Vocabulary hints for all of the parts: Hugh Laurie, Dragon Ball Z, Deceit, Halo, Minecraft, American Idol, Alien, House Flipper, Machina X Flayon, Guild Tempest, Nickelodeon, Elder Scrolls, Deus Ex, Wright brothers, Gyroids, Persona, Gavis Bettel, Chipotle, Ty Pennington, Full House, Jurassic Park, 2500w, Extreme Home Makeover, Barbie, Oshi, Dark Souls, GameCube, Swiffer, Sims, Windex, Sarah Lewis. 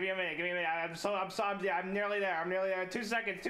Give me a minute. I'm nearly there. 2 seconds.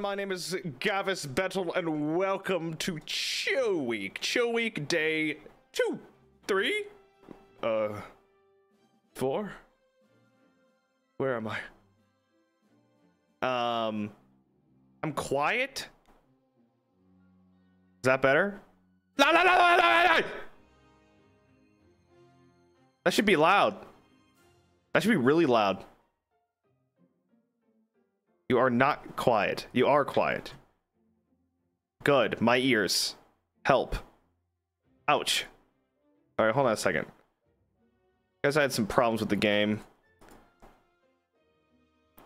My name is Gavis Bettel, and welcome to Chill Week. Chill Week day 2, 3, 4. Where am I? I'm quiet. Is that better? No. That should be loud. That should be really loud. You are not quiet. You are quiet. Good. My ears. Help. Ouch. All right, hold on a second. Guess I had some problems with the game.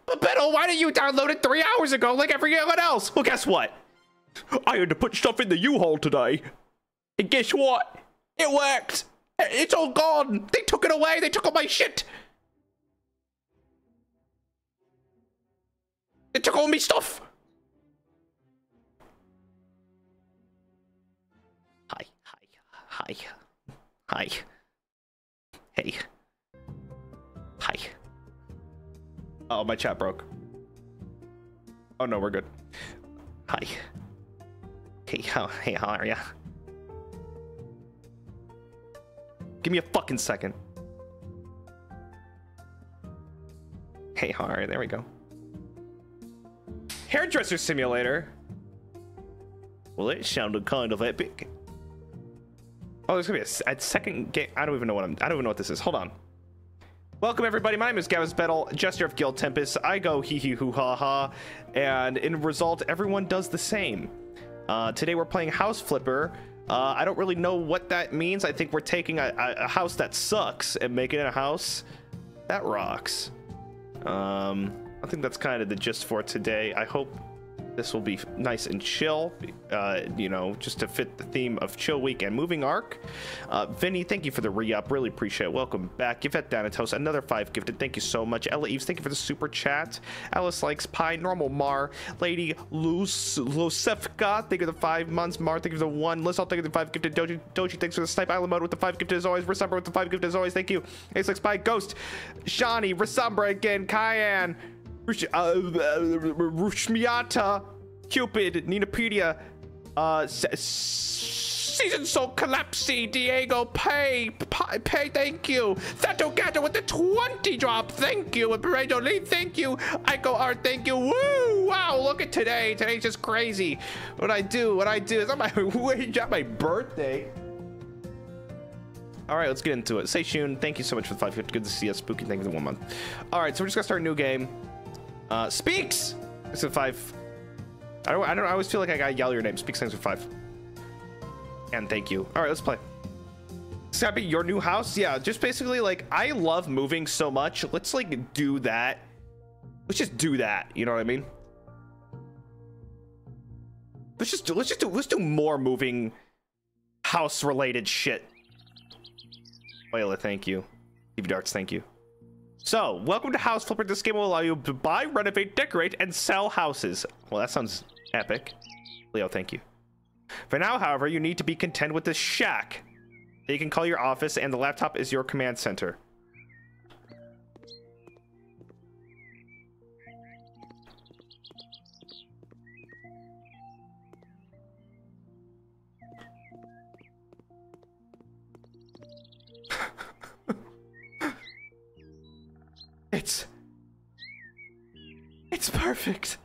But Bettel, why did you download it 3 hours ago like everyone else? Well, guess what? I had to put stuff in the U-Haul today. And guess what? It worked. It's all gone. They took it away. They took all my shit. They took all me stuff. Hi. Oh, my chat broke. Oh no, we're good. Hi. Hey, how are ya? Give me a fucking second. Hey, all right, there we go. Hairdresser simulator. Well, it sounded kind of epic. Oh, there's gonna be a second game. I don't even know what this is. Hold on. Welcome everybody. My name is Gavis Bettel, jester of Guild Tempest. I go hee hee hoo ha ha, and in result, everyone does the same. Today we're playing House Flipper. I don't really know what that means. I think we're taking a house that sucks and making it a house that rocks. I think that's kind of the gist for today. I hope this will be nice and chill, you know, just to fit the theme of Chill Week and Moving Arc. Vinny, thank you for the re-up. Really appreciate it. Welcome back. Yvette Danatos, another 5 gifted. Thank you so much. Ella Eves, thank you for the super chat. Alice Likes Pie, Normal Mar, Lady Lucefka, thank you for the 5 months. Mar, thank you for the 1. Liz, I'll thank you for the 5 gifted. Doji, thanks for the snipe. Island Mode with the 5 gifted as always. Resumber with the 5 gifted as always. Thank you. Ace Likes Pie, Ghost, Shani, Resumber again, Kyan, Rushmiata, Cupid, Ninapedia, Season Soul Collapse, Diego Pay, thank you. Sato Gato with the 20 drop, thank you. And Paredo Lee, thank you. Ico Art, thank you. Woo! Wow, look at today. Today's just crazy. What I do. It's not my birthday. All right, let's get into it. Seishun, thank you so much for the 550. Good to see you. Spooky, thank you for the 1 month. All right, so we're just gonna start a new game. Speaks! It's a 5. I always feel like I gotta yell your name. Speaks things with 5. And thank you. All right, let's play. It's gotta be your new house? Yeah, just basically like, I love moving so much. Let's like do that. Let's just do that. You know what I mean? Let's do more moving house related shit. Layla, thank you. Steve Darts, thank you. So, welcome to House Flipper. This game will allow you to buy, renovate, decorate, and sell houses. Well, that sounds epic. Leo, thank you. For now, however, you need to be content with this shack. You can call your office, and the laptop is your command center. It's perfect.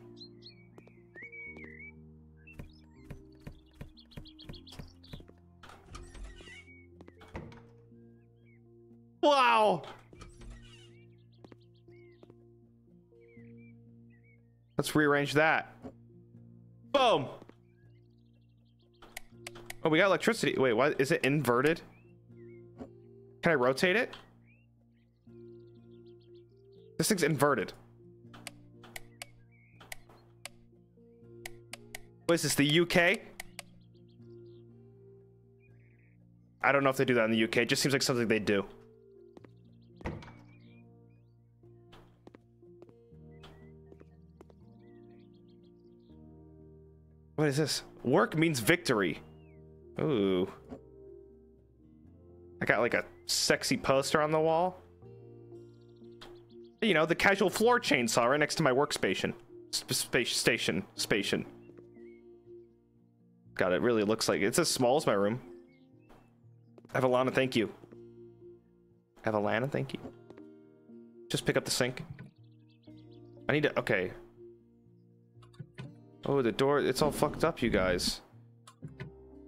Wow. Let's rearrange that. Boom. Oh, we got electricity. Wait, why is it inverted? Can I rotate it? This thing's inverted. What is this, the UK? I don't know if they do that in the UK. It just seems like something they do. What is this? Work means victory. Ooh. I got like a sexy poster on the wall. You know, the casual floor chainsaw right next to my workstation. Station. God, it really looks like it's as small as my room. Avalana, thank you. Avalana, thank you. Just pick up the sink. I need to, okay. Oh, the door, it's all fucked up, you guys.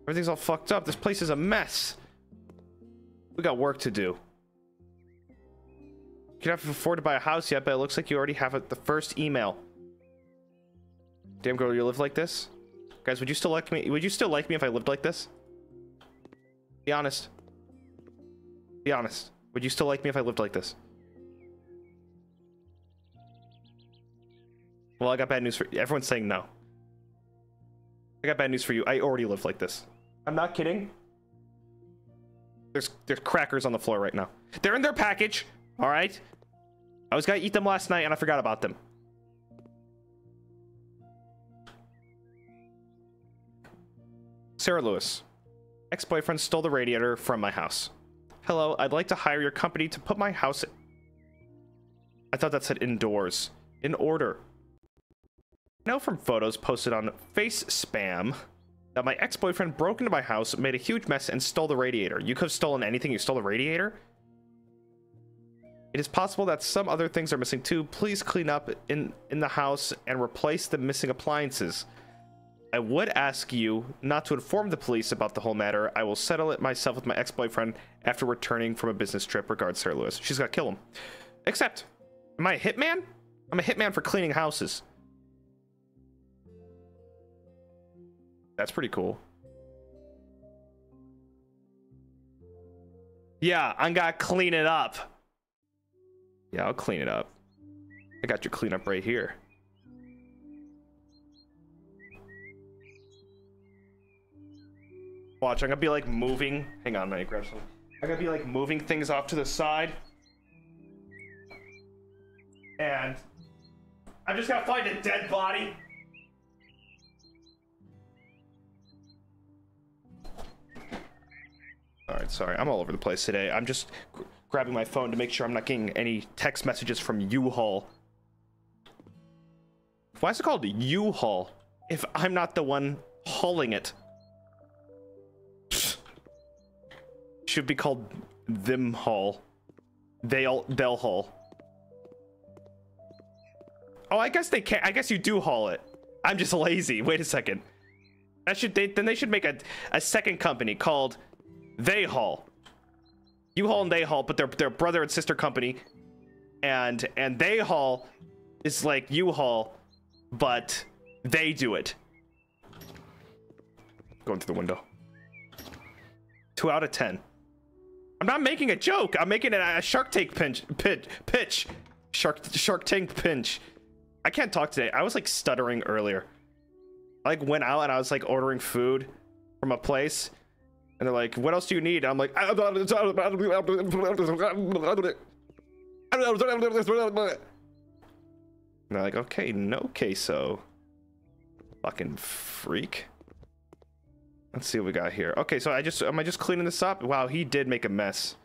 Everything's all fucked up. This place is a mess. We got work to do. You can't afford to buy a house yet, but it looks like you already have the first email. Damn girl, you live like this? Guys, would you still like me? Would you still like me if I lived like this? Be honest. Be honest. Would you still like me if I lived like this? Well, I got bad news for you. Everyone's saying no. I got bad news for you. I already live like this. I'm not kidding. There's crackers on the floor right now. They're in their package. All right. I was gonna eat them last night and I forgot about them. Sarah Lewis. Ex-boyfriend stole the radiator from my house. Hello, I'd like to hire your company to put my house in. I thought that said indoors. In order. I know from photos posted on FaceSpam that my ex-boyfriend broke into my house, made a huge mess, and stole the radiator. You could have stolen anything, you stole the radiator? It is possible that some other things are missing too. Please clean up in the house and replace the missing appliances. I would ask you not to inform the police about the whole matter. I will settle it myself with my ex-boyfriend after returning from a business trip. Regards, Sarah Lewis. She's gonna kill him. Except, am I a hitman? I'm a hitman for cleaning houses. That's pretty cool. Yeah, I'm gonna clean it up. Yeah, I'll clean it up. I got your cleanup right here. Watch, I'm gonna be like moving. Hang on, let me grab some. I'm gonna be like moving things off to the side. And I'm just gonna find a dead body. Alright, sorry, I'm all over the place today. I'm just grabbing my phone to make sure I'm not getting any text messages from U-Haul. Why is it called U-Haul if I'm not the one hauling it? Should be called them haul. They'll haul. Oh, I guess they can't. I guess you do haul it. I'm just lazy. Wait a second. That should they should make a second company called They Haul. You Haul and They Haul, but they're brother and sister company, and They Haul is like You Haul, but they do it. Going through the window. 2 out of 10. I'm not making a joke. I'm making it a Shark Tank pitch. Shark Tank pinch. I can't talk today. I was like stuttering earlier. I like went out and I was like ordering food from a place, and they're like, "What else do you need?" I'm like, and they're like, "Okay, no queso." Fucking freak. Let's see what we got here. Okay, so am I just cleaning this up? Wow, he did make a mess.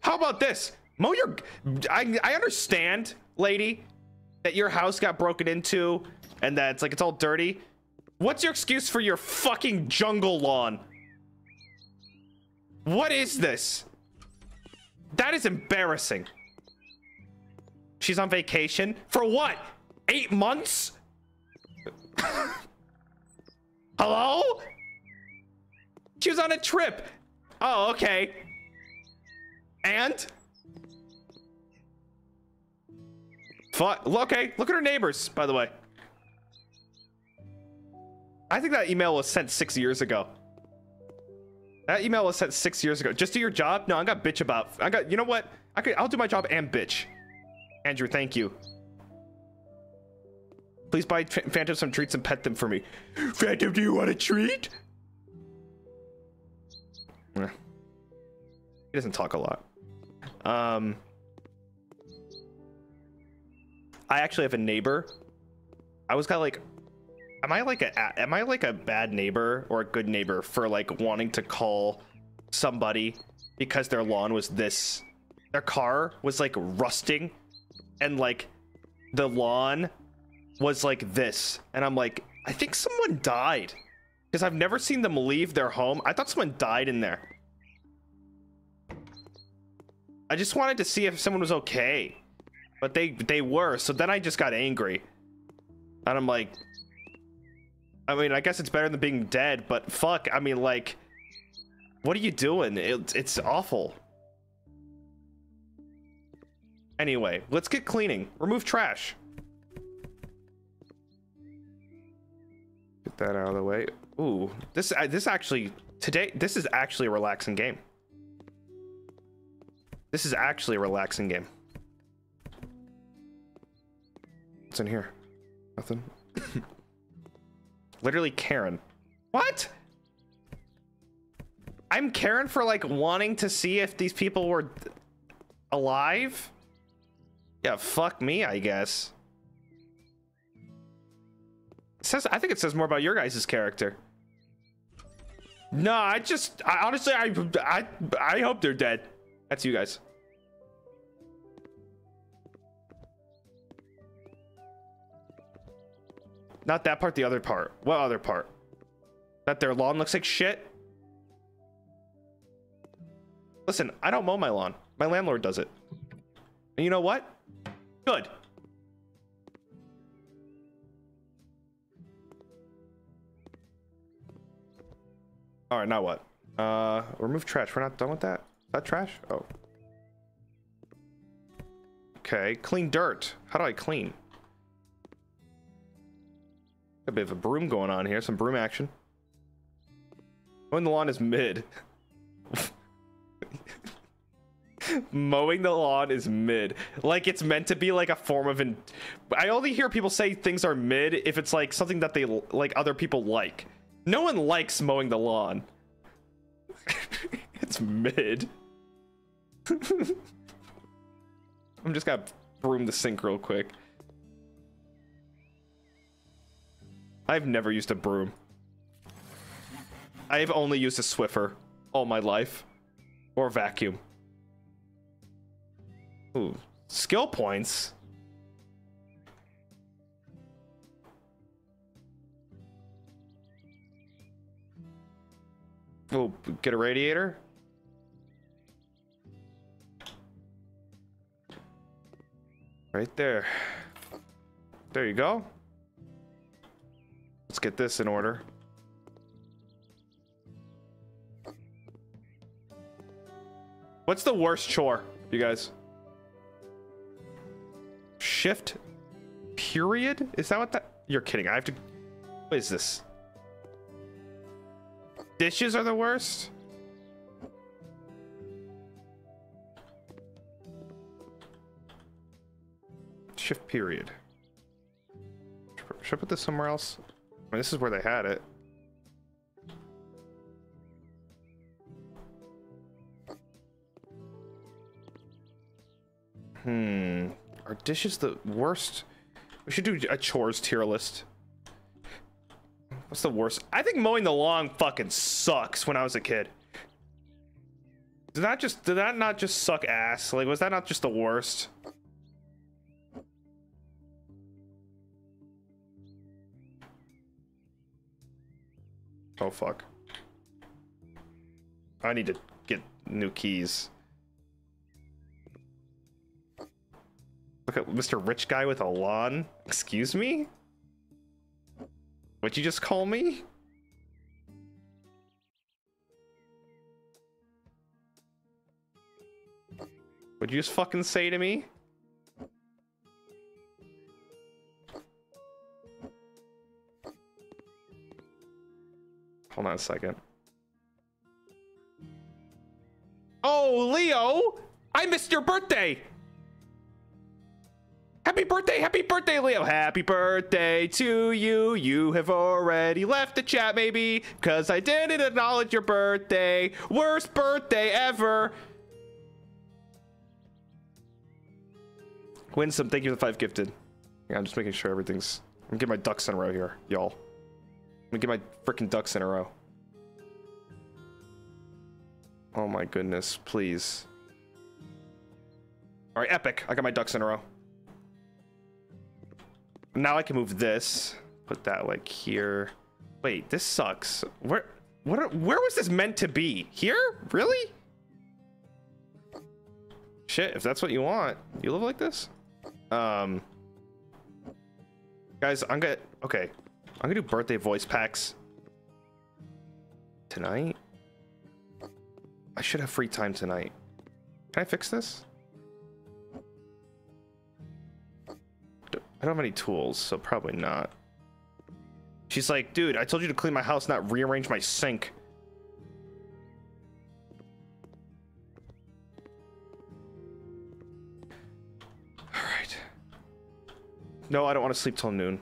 How about this? Mow your... I understand, lady, that your house got broken into and that it's like it's all dirty. What's your excuse for your fucking jungle lawn? What is this? That is embarrassing. She's on vacation for what? 8 months? Hello? She was on a trip. Oh, okay. And? Fuck. Okay, look at her neighbors, by the way. I think that email was sent 6 years ago. That email was sent 6 years ago. Just do your job? No, I got bitch about. I got, you know what? I'll do my job and bitch. Andrew, thank you. Please buy Phantom some treats and pet them for me. Phantom, do you want a treat? He doesn't talk a lot. I actually have a neighbor. I was kind of like, am I like a bad neighbor or a good neighbor for like wanting to call somebody because their lawn was this, their car was like rusting and like the lawn was like this, and I'm like, I think someone died because I've never seen them leave their home. I thought someone died in there. I just wanted to see if someone was okay, but they were. So then I just got angry and I'm like, I mean, I guess it's better than being dead, but fuck, I mean, like, what are you doing? It's awful. Anyway, let's get cleaning. Remove trash. Get that out of the way. Ooh, this is actually a relaxing game. This is actually a relaxing game. What's in here? Nothing. Literally Karen. What? I'm Karen for like wanting to see if these people were alive? Yeah, fuck me, I guess. It says, I think it says more about your guys' character. No, I honestly hope they're dead. That's you guys. Not that part, the other part. What other part? That their lawn looks like shit? Listen, I don't mow my lawn. My landlord does it. And you know what? Good. All right, now what? Remove trash. We're not done with that. Is that trash? Oh. Okay, clean dirt. How do I clean? A bit of a broom going on here, some broom action. Mowing the lawn is mid. Mowing the lawn is mid. Like it's meant to be like a form of I only hear people say things are mid if it's like something that they like, other people like. No one likes mowing the lawn. It's mid. I'm just gonna broom the sink real quick. I've never used a broom. I've only used a Swiffer all my life. Or vacuum. Ooh, skill points. Oh, get a radiator. Right there. There you go. Let's get this in order. What's the worst chore, you guys? Shift period? Is that what that? You're kidding. I have to. What is this? Dishes are the worst? Shift period. Should I put this somewhere else? I mean, this is where they had it. Are dishes the worst? We should do a chores tier list. What's the worst? I think mowing the lawn fucking sucks when I was a kid. Did that not just suck ass? Like, was that not just the worst? Oh fuck. I need to get new keys. Look at Mr. Rich Guy with a lawn. Excuse me? What'd you just call me? Would you just fucking say to me? Hold on a second. Oh, Leo! I missed your birthday! Happy birthday, Leo! Happy birthday to you! You have already left the chat, maybe, because I didn't acknowledge your birthday. Worst birthday ever! Winsome, thank you for the 5 gifted. Yeah, I'm just making sure everything's... I'm gonna get my ducks in a row here, y'all. I'm gonna get my freaking ducks in a row. Oh my goodness, please. All right, epic. I got my ducks in a row. Now I can move this. Put that like here. Wait, this sucks. Where was this meant to be? Here? Really? Shit, if that's what you want. You live like this? Guys, I'm gonna... Okay. I'm gonna do birthday voice packs tonight. I should have free time tonight. Can I fix this? I don't have any tools, so probably not. She's like, dude, I told you to clean my house, not rearrange my sink. All right. No, I don't want to sleep till noon.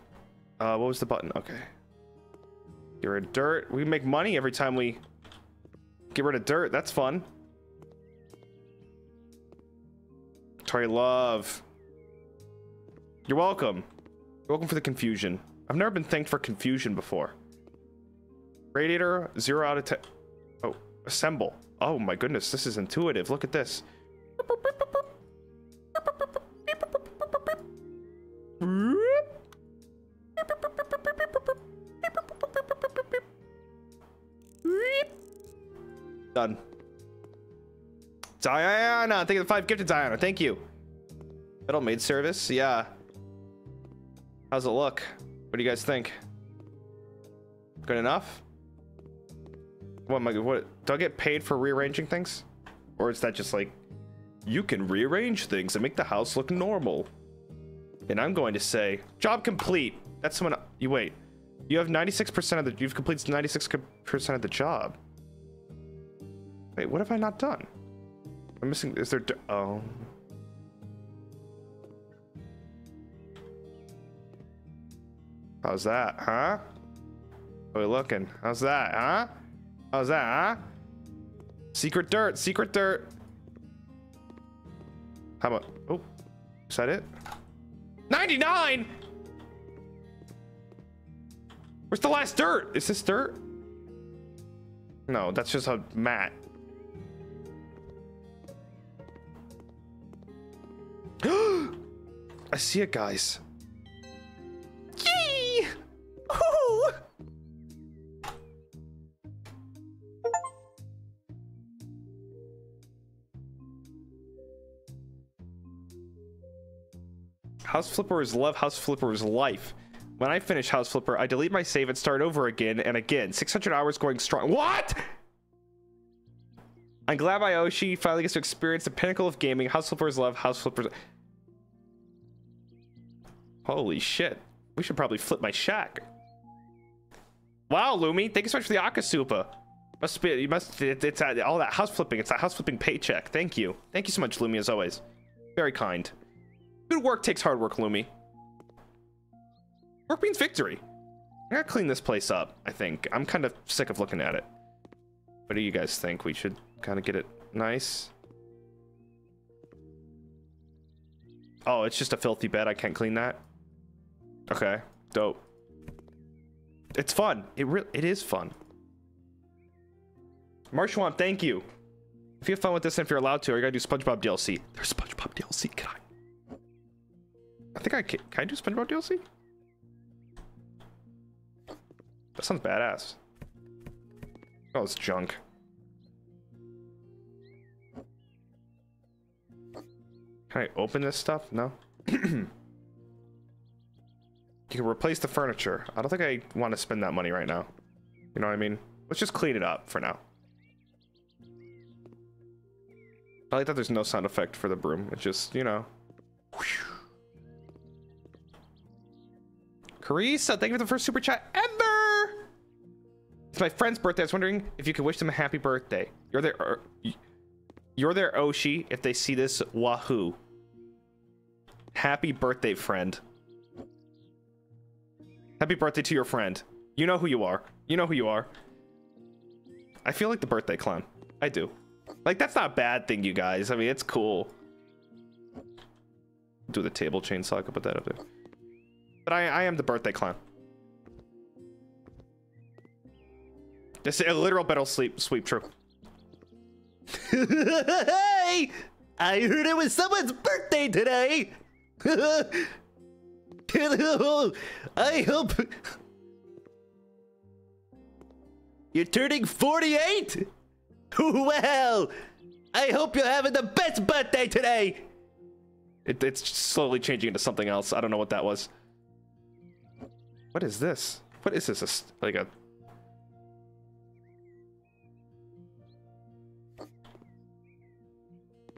What was the button? Okay. Get rid of dirt. We make money every time we get rid of dirt. That's fun. Tori Love. You're welcome. You're welcome for the confusion. I've never been thanked for confusion before. Radiator, 0 out of 10. Oh, assemble. Oh my goodness, this is intuitive. Look at this. Done. Diana, thank you for the 5 gifted, Diana. Thank you. Metal maid service, yeah. How's it look? What do you guys think? Good enough? What am I? What do I get paid for rearranging things? Or is that just like you can rearrange things and make the house look normal? And I'm going to say job complete. That's someone. You wait. You have 96% of the. You've completed 96% of the job. Wait, what have I not done? I'm missing, is there, oh. How's that, huh? How are we looking? How's that, huh? How's that, huh? Secret dirt, secret dirt. How about, oh, is that it? 99? Where's the last dirt? Is this dirt? No, that's just a mat. I see it, guys. Yay! Ooh! House Flipper is love. House Flipper is life. When I finish House Flipper, I delete my save and start over again and again. 600 hours going strong. What? I'm glad my Oshi finally gets to experience the pinnacle of gaming. House Flipper's love. House Flipper's... Holy shit. We should probably flip my shack. Wow, Lumi. Thank you so much for the Akasupa. Must be... You must... It's all that house flipping. It's a house flipping paycheck. Thank you. Thank you so much, Lumi, as always. Very kind. Good work takes hard work, Lumi. Work means victory. I gotta clean this place up, I think. I'm kind of sick of looking at it. What do you guys think? We should kind of get it nice. Oh, it's just a filthy bed. I can't clean that. Okay, dope. It's fun. It is fun. Marshwan, thank you. If you have fun with this and if you're allowed to, or you gotta do SpongeBob DLC. There's SpongeBob DLC. Can I? I think I can. Can I do SpongeBob DLC? That sounds badass. Oh, it's junk. Can I open this stuff? No. You can replace the furniture. I don't think I want to spend that money right now. You know what I mean? Let's just clean it up for now. I like that there's no sound effect for the broom. It's just, you know. Carissa, thank you for the first super chat ever. It's my friend's birthday. I was wondering if you could wish them a happy birthday. You're their Oshi if they see this. Wahoo. Happy birthday, friend. Happy birthday to your friend. You know who you are. You know who you are. I feel like the birthday clown. I do. Like, that's not a bad thing, you guys. I mean, it's cool. Do the table chainsaw. I could put that up there. But I am the birthday clown. This is a literal battle sweep troop. Hey! I heard it was someone's birthday today! I hope... You're turning 48? Well, I hope you're having the best birthday today! It's slowly changing into something else. I don't know what that was. What is this? What is this? Like a...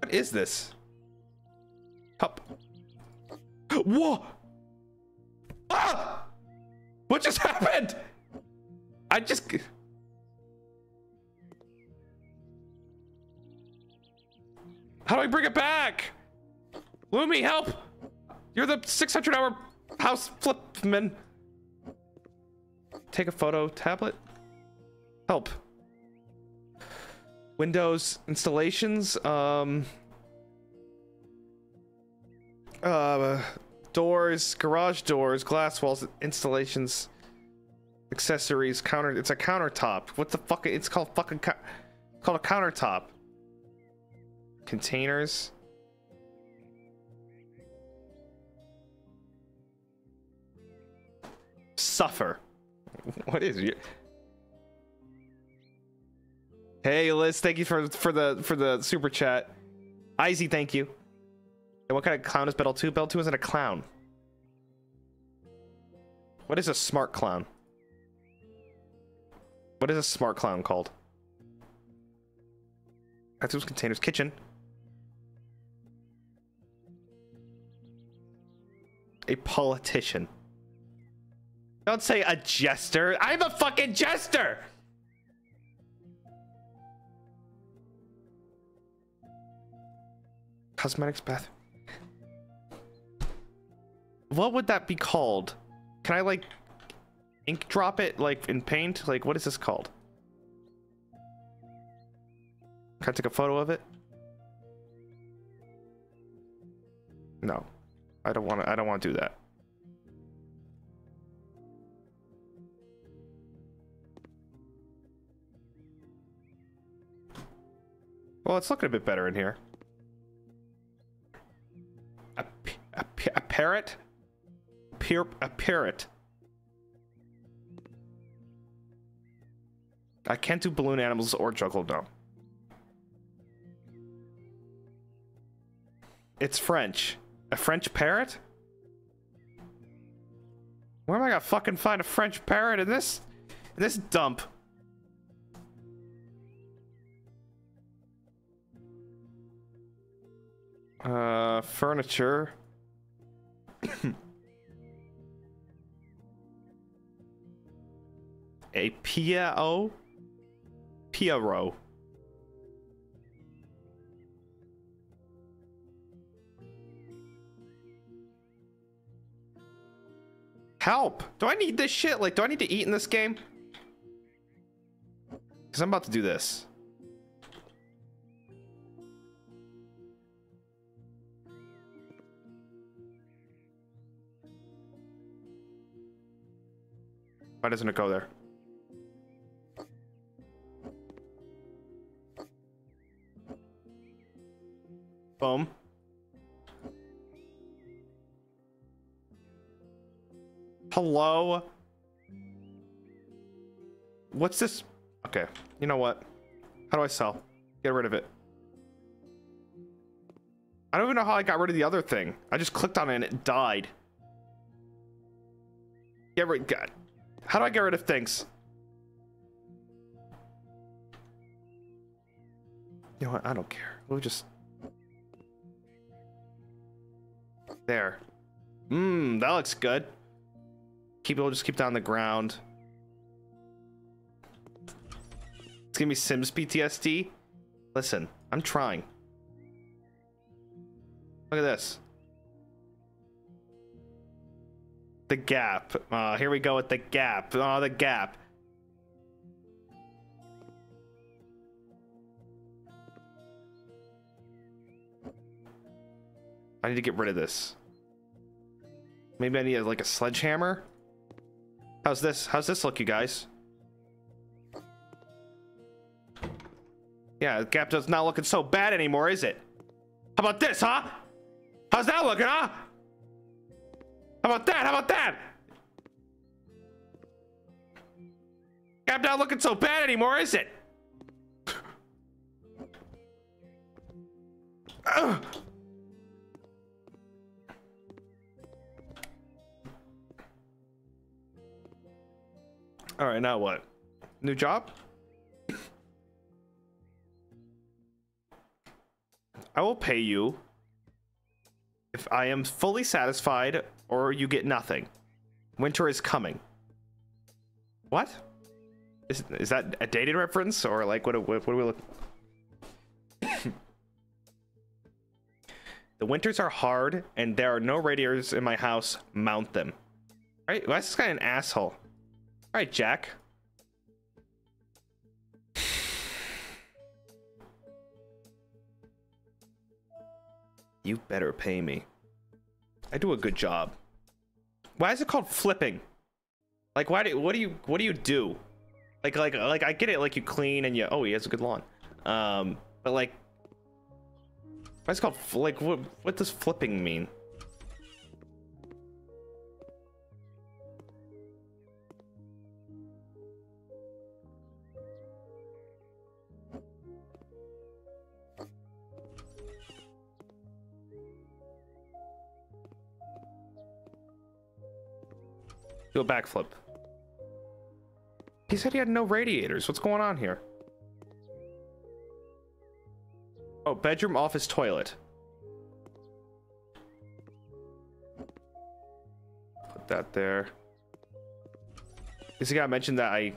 What is this? Cup. Whoa! Ah! What just happened? I just... How do I bring it back? Lumi, help! You're the 600-hour house flipman. Take a photo tablet. Help. Windows installations. Doors, garage doors, glass walls, installations, accessories, counter. It's a countertop. What the fuck? It's called fucking called a countertop. Containers. Suffer. What is it? Hey Liz, thank you for the super chat. Izzy, thank you. And what kind of clown is Bettel 2? Bettel 2 isn't a clown. What is a smart clown? What is a smart clown called? That's those containers. Kitchen. A politician. Don't say a jester. I'm a fucking jester. Cosmetics bath. What would that be called? Can I like ink drop it like in paint? Like, what is this called? Can I take a photo of it? No, I don't want to. I don't want to do that. Well, it's looking a bit better in here. A parrot? A parrot. I can't do balloon animals or juggle, no. It's French. A French parrot? Where am I gonna fucking find a French parrot in this dump? Furniture. A P-O? Pierrot. Help! Do I need this shit? Like, do I need to eat in this game? Because I'm about to do this. Why doesn't it go there? Boom. Hello? What's this? Okay, you know what? How do I sell? Get rid of it. I don't even know how I got rid of the other thing. I just clicked on it and it died. Get rid. God. How do I get rid of things? You know what? I don't care. We'll just There. Mmm, that looks good. We'll just keep that on the ground. It's gonna be Sims PTSD. Listen, I'm trying. Look at this. The gap. Here we go with the gap. Oh, the gap. I need to get rid of this. Maybe I need like a sledgehammer. How's this? How's this look, you guys? Yeah, the gap does not looking so bad anymore, is it? How about this, huh? How's that looking, huh? How about that? How about that? Gap not looking so bad anymore, is it? Ugh. All right, now what? New job? I will pay you if I am fully satisfied or you get nothing. Winter is coming. What? Is that a dated reference or like what do we look? The winters are hard and there are no radiators in my house. Mount them. All right, well, that's kind of an asshole. All right, Jack. You better pay me. I do a good job. Why is it called flipping? Like, why do what do you do? Like I get it. Like you clean and you. Oh, he has a good lawn. But like, why is it called like what does flipping mean? Do a backflip. He said he had no radiators. What's going on here? Oh, bedroom, office, toilet. Put that there. This guy mentioned that I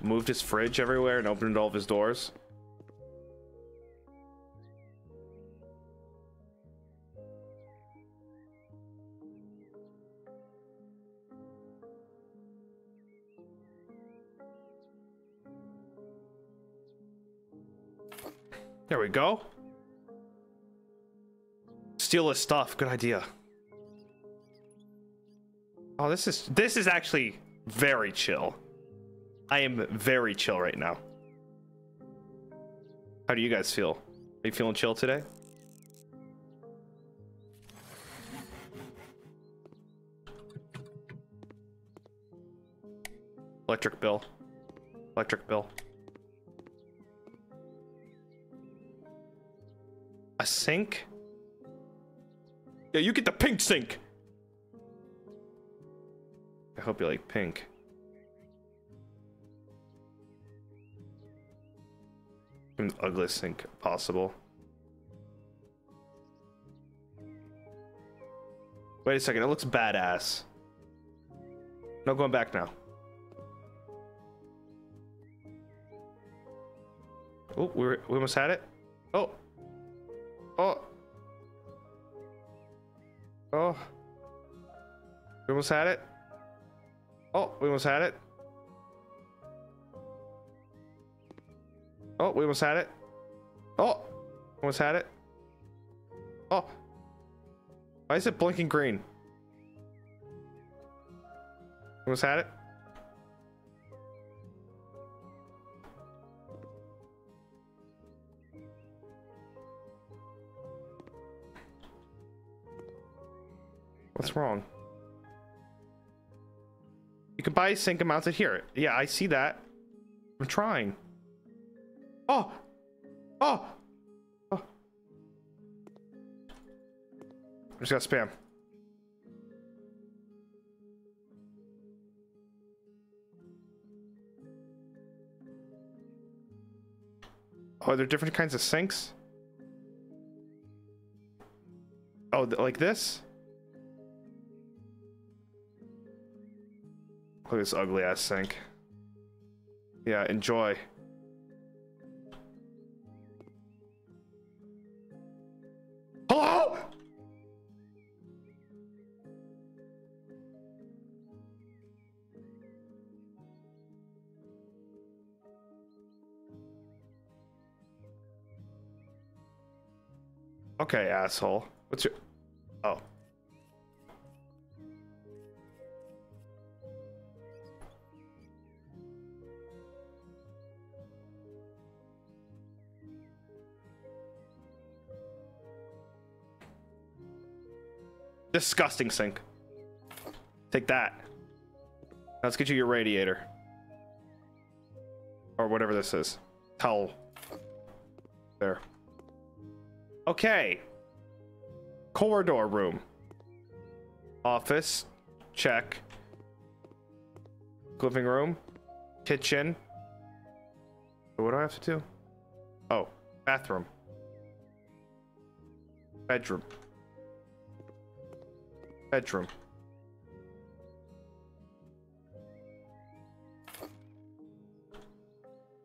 moved his fridge everywhere and opened all of his doors. There we go. Steal his stuff. Good idea. Oh, this is actually very chill. I am very chill right now. How do you guys feel? Are you feeling chill today? Electric bill. Electric bill. A sink? Yeah, you get the pink sink. I hope you like pink. The ugliest sink possible. Wait a second, it looks badass. No going back now. Oh, we almost had it. Oh. Oh. Oh. We almost had it. Oh, we almost had it. Oh, we almost had it. Oh. Almost had it. Oh. Why is it blinking green? Almost had it. What's wrong? You can buy a sink and mount it here. Yeah, I see that. I'm trying. Oh! Oh! Oh! I just got spam. Oh, are there different kinds of sinks? Oh, like this? Look at this ugly ass sink. Yeah, enjoy. Hello? Okay, asshole. What's your... Oh. Disgusting sink. Take that. Now let's get you your radiator. Or whatever this is. Towel. There. Okay. Corridor room. Office. Check. Living room. Kitchen. What do I have to do? Oh. Bathroom. Bedroom. Bedroom.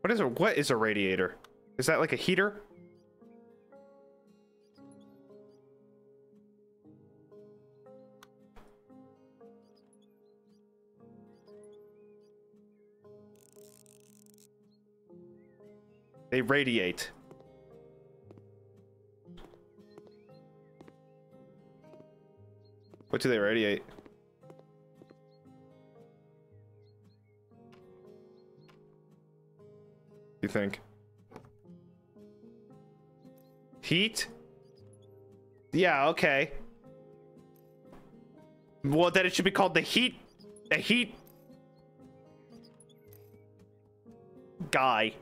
What is a radiator? Is that like a heater? They radiate. What do they radiate? You think? Heat? Yeah, okay. Well, then it should be called the heat... A heat... guy.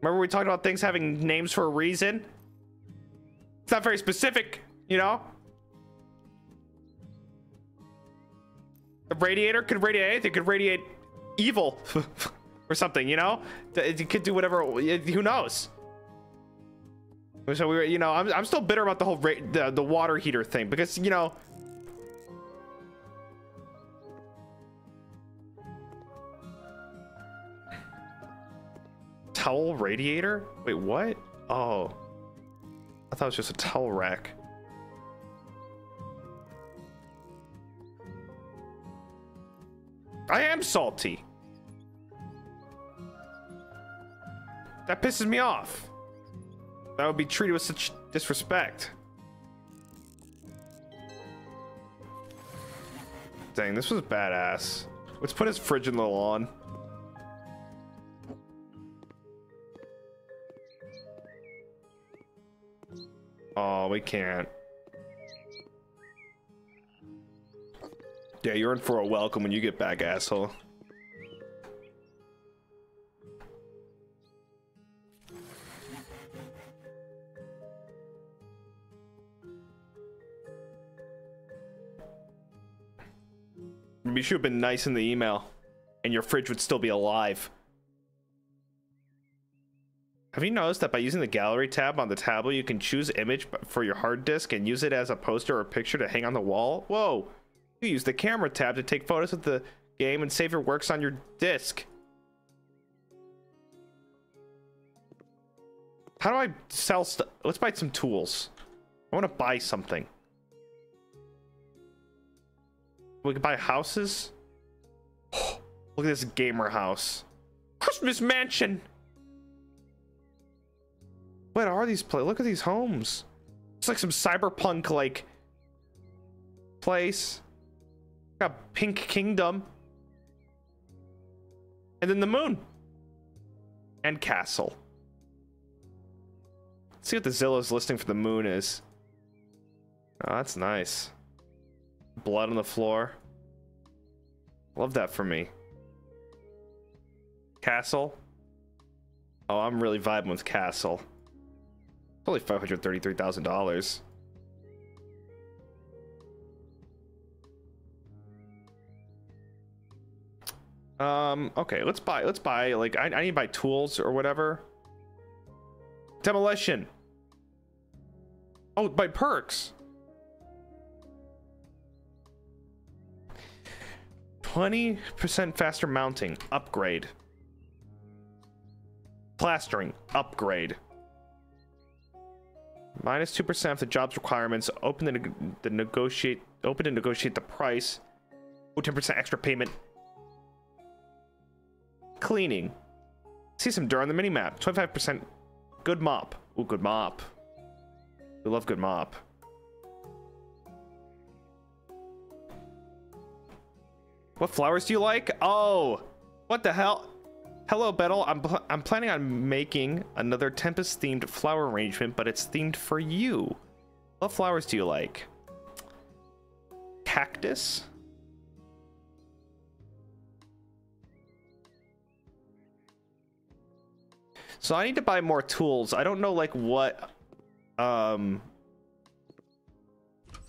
Remember we talked about things having names for a reason? It's not very specific, you know? A radiator could radiate anything. It could radiate evil or something, you know? It could do whatever. Who knows? So we were, you know, I'm still bitter about the whole the water heater thing because, you know, towel radiator. Wait, what? Oh, I thought it was just a towel rack. I am salty. That pisses me off. That would be treated with such disrespect. Dang, this was badass. Let's put his frigid little on. Oh, we can't. Yeah, you're in for a welcome when you get back, asshole. You should have been nice in the email, and your fridge would still be alive. Have you noticed that by using the gallery tab on the tablet, you can choose image for your hard disk and use it as a poster or picture to hang on the wall? Whoa! You use the camera tab to take photos of the game and save your works on your disc. How do I sell stuff? Let's buy some tools. I want to buy something. We can buy houses. Oh, look at this gamer house. Christmas mansion. What are these places? Look at these homes. It's like some cyberpunk like place. Got Pink Kingdom. And then the moon. And castle. Let's see what the Zillow's listing for the moon is. Oh, that's nice. Blood on the floor. Love that for me. Castle. Oh, I'm really vibing with castle. It's only $533,000. Okay, let's buy like I need to buy tools or whatever. Demolition. Oh, by perks. 20% faster mounting, upgrade. Plastering, upgrade. Minus 2% of the job's requirements. Open to negotiate the price. Oh, 10% extra payment. Cleaning. See some dirt on the minimap. 25% good mop. Ooh, good mop. We love good mop. What flowers do you like? Oh, what the hell? Hello, Bettel. I'm planning on making another Tempest-themed flower arrangement, but it's themed for you. What flowers do you like? Cactus? So I need to buy more tools. I don't know, like, what... I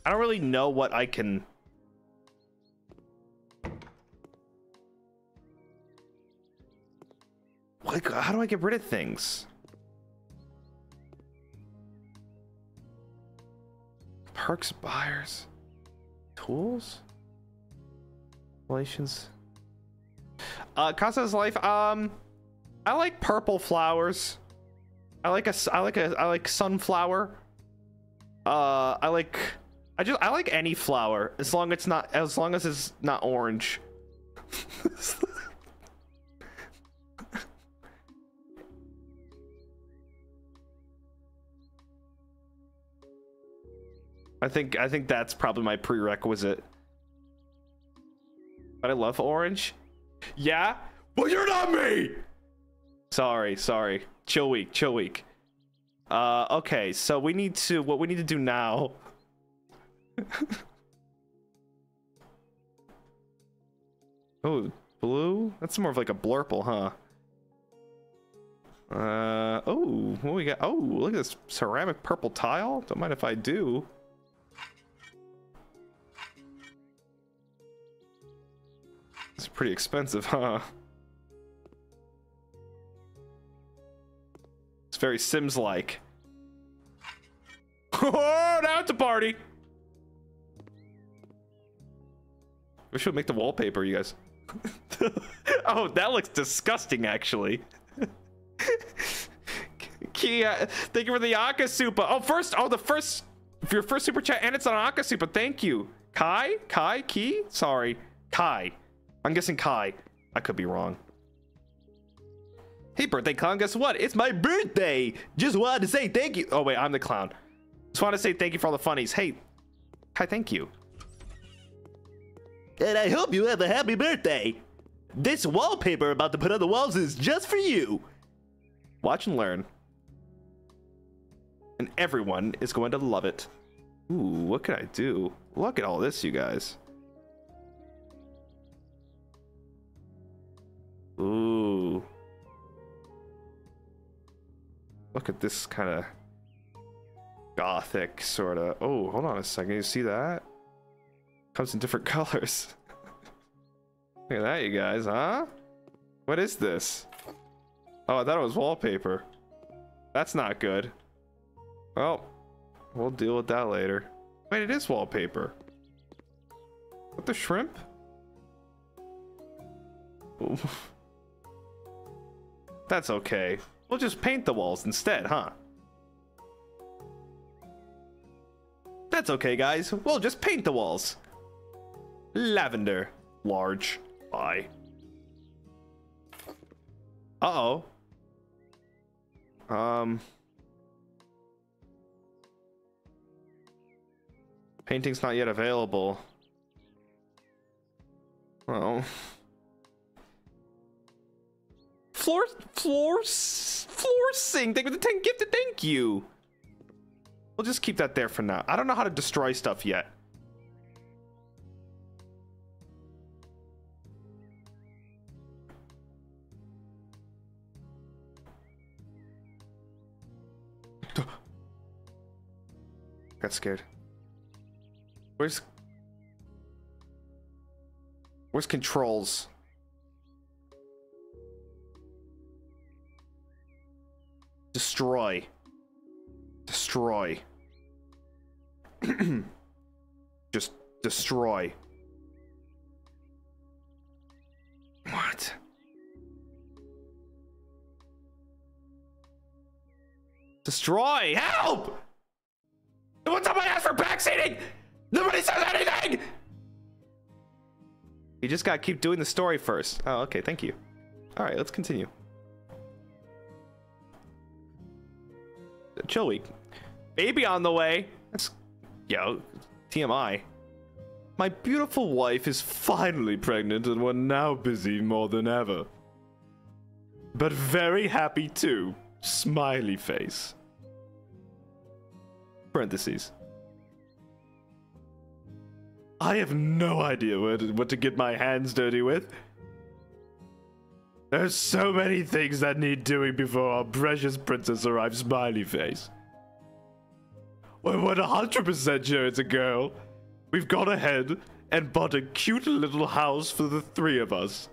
don't really know what I can... Like, how do I get rid of things? Perks, buyers, tools, relations. Casa's life. I like purple flowers. I like sunflower. I like any flower as long as it's not orange. I think that's probably my prerequisite. But I love orange. Yeah? Well, you're not me! Sorry. Chill week. Okay, so we need to... What we need to do now... Oh, blue? That's more of like a blurple, huh? Oh, what we got? Oh, look at this ceramic purple tile. Don't mind if I do. It's pretty expensive, huh? It's very Sims-like. Oh, now it's a party! We should make the wallpaper, you guys. Oh, that looks disgusting, actually. Kia, thank you for the Akasupa. Oh, your first super chat, and it's on Akasupa. Thank you. Kai. I'm guessing Kai. I could be wrong. Hey, birthday clown, guess what? It's my birthday. Just wanted to say thank you. Oh, wait, I'm the clown. Just wanted to say thank you for all the funnies. Hey, Kai, thank you. And I hope you have a happy birthday. This wallpaper I'm about to put on the walls is just for you. Watch and learn. And everyone is going to love it. Ooh, what can I do? Look at all this, you guys. Ooh. Look at this kind of gothic sort of... Oh, hold on a second. You see that? Comes in different colors. Look at that, you guys, huh? What is this? Oh, I thought it was wallpaper. That's not good. Well, we'll deal with that later. Wait, it is wallpaper. What the shrimp? Ooh. That's okay. We'll just paint the walls instead, huh? That's okay, guys. We'll just paint the walls. Lavender. Large. Bye. Uh-oh. Painting's not yet available. Oh. Floor sink. Thank you for the 10 gifted. Thank you. We'll just keep that there for now. I don't know how to destroy stuff yet. Got scared. Where's controls? Destroy. Just destroy. What? Destroy! Help! What's up my ass for backseating? Nobody says anything! You just gotta keep doing the story first. Oh, okay, thank you. Alright, let's continue. Chill Week. Baby on the way! That's... yo, TMI. My beautiful wife is finally pregnant and we're now busy more than ever. But very happy too. Smiley face. Parentheses. I have no idea what to get my hands dirty with. There's so many things that need doing before our precious princess arrives, smiley face. We're 100% sure it's a girl. We've gone ahead and bought a cute little house for the three of us.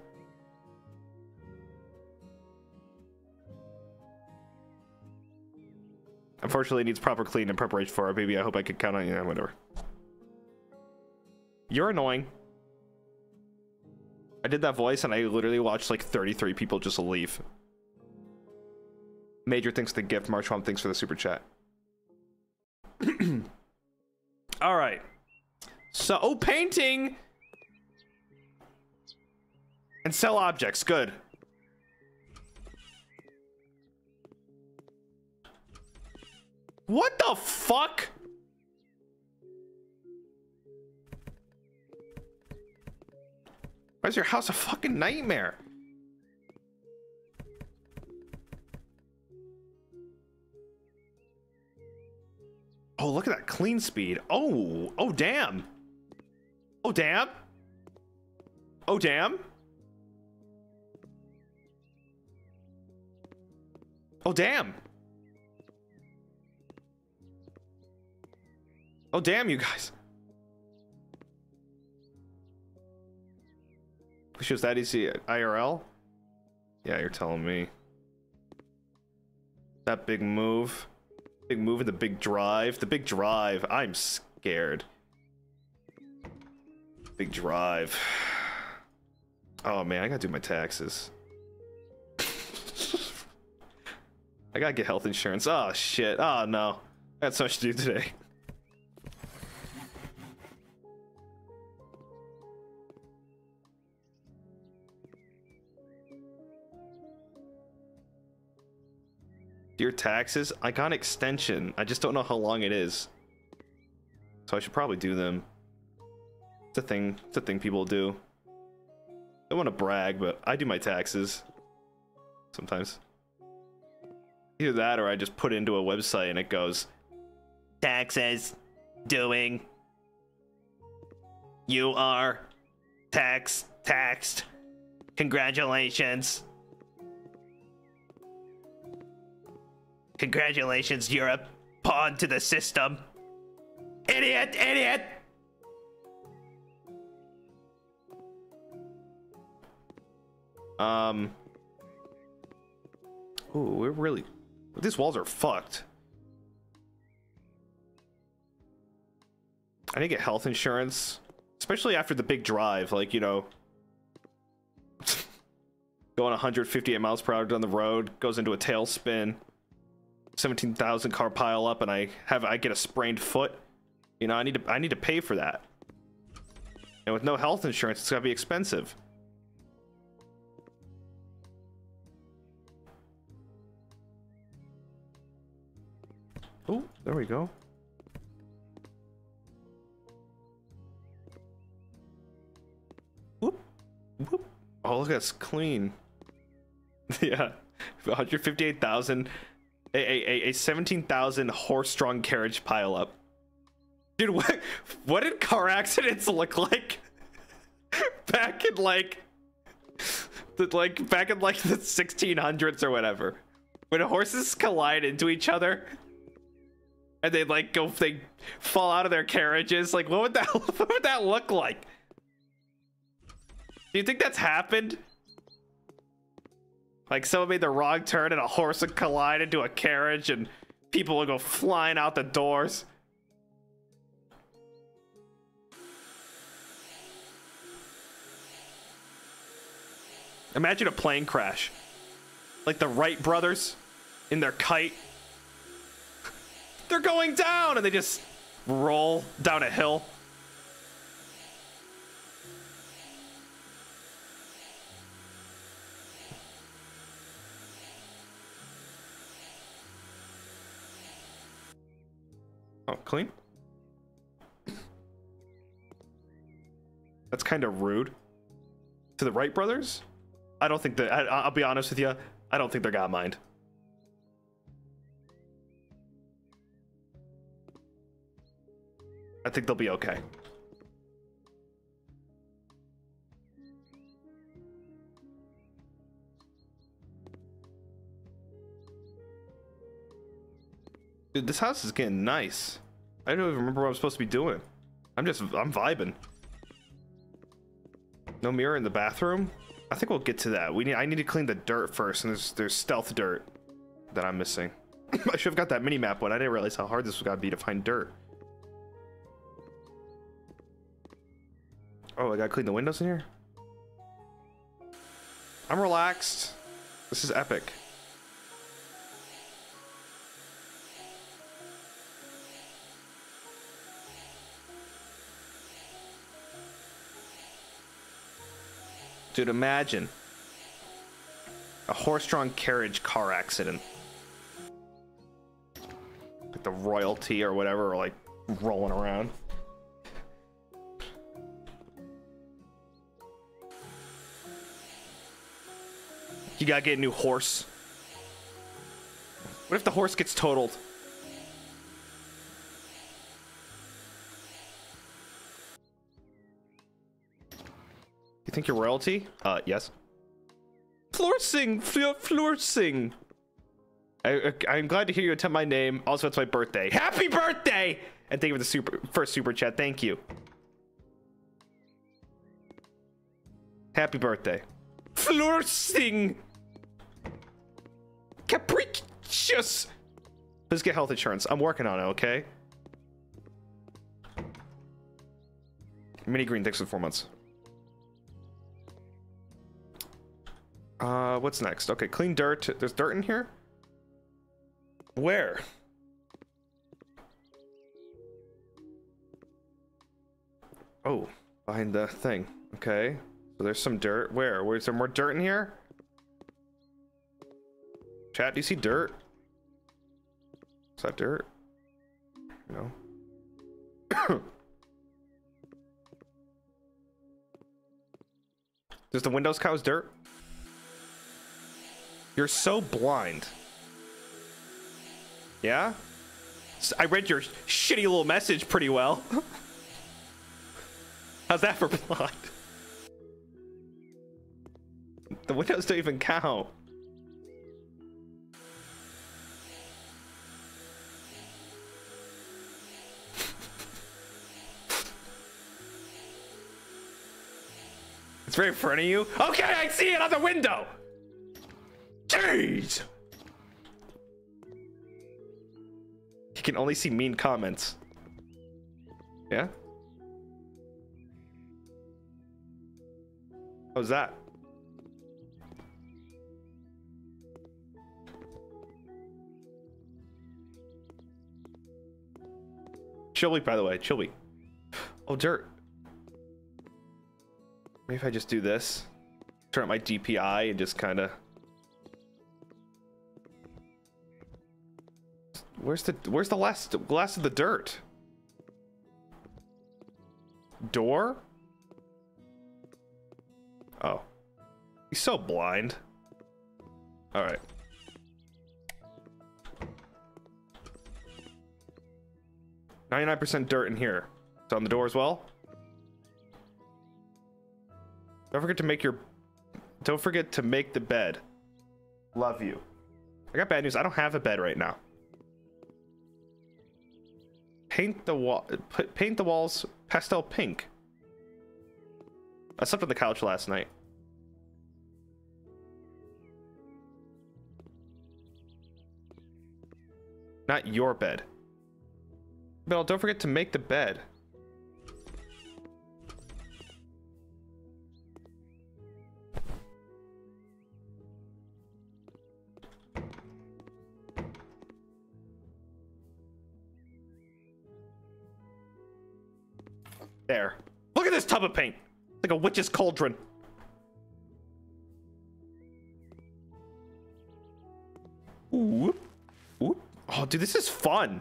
Unfortunately, it needs proper clean and preparation for our baby. I hope I could count on you. Yeah, whatever. You're annoying. I did that voice and I literally watched like 33 people just leave. Major thanks for the gift. Marchwam, thanks for the super chat. All right. So, oh, painting! And sell objects. Good. What the fuck? Why is your house a fucking nightmare? Oh, look at that clean speed. Oh, oh damn. Oh damn. Oh damn. Oh damn. Oh damn, you guys. It's just that easy IRL? Yeah, you're telling me. That big move. Big move and the big drive. The big drive. I'm scared. Big drive. Oh man, I gotta do my taxes. I gotta get health insurance. Oh shit. Oh no. I got so much to do today. Dear taxes, I got an extension. I just don't know how long it is. So I should probably do them. It's a thing. It's a thing people do. Don't want to brag, but I do my taxes. Sometimes. Either that or I just put it into a website and it goes, taxes doing. You are taxed. Congratulations. Congratulations, you're a pawn to the system. Idiot, idiot! Ooh, we're really... these walls are fucked. I need to get health insurance. Especially after the big drive, like, you know... going 158 miles per hour down the road, goes into a tailspin. 17,000 car pile up and I get a sprained foot. You know, I need to pay for that. And with no health insurance, it's gotta be expensive. Oh, there we go. Whoop, whoop. Oh, look, that's clean. Yeah, 158,000. A 17,000 horse-drawn carriage pileup. Dude, what did car accidents look like back in like the 1600s or whatever, when horses collide into each other and they like go, they fall out of their carriages? Like, what would that look like? Do you think that's happened? Like, someone made the wrong turn and a horse would collide into a carriage and people would go flying out the doors. Imagine a plane crash. Like the Wright brothers in their kite. They're going down and they just roll down a hill. Oh, clean. That's kind of rude to the Wright brothers. I don't think that I'll be honest with you, I don't think they got mind. I think they'll be okay. Dude, this house is getting nice. I don't even remember what I'm supposed to be doing. I'm vibing. No mirror in the bathroom? I think we'll get to that. I need to clean the dirt first, and there's stealth dirt that I'm missing. I should have got that mini map one. I didn't realize how hard this was gotta be to find dirt. Oh, I gotta clean the windows in here? I'm relaxed. This is epic. Dude, imagine a horse-drawn carriage car accident. Like the royalty or whatever, or like rolling around. You gotta get a new horse. What if the horse gets totaled? Think you're royalty? Yes. Floorsing. I'm glad to hear you attempt my name. Also, it's my birthday. Happy birthday! And thank you for the first super chat. Thank you. Happy birthday. Floorsing. Capricious. Let's get health insurance. I'm working on it, okay? Mini green, thanks for 4 months. What's next? Okay, clean dirt. There's dirt in here? Where? Oh, behind the thing. Okay. So there's some dirt. Where? Where's there more dirt in here? Chat, do you see dirt? Is that dirt? No. Does the Windows cause dirt? You're so blind. Yeah? I read your shitty little message pretty well. How's that for blind? The windows don't even count. It's right in front of you. Okay, I see it on the window. Jeez. You can only see mean comments. Yeah? How's that? Chill Week, by the way. Chill Week. Oh, dirt. Maybe if I just do this. Turn up my DPI and just kind of... Where's the last of the dirt? Door? Oh. He's so blind. Alright. Right. 99% dirt in here. It's on the door as well. Don't forget to make the bed. Love you. I got bad news. I don't have a bed right now. Paint the walls pastel pink. I slept on the couch last night. Not your bed. Bill, don't forget to make the bed. There. Look at this tub of paint. It's like a witch's cauldron. Ooh. Ooh. Oh, dude, this is fun.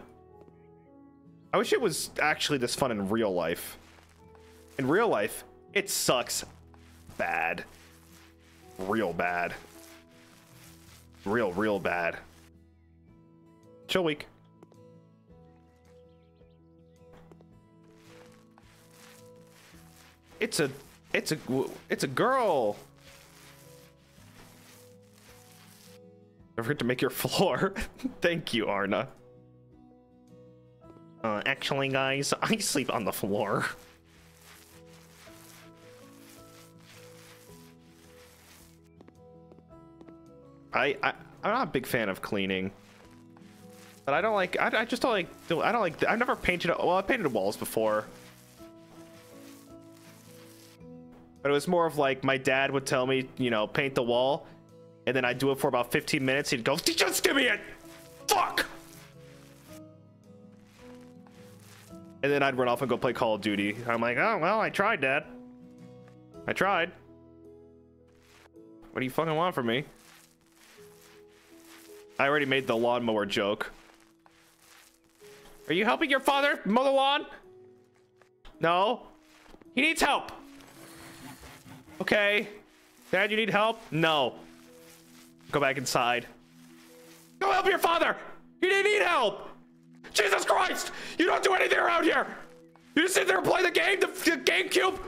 I wish it was actually this fun in real life. In real life, it sucks bad. Real bad. Real bad. Chill Week. It's a girl. Don't forget to make your floor. Thank you, Arna. Actually, guys, I sleep on the floor. I'm not a big fan of cleaning, but I don't like. I just don't like. I don't like. I've never painted. Well, I painted walls before, but it was more of like my dad would tell me, you know, paint the wall, and then I'd do it for about 15 minutes. He'd go, "Just give me it, fuck!" And then I'd run off and go play Call of Duty. I'm like, oh well, I tried, Dad. I tried. What do you fucking want from me? I already made the lawnmower joke. Are you helping your father mow the lawn? No. He needs help. Okay. Dad, you need help? No. Go back inside. Go help your father. You didn't need help. Jesus Christ. You don't do anything around here. You just sit there and play the game, the GameCube.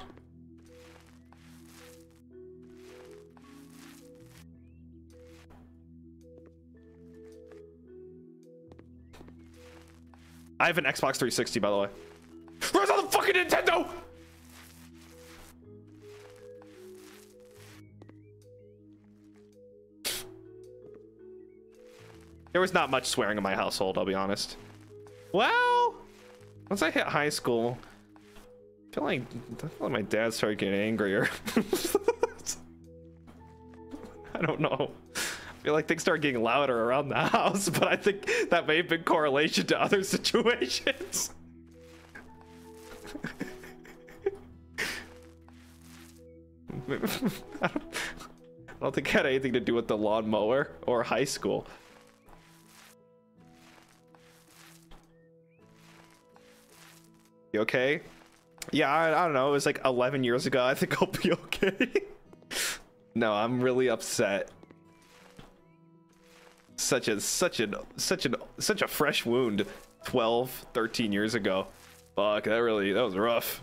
I have an Xbox 360, by the way. Where's all the fucking Nintendo? There was not much swearing in my household, I'll be honest. Well, once I hit high school, I feel like my dad started getting angrier. I don't know. I feel like things start getting louder around the house, but I think that may have been correlation to other situations. I don't think it had anything to do with the lawnmower or high school. You okay? Yeah, I don't know. It was like 11 years ago. I think I'll be okay. No, I'm really upset. Such a fresh wound 12-13 years ago. Fuck, that was rough.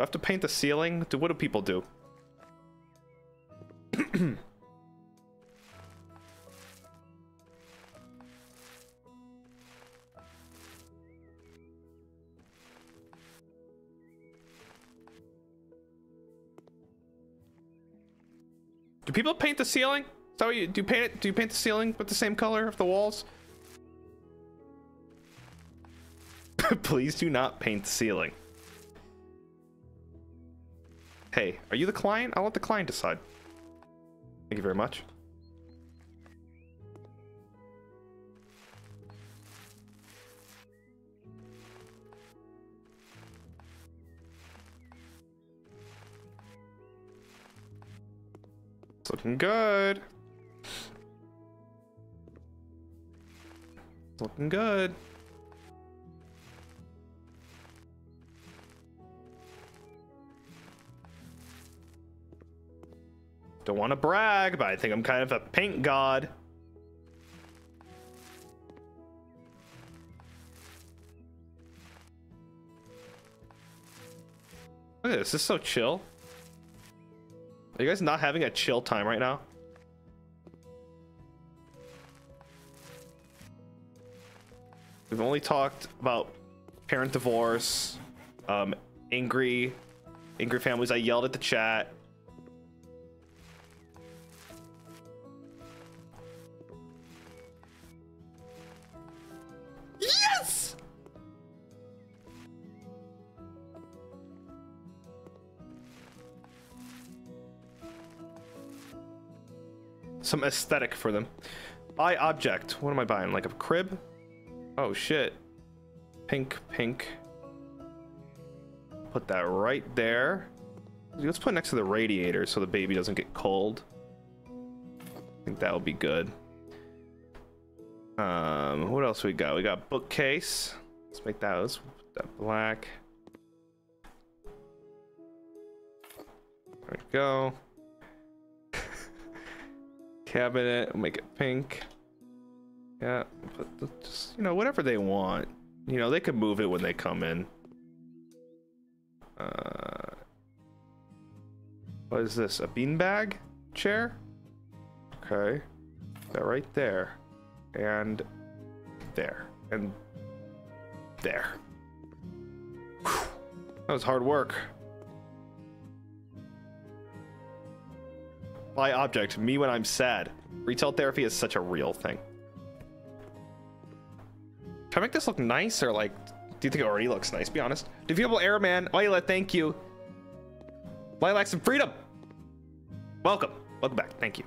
I have to paint the ceiling. What do people do? Do people paint the ceiling? So you do paint it? Do you paint the ceiling with the same color of the walls? Please do not paint the ceiling. Hey, are you the client? I'll let the client decide. Thank you very much. It's looking good. Looking good. Don't want to brag, but I think I'm kind of a paint god. Look at this. This is so chill. Are you guys not having a chill time right now? We've only talked about parent divorce, angry families. I yelled at the chat. Yes! Some aesthetic for them. Buy object. What am I buying? Like a crib? Oh shit. Pink, pink, put that right there. Let's put it next to the radiator so the baby doesn't get cold. I think that'll be good. What else we got? We got bookcase. Let's make that, let's put that black. There we go. Cabinet, we'll make it pink. Yeah, but just, you know, whatever they want. You know, they could move it when they come in. What is this? A beanbag chair? Okay. That right there. And there. And there. Whew. That was hard work. My object, me when I'm sad. Retail therapy is such a real thing. Can I make this look nice, or like, do you think it already looks nice? Be honest. Defeatable Airman, Lila, thank you. Lilacs and freedom. Welcome. Welcome back. Thank you.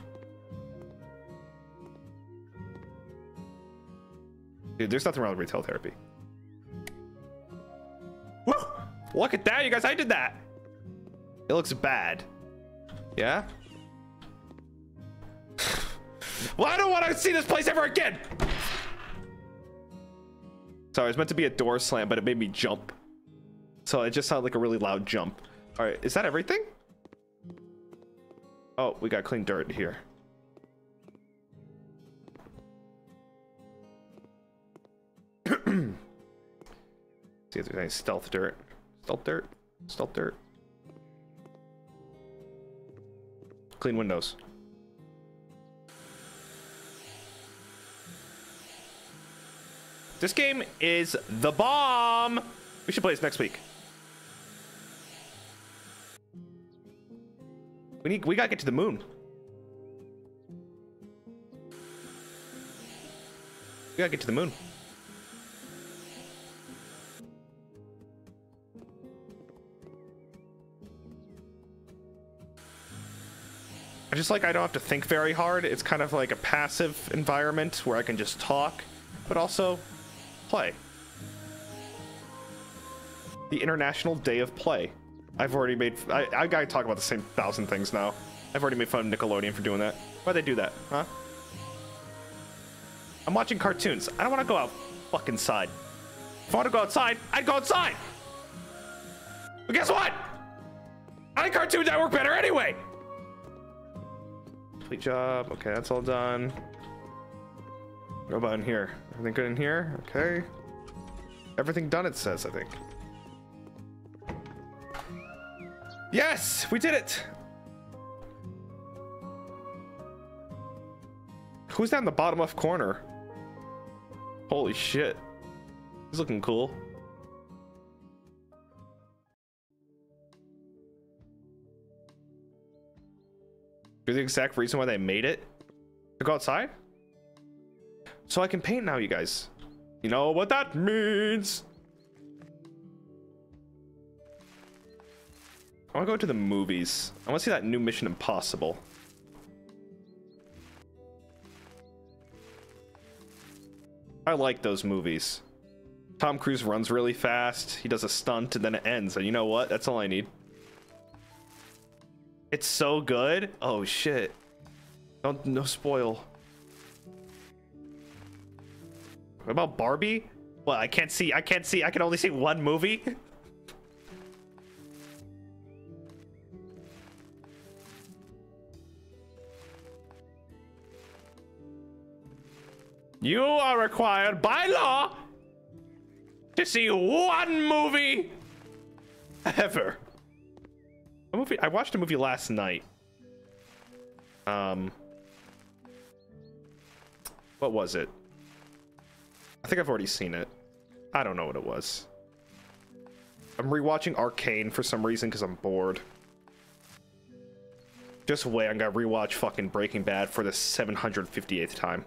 Dude, there's nothing wrong with retail therapy. Woo! Look at that, you guys. I did that. It looks bad. Yeah? Well, I don't want to see this place ever again. Sorry, it was meant to be a door slam, but it made me jump. So it just sounded like a really loud jump. All right, is that everything? Oh, we got clean dirt here. See if there's any stealth dirt. Stealth dirt? Stealth dirt. Clean windows. This game is the bomb. We should play this next week. We gotta get to the moon. We gotta get to the moon. I just like, I don't have to think very hard. It's kind of like a passive environment where I can just talk, but also play. The International Day of Play. I've already made, I gotta talk about the same 1,000 things now. I've already made fun of Nickelodeon for doing that. Why'd they do that, huh? I'm watching cartoons. I don't want to go out fucking side. If I want to go outside, I'd go outside. But guess what? I like Cartoon Network better anyway. Complete job. Okay, that's all done. What about in here? Everything good in here? Okay. Everything done, it says, I think. Yes! We did it! Who's down the bottom left corner? Holy shit. He's looking cool. You're the exact reason why they made it? To go outside? So I can paint now, you guys. You know what that means! I want to go to the movies. I want to see that new Mission Impossible. I like those movies. Tom Cruise runs really fast. He does a stunt and then it ends. And you know what? That's all I need. It's so good. Oh, shit. Don't, no spoil. What about Barbie? Well, I can't see. I can't see. I can only see one movie. You are required by law to see one movie ever. A movie. I watched a movie last night. What was it? I think I've already seen it. I don't know what it was. I'm rewatching Arcane for some reason because I'm bored. Just wait, I'm gonna rewatch fucking Breaking Bad for the 758th time.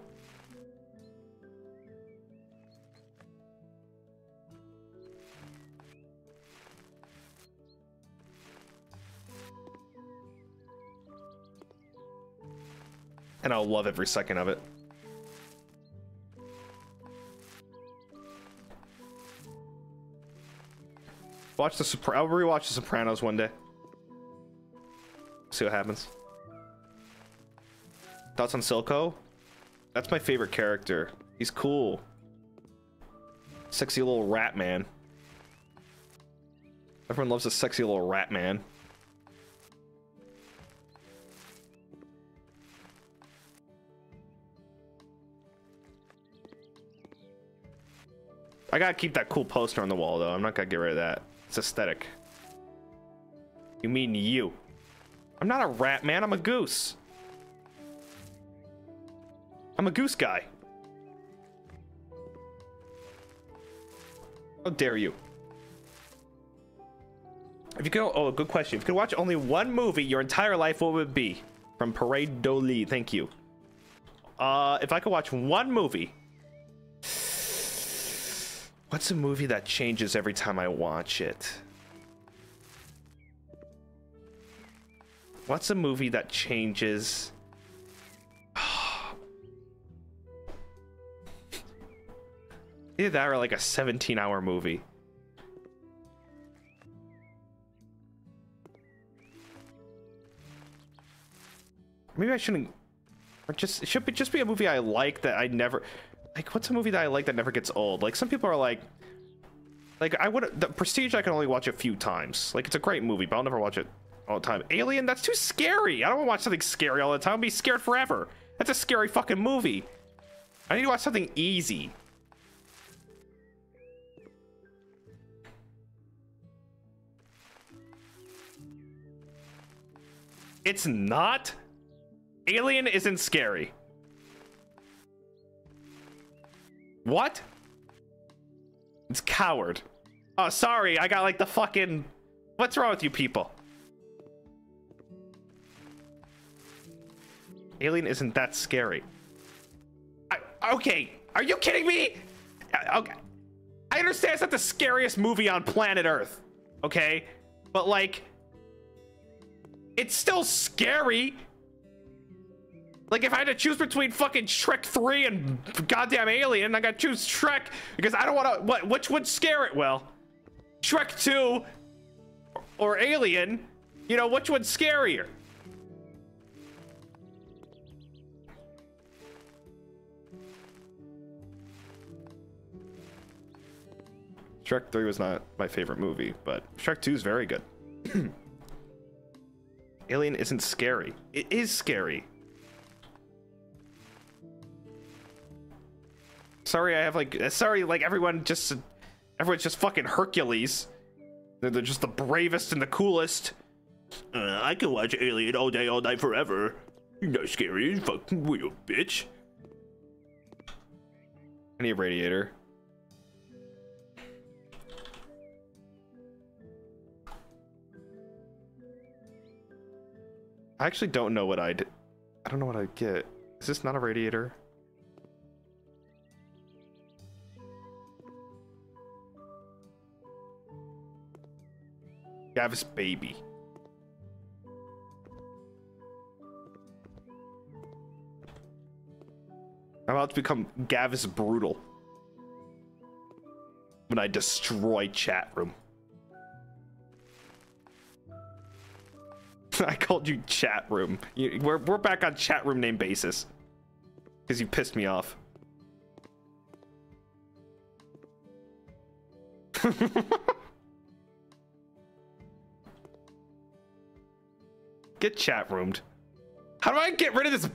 And I'll love every second of it. Watch the Sopranos. I'll rewatch the Sopranos one day. See what happens. Thoughts on Silco? That's my favorite character. He's cool. Sexy little rat man. Everyone loves a sexy little rat man. I gotta keep that cool poster on the wall, though. I'm not gonna get rid of that. It's aesthetic. You mean you. I'm not a rat man, I'm a goose. I'm a goose guy. How dare you? If you could, oh, good question. If you could watch only one movie your entire life, what would it be? From Parade Doli, thank you. If I could watch one movie. What's a movie that changes every time I watch it? What's a movie that changes? Either that or like a 17-hour movie. Maybe I shouldn't, or just, it should be, just be a movie I like that I never, like, what's a movie that I like that never gets old? Like, some people are like, I would, The Prestige I can only watch a few times. Like, it's a great movie, but I'll never watch it all the time. Alien, that's too scary. I don't want to watch something scary all the time. I'll be scared forever. That's a scary fucking movie. I need to watch something easy. It's not? Alien isn't scary. What? It's Coward. Oh, sorry. I got like the fucking... What's wrong with you people? Alien isn't that scary. Okay. Are you kidding me? Okay. I understand it's not the scariest movie on planet Earth. Okay? But like... It's still scary. Like, if I had to choose between fucking Shrek 3 and goddamn Alien, I gotta choose Shrek because I don't want to. Which would scare it? Well, Shrek 2 or Alien, you know, which one's scarier? Shrek 3 was not my favorite movie, but Shrek 2 is very good. Alien isn't scary. It is scary. Sorry, I have like, sorry, like everyone's just fucking Hercules. They're just the bravest and the coolest. I can watch Alien all day, all night, forever. You're not scary, fucking weird, bitch. I need a radiator. I actually don't know what I'd. I don't know what I'd get. Is this not a radiator? Gavis baby. I'm about to become Gavis brutal when I destroy chat room. I called you chat room. We're back on chat room name basis because you pissed me off. Get chat roomed. How do I get rid of this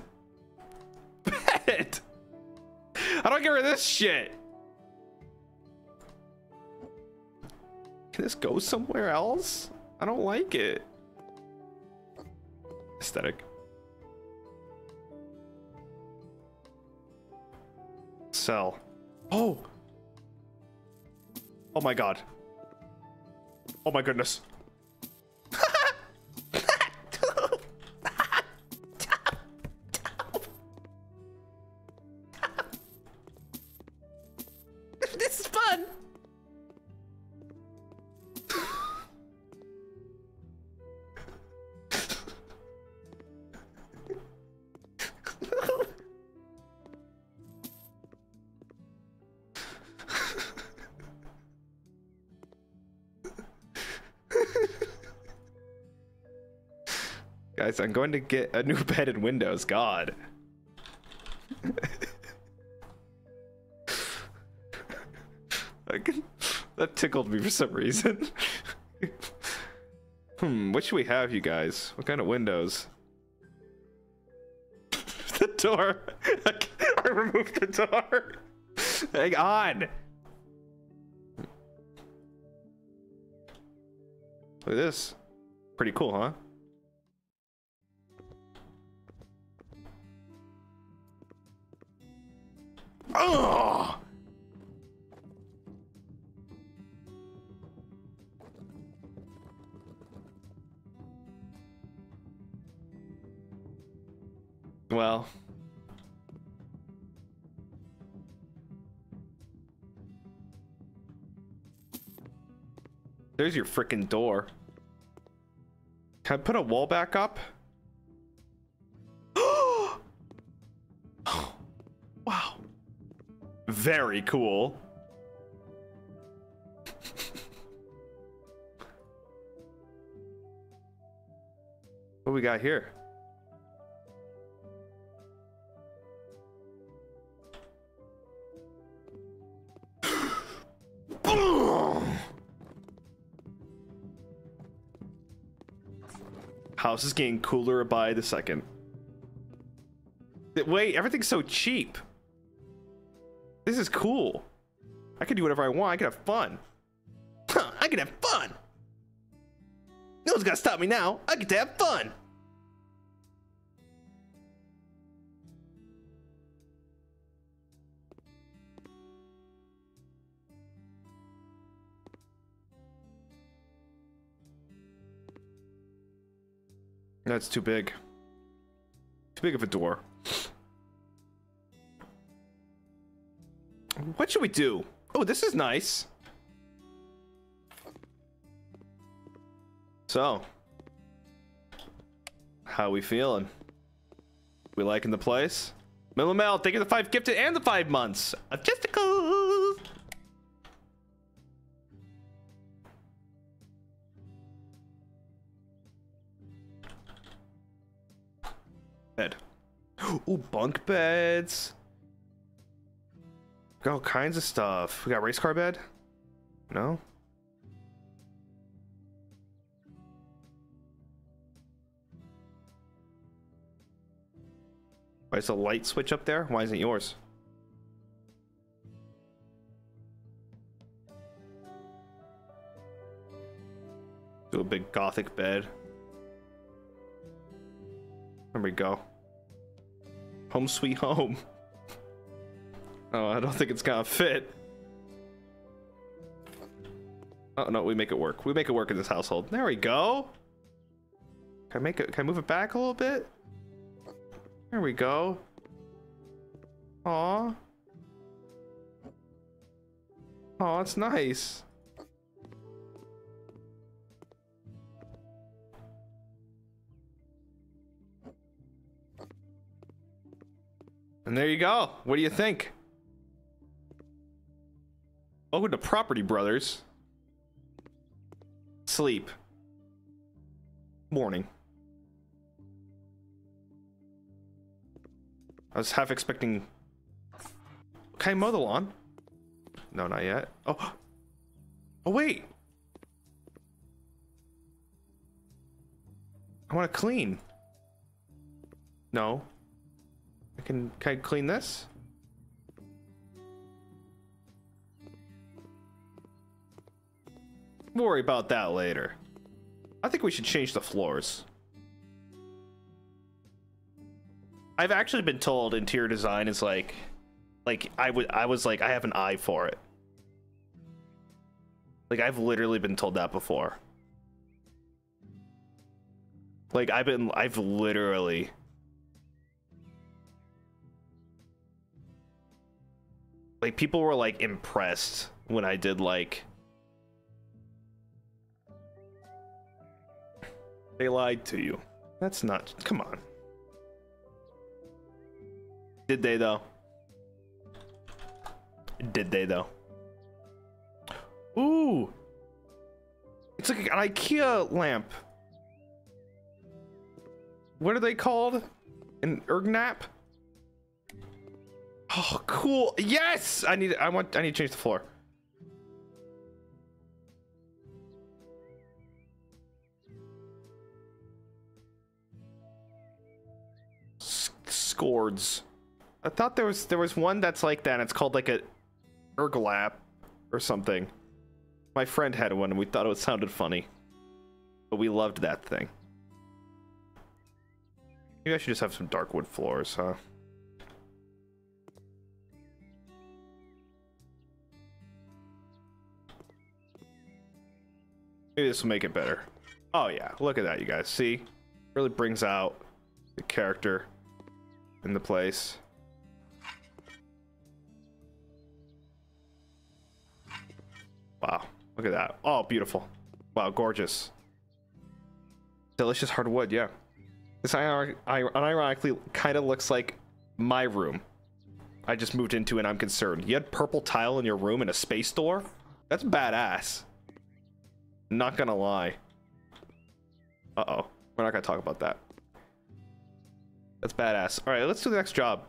bed? How do I get rid of this shit? Can this go somewhere else? I don't like it. Aesthetic. Sell. Oh. Oh my god. Oh my goodness. guys. I'm going to get a new bed and windows. God. That tickled me for some reason. What should we have, you guys? What kind of windows? The door. I removed the door. Hang on. Look at this. Pretty cool, huh? Oh! Well, there's your frickin' door. Can I put a wall back up? Oh, wow. Very cool. What we got here? House is getting cooler by the second. Wait, everything's so cheap. This is cool. I can do whatever I want. I can have fun. Huh, I can have fun. No one's gonna stop me now. I get to have fun. That's too big. Too big of a door. What should we do? Oh, this is nice. So, how we feeling? We liking the place? Mel, thank you for the 5 gifted and the 5 months of testicles. Bed. Ooh, bunk beds. We got all kinds of stuff. We got race car bed? No? Why is the light switch up there? Why isn't it yours? Do a big gothic bed. There we go. Home sweet home. Oh, I don't think it's gonna fit. Oh no, we make it work. We make it work in this household. There we go. Can I make it? Can I move it back a little bit? There we go. Aw. Aw, it's nice. And there you go. What do you think? Welcome to Property Brothers. Sleep. Morning. I was half expecting... Can I mow the lawn? No, not yet. Oh, oh wait. I want to clean. No. Can I clean this? Worry about that later. I think we should change the floors. I've actually been told interior design is like I was like, I have an eye for it. Like I've literally been told that before. Like I've literally. Like, people were, like, impressed when I did, like... They lied to you. That's not... Come on. Did they, though? Did they, though? Ooh! It's like an IKEA lamp. what are they called? An Ergnap? Oh, cool. Yes! I need to change the floor. Scords. I thought there was one that's like that, and it's called like a Erglap or something. My friend had one and we thought it sounded funny, but we loved that thing. Maybe I should just have some dark wood floors, huh? Maybe this will make it better. Oh yeah, look at that, you guys. See? Really brings out the character in the place. Wow, look at that. Oh, beautiful. Wow, gorgeous. Delicious hardwood, yeah. This unironically kind of looks like my room I just moved into, and I'm concerned. You had purple tile in your room and a space door? That's badass. Not gonna lie. Uh-oh. We're not gonna talk about that. That's badass. All right, let's do the next job.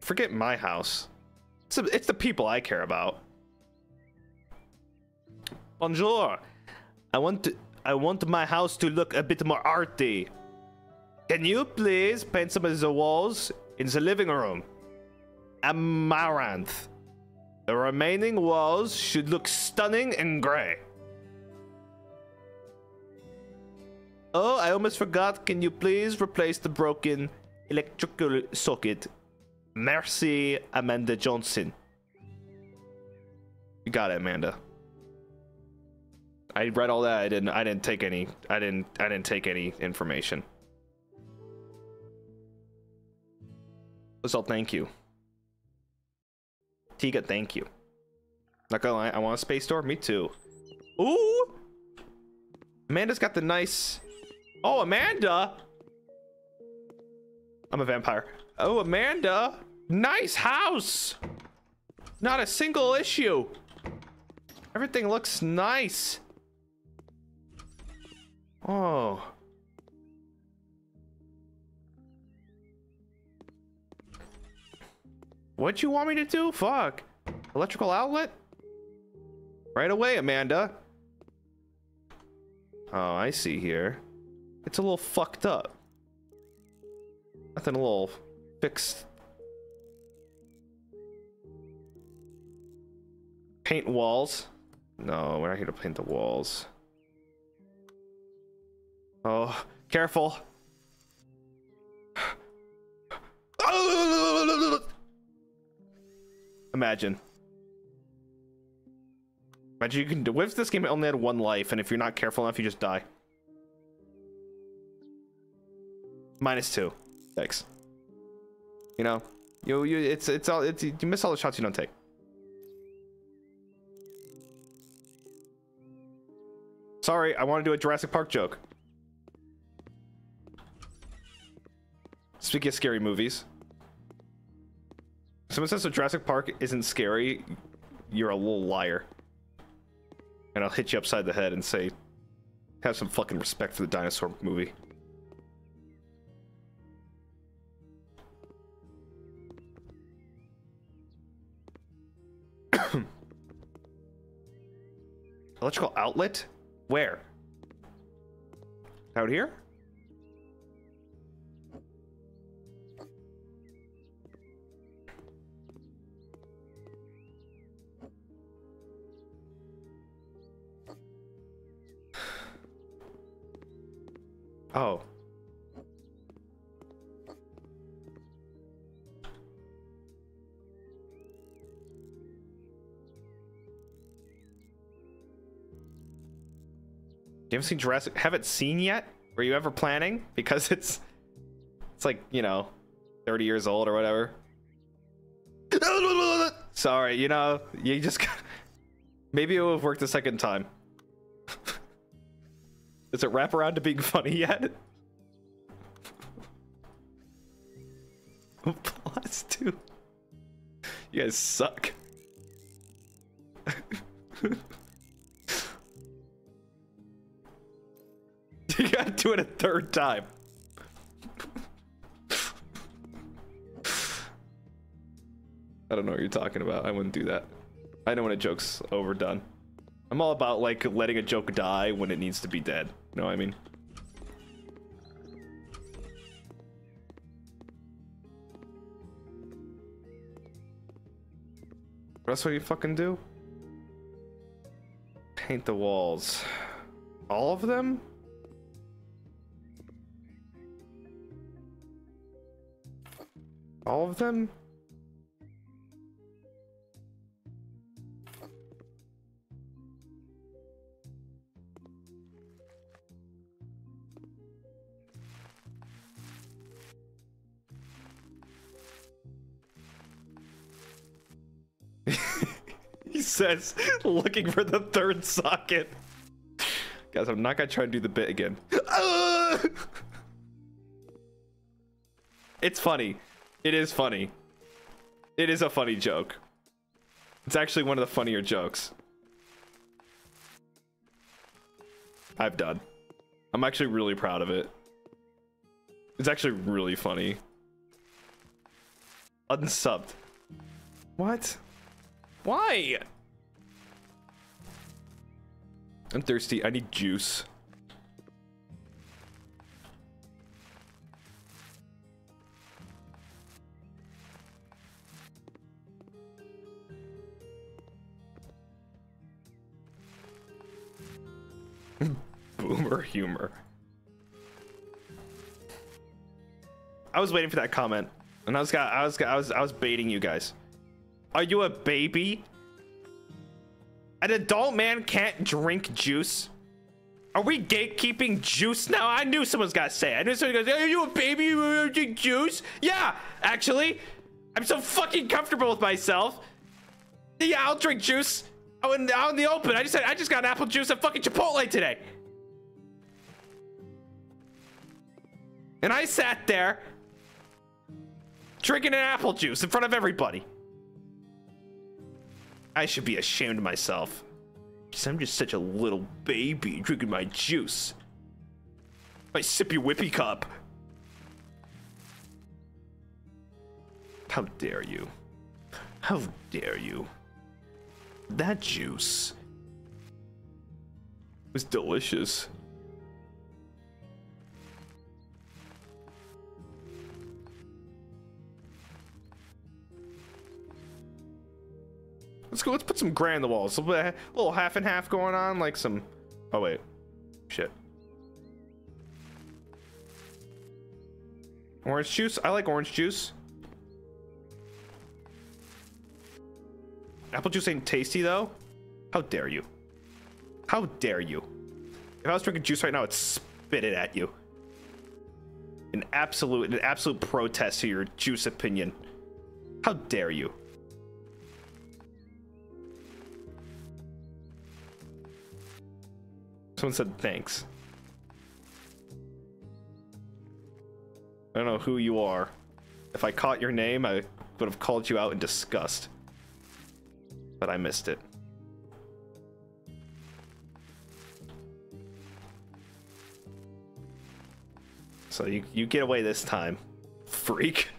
Forget my house. It's the people I care about. Bonjour. I want my house to look a bit more arty. Can you please paint some of the walls in the living room amaranth? The remaining walls should look stunning and gray. Oh, I almost forgot. Can you please replace the broken electrical socket? Merci, Amanda Johnson. You got it, Amanda. I read all that. I didn't take any. I didn't take any information. So thank you. Tiga, thank you. Not gonna lie, I want a space door. Me too. Ooh! Amanda's got the nice... Oh, Amanda! I'm a vampire. Oh, Amanda! Nice house! Not a single issue. Everything looks nice. Oh... What you want me to do? Fuck. Electrical outlet? Right away, Amanda. Oh, I see here. It's a little fucked up. Nothing a little fixed. Paint walls? No, we're not here to paint the walls. Oh, careful. Imagine you can do. What if this game only had one life, and if you're not careful enough, you just die? -2. Thanks. You know, it's you miss all the shots you don't take. Sorry, I want to do a Jurassic Park joke. Speaking of scary movies. Someone says that Jurassic Park isn't scary, you're a little liar. And I'll hit you upside the head and say, have some fucking respect for the dinosaur movie. Electrical outlet? Where? Out here? Oh. You haven't seen Jurassic? Haven't seen yet? Were you ever planning? Because it's like, you know, 30 years old or whatever. Sorry, you know, you just got... Maybe it would have worked the second time. Does it wrap around to being funny yet? +2. You guys suck. You gotta do it a third time. I don't know what you're talking about. I wouldn't do that. I know when a joke's overdone. I'm all about, like, letting a joke die when it needs to be dead. You know what I mean? That's what you fucking do? Paint the walls. All of them? All of them? He says, looking for the third socket. Guys, I'm not gonna try to do the bit again. It's funny. It is funny. It is a funny joke. It's actually one of the funnier jokes I've done. I'm actually really proud of it. It's actually really funny. Unsubbed. What? Why? I'm thirsty. I need juice. Boomer humor. I was waiting for that comment, and I was baiting you guys. Are you a baby? An adult man can't drink juice? Are we gatekeeping juice now? I knew someone's got to say it. I knew someone goes, are you a baby? You drink juice? Yeah, actually. I'm so fucking comfortable with myself. Yeah, I'll drink juice. Out in the open. I just got an apple juice at fucking Chipotle today. And I sat there drinking an apple juice in front of everybody. I should be ashamed of myself. I'm just such a little baby drinking my juice. My sippy whippy cup. How dare you? How dare you? That juice was delicious. Let's go. Let's put some gray in the walls. A little half and half going on, like some. Oh wait, shit. Orange juice. I like orange juice. Apple juice ain't tasty though. How dare you? How dare you? If I was drinking juice right now, I'd spit it at you. An absolute protest to your juice opinion. How dare you? Someone said thanks. I don't know who you are. If I caught your name, I would have called you out in disgust. But I missed it. So you get away this time, freak.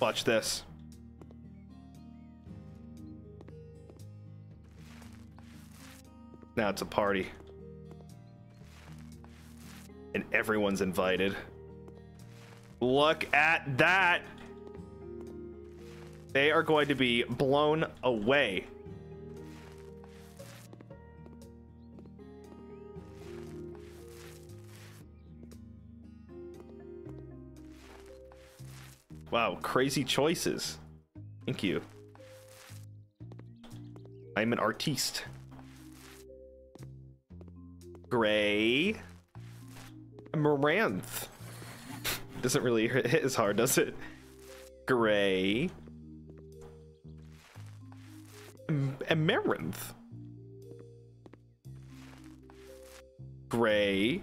Watch this. Now it's a party. And everyone's invited. Look at that! They are going to be blown away. Wow, crazy choices. Thank you. I'm an artiste. Gray. Amaranth. Doesn't really hit as hard, does it? Gray. Amaranth. Gray.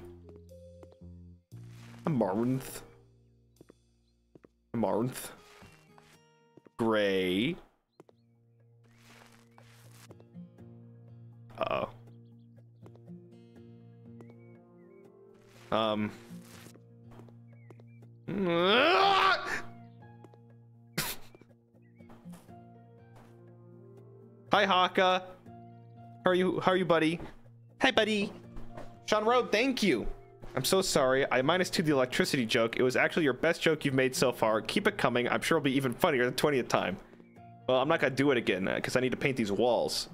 Amaranth. Amaranth. Gray. Uh-oh. Hi, Haka. How are you? How are you, buddy? Hi, buddy. Sean Road, thank you. I'm so sorry. I -2'd the electricity joke. It was actually your best joke you've made so far. Keep it coming. I'm sure it'll be even funnier the 20th time. Well, I'm not gonna do it again because I need to paint these walls.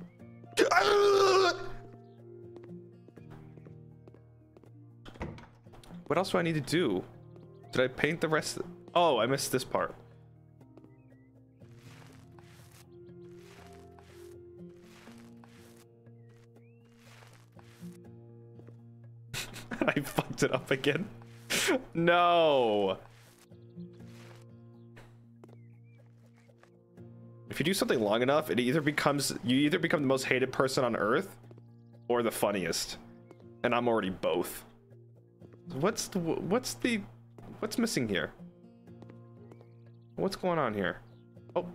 What else do I need to do? Did I paint the rest? Oh, I missed this part. I fucked it up again. No. If you do something long enough, it either becomes the most hated person on earth or the funniest. And I'm already both. What's missing here? What's going on here? Oh.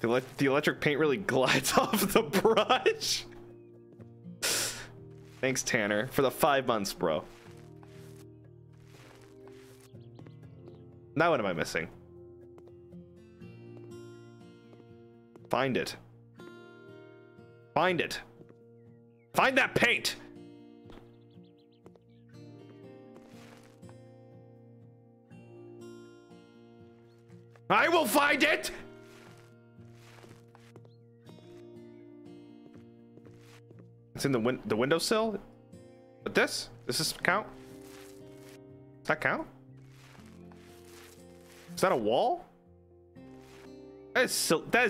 The electric paint really glides off the brush. Thanks, Tanner, for the 5 months, bro. Now what am I missing? Find it. Find it. Find that paint! I will find it! It's in the windowsill, but this does this count? Does that count? Is that a wall? That is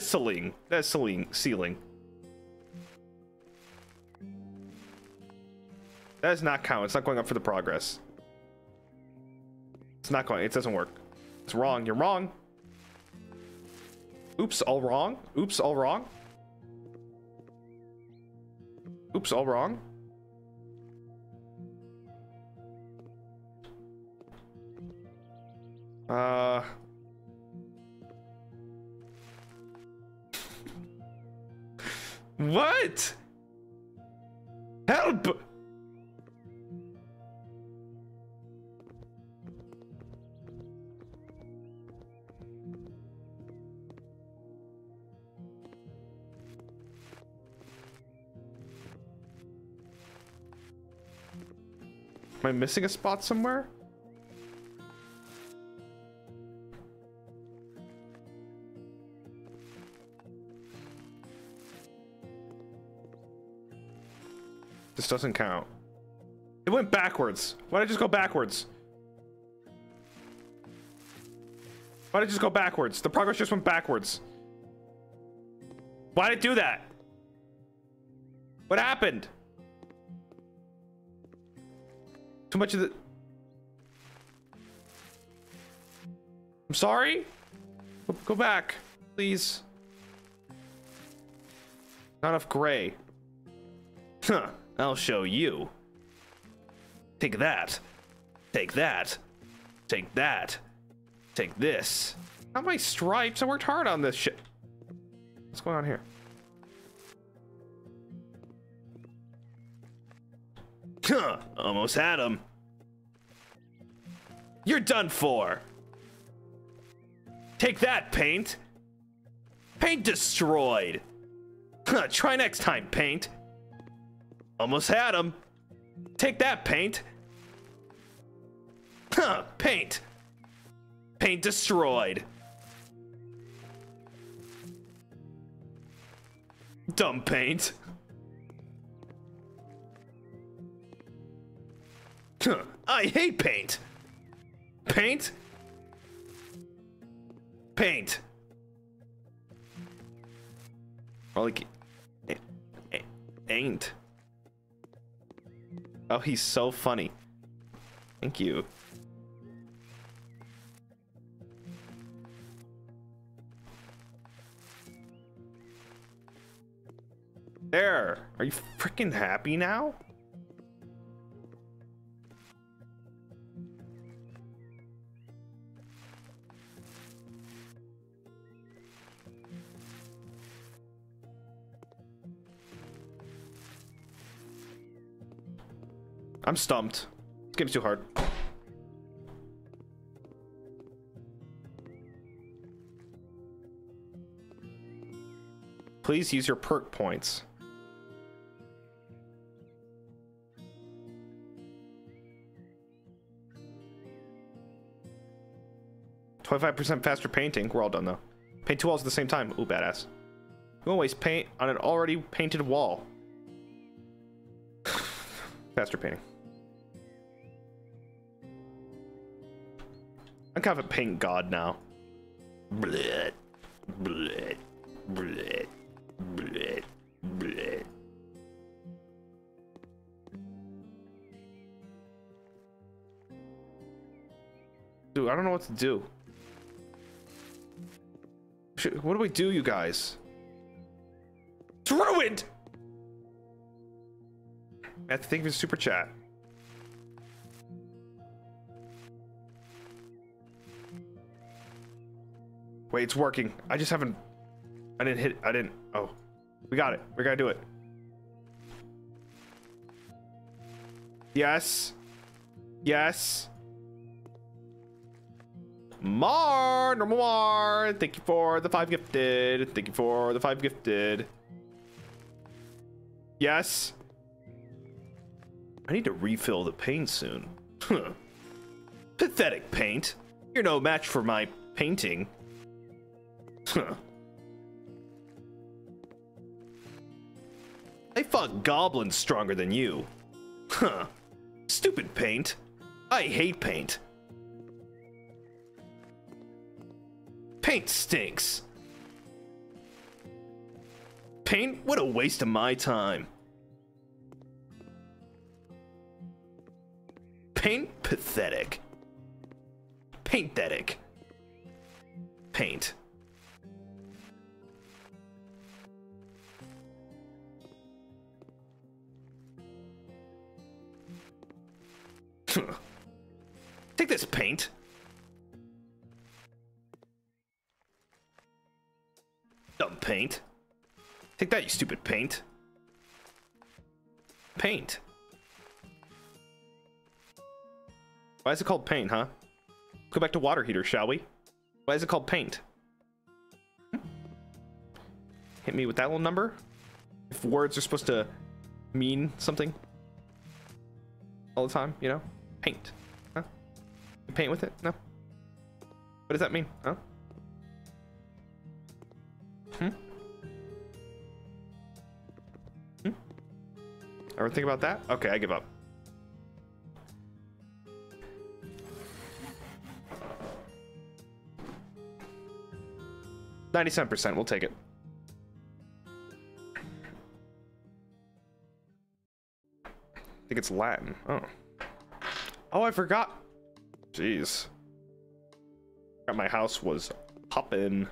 ceiling. That is ceiling. Ceiling. That does not count. It's not going up for the progress. It's not going. It doesn't work. It's wrong. You're wrong. Oops, all wrong. Oops, all wrong. Oops, all wrong. What? Help! Am I missing a spot somewhere? This doesn't count. It went backwards. Why did I just go backwards? Why did I just go backwards? The progress just went backwards. Why did it do that? What happened? Too much of the... I'm sorry? Go back, please. Not enough gray. Huh, I'll show you. Take that. Take that. Take that. Take this. Not my stripes, I worked hard on this shit. What's going on here? Huh, almost had him. You're done for. Take that, paint. Paint destroyed. Huh, try next time, paint. Almost had him. Take that, paint. Huh, paint. Paint destroyed. Dumb paint. Huh, I hate paint. Paint. Paint. Or like, ain't. Oh, he's so funny. Thank you. There. Are you freaking happy now? I'm stumped. This game's too hard. Please use your perk points. .5% faster painting. We're all done though. Paint two walls at the same time. Ooh, badass. We won't waste paint on an already painted wall. Faster painting. I'm kind of a paint god now. Bleh. Bleh. Bleh. Bleh. Bleh. Dude, I don't know what to do. What do we do, you guys? It's ruined! I have to think of a super chat. Wait, it's working. I just haven't... I didn't... Oh. We got it. We gotta do it. Yes. Yes. Mar, normal Mar. Thank you for the 5 gifted. Thank you for the 5 gifted. Yes. I need to refill the paint soon. Huh. Pathetic paint. You're no match for my painting. Huh. I fought goblins stronger than you. Huh. Stupid paint. I hate paint. Paint stinks. Paint? What a waste of my time. Paint? Pathetic. Painthetic. Paint. Take this paint. Dumb paint. Take that, you stupid paint. Paint. Why is it called paint, huh? Let's go back to water heater, shall we? Why is it called paint? Hit me with that little number. If words are supposed to mean something all the time, you know? Paint. Huh? You paint with it? No. What does that mean? Huh? Hmm? Hmm? Ever think about that? Okay, I give up. .97%, we'll take it. I think it's Latin. Oh. Oh, I forgot. Jeez. Forgot my house was poppin'.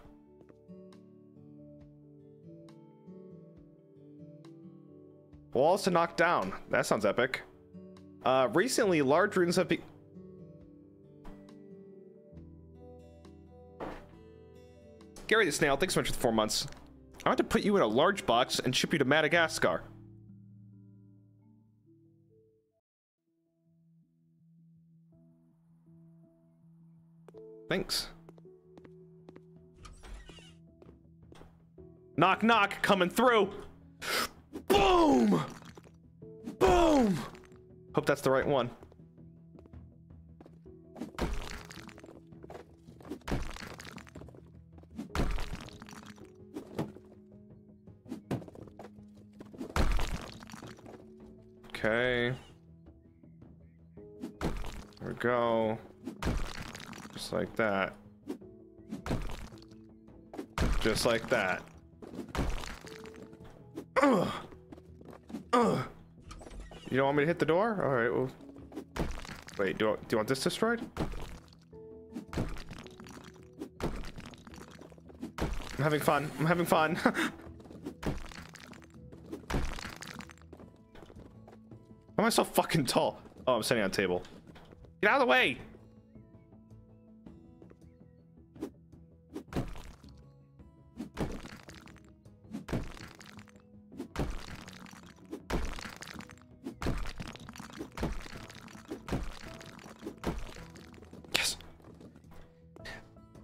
Walls to knock down. That sounds epic. Recently, large rooms have been... Gary the Snail, thanks so much for the 4 months. I want to put you in a large box and ship you to Madagascar. Thanks. Knock, knock, coming through. Boom! Boom! Hope that's the right one. Okay. There we go. Just like that. Just like that. Ugh. Ugh. You don't want me to hit the door? All right. Well, wait. Do you want this destroyed? I'm having fun. I'm having fun. Why am I so fucking tall? Oh, I'm sitting on a table. Get out of the way.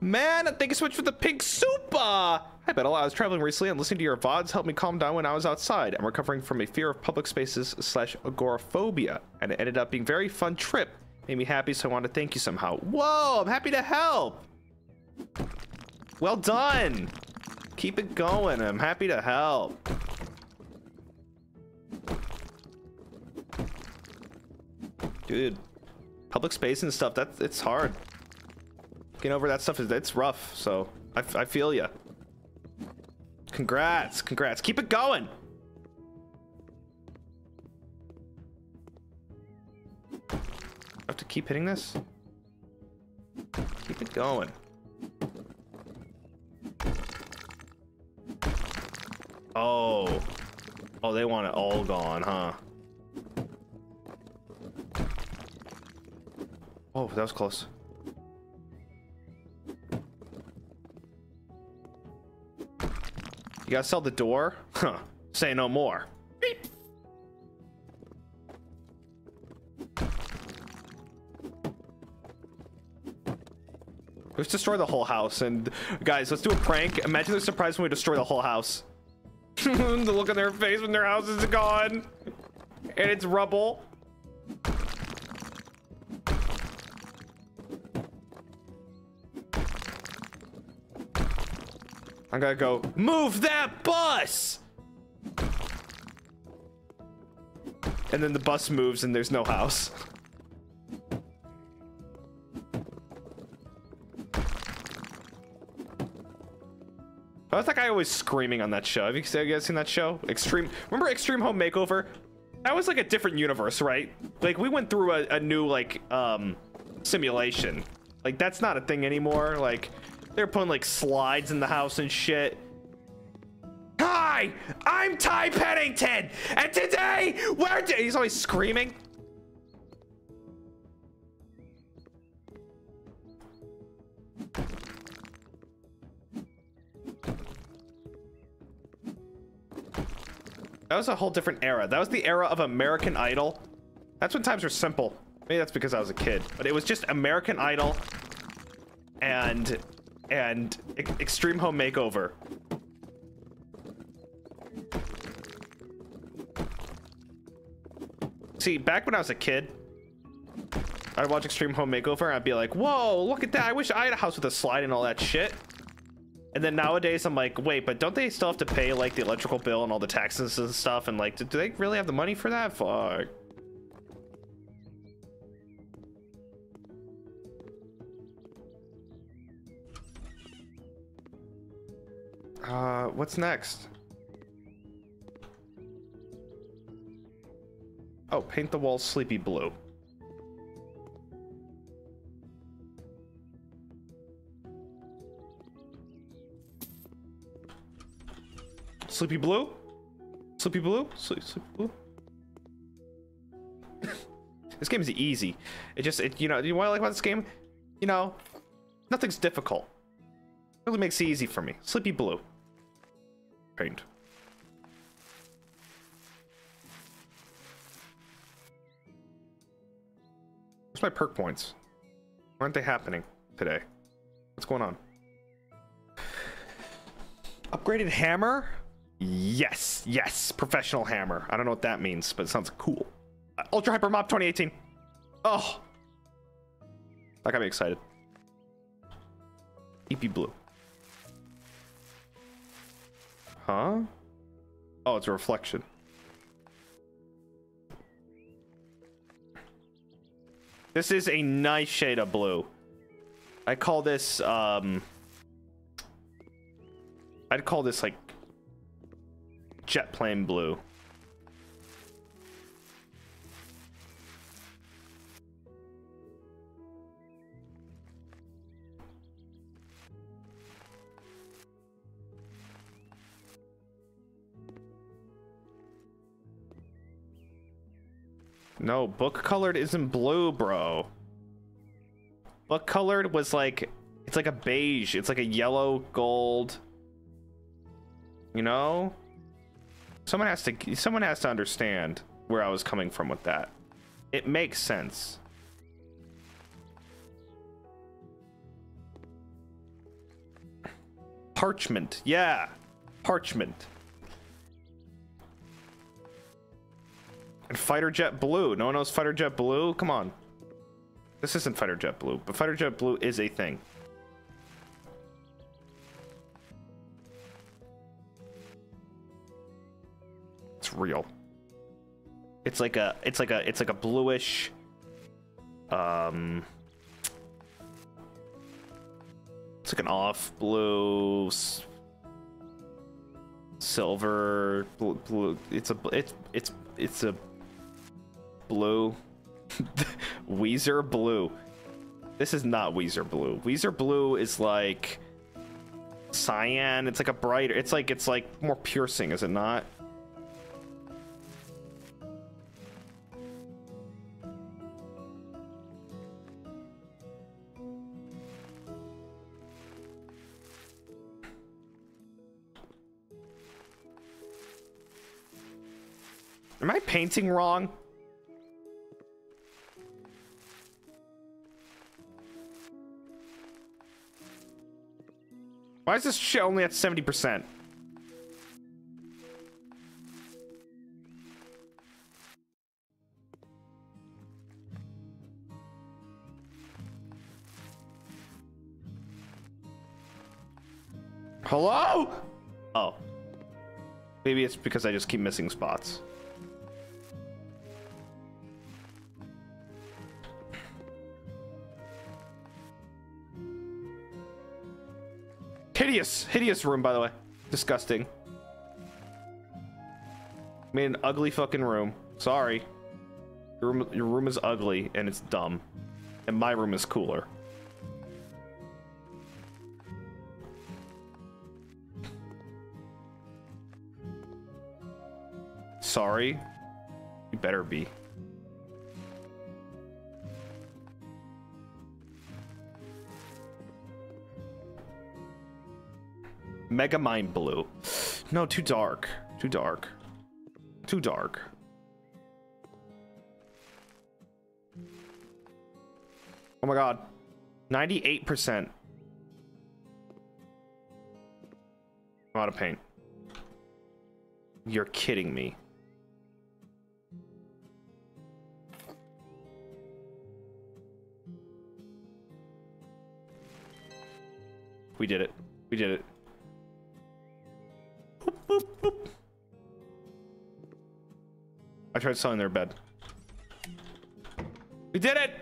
Man, thank you so much for the pink super. Hi, Bettel. I was traveling recently and listening to your VODs helped me calm down when I was outside. I'm recovering from a fear of public spaces / agoraphobia, and it ended up being a very fun trip. Made me happy, so I wanted to thank you somehow. Whoa, I'm happy to help. Well done. Keep it going. I'm happy to help. Dude, public space and stuff, it's hard. Getting over that stuff, it's rough, so I feel ya. Congrats, congrats. Keep it going. I have to keep hitting this? Keep it going. Oh. Oh, they want it all gone, huh? Oh, that was close. You gotta sell the door? Huh. Say no more. Beep. Let's destroy the whole house. And guys, let's do a prank. Imagine the surprise when we destroy the whole house. The look on their face when their house is gone. And it's rubble. I'm gonna go move that bus, and then the bus moves and there's no house. I was like, I always screaming on that show. Have you guys seen that show? Extreme. Remember Extreme Home Makeover? That was like a different universe, right? Like we went through a new like simulation. Like that's not a thing anymore. Like. They're putting like slides in the house and shit. Hi, I'm Ty Pennington, and today we're he's always screaming. That was a whole different era. That was the era of American Idol. That's when times were simple. Maybe that's because I was a kid, but it was just American Idol and Extreme Home Makeover. See, back when I was a kid, I'd watch Extreme Home Makeover and I'd be like, whoa, look at that. I wish I had a house with a slide and all that shit. And then nowadays I'm like, wait, but don't they still have to pay like the electrical bill and all the taxes and stuff? And like, do they really have the money for that? Fuck. What's next? Oh, paint the walls sleepy blue. Sleepy blue? Sleepy blue? Sleepy blue? This game is easy. It just, you know, you know what I like about this game? You know, nothing's difficult. It really makes it easy for me. Sleepy blue. Paint. Where's my perk points? Why aren't they happening today? What's going on? Upgraded hammer? Yes, yes, professional hammer. I don't know what that means, but it sounds cool. Ultra Hyper Mop 2018. Oh, that got me excited. EP blue. Huh? Oh, it's a reflection. This is a nice shade of blue. I call this, I'd call this like jet plane blue. No, book colored isn't blue, bro. Book colored was like, it's like a beige. It's like a yellow gold. You know, someone has to understand where I was coming from with that. It makes sense. Parchment. Yeah. Parchment. And Fighter Jet Blue. No one knows Fighter Jet Blue? Come on. This isn't Fighter Jet Blue, but Fighter Jet Blue is a thing. It's real. It's like a bluish it's like an off blue silver blue. It's a blue Weezer Blue. This is not Weezer Blue. Weezer Blue is like cyan. It's like a brighter, it's like more piercing, is it not? Am I painting wrong? Why is this shit only at 70%? Hello? Oh. Maybe it's because I just keep missing spots. Hideous, hideous room, by the way. Disgusting. Made an ugly fucking room. Sorry. Your room is ugly and it's dumb. And my room is cooler. Sorry. You better be. Mega Mind Blue. No, too dark. Too dark. Too dark. Oh my god. 98%. A lot of paint. You're kidding me. We did it. We did it. Boop, boop. I tried selling their bed. We did it!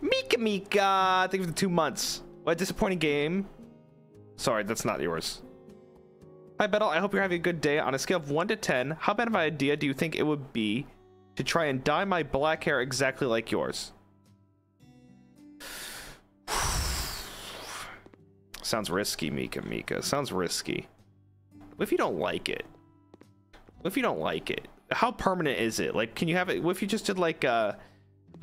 Mika Mika! Thank you for the 2 months. What a disappointing game. Sorry, that's not yours. Hi, Bettel. I hope you're having a good day. On a scale of 1 to 10, how bad of an idea do you think it would be to try and dye my black hair exactly like yours? Sounds risky, Mika Mika. Sounds risky. What if you don't like it? What if you don't like it? How permanent is it? Like, can you have it? What if you just did like a...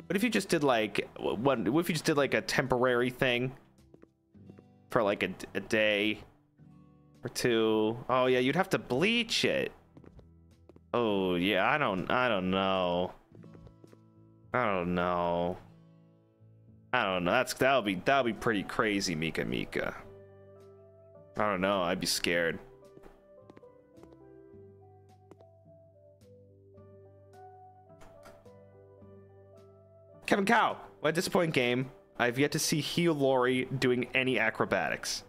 What if you just did like... What if you just did like a temporary thing? For like a day or two? Oh, yeah, you'd have to bleach it. Oh, yeah, I don't know. I don't know. That'll be pretty crazy, Mika Mika. I don't know. I'd be scared. Kevin Cow. What a disappointing game. I've yet to see Hugh Laurie doing any acrobatics.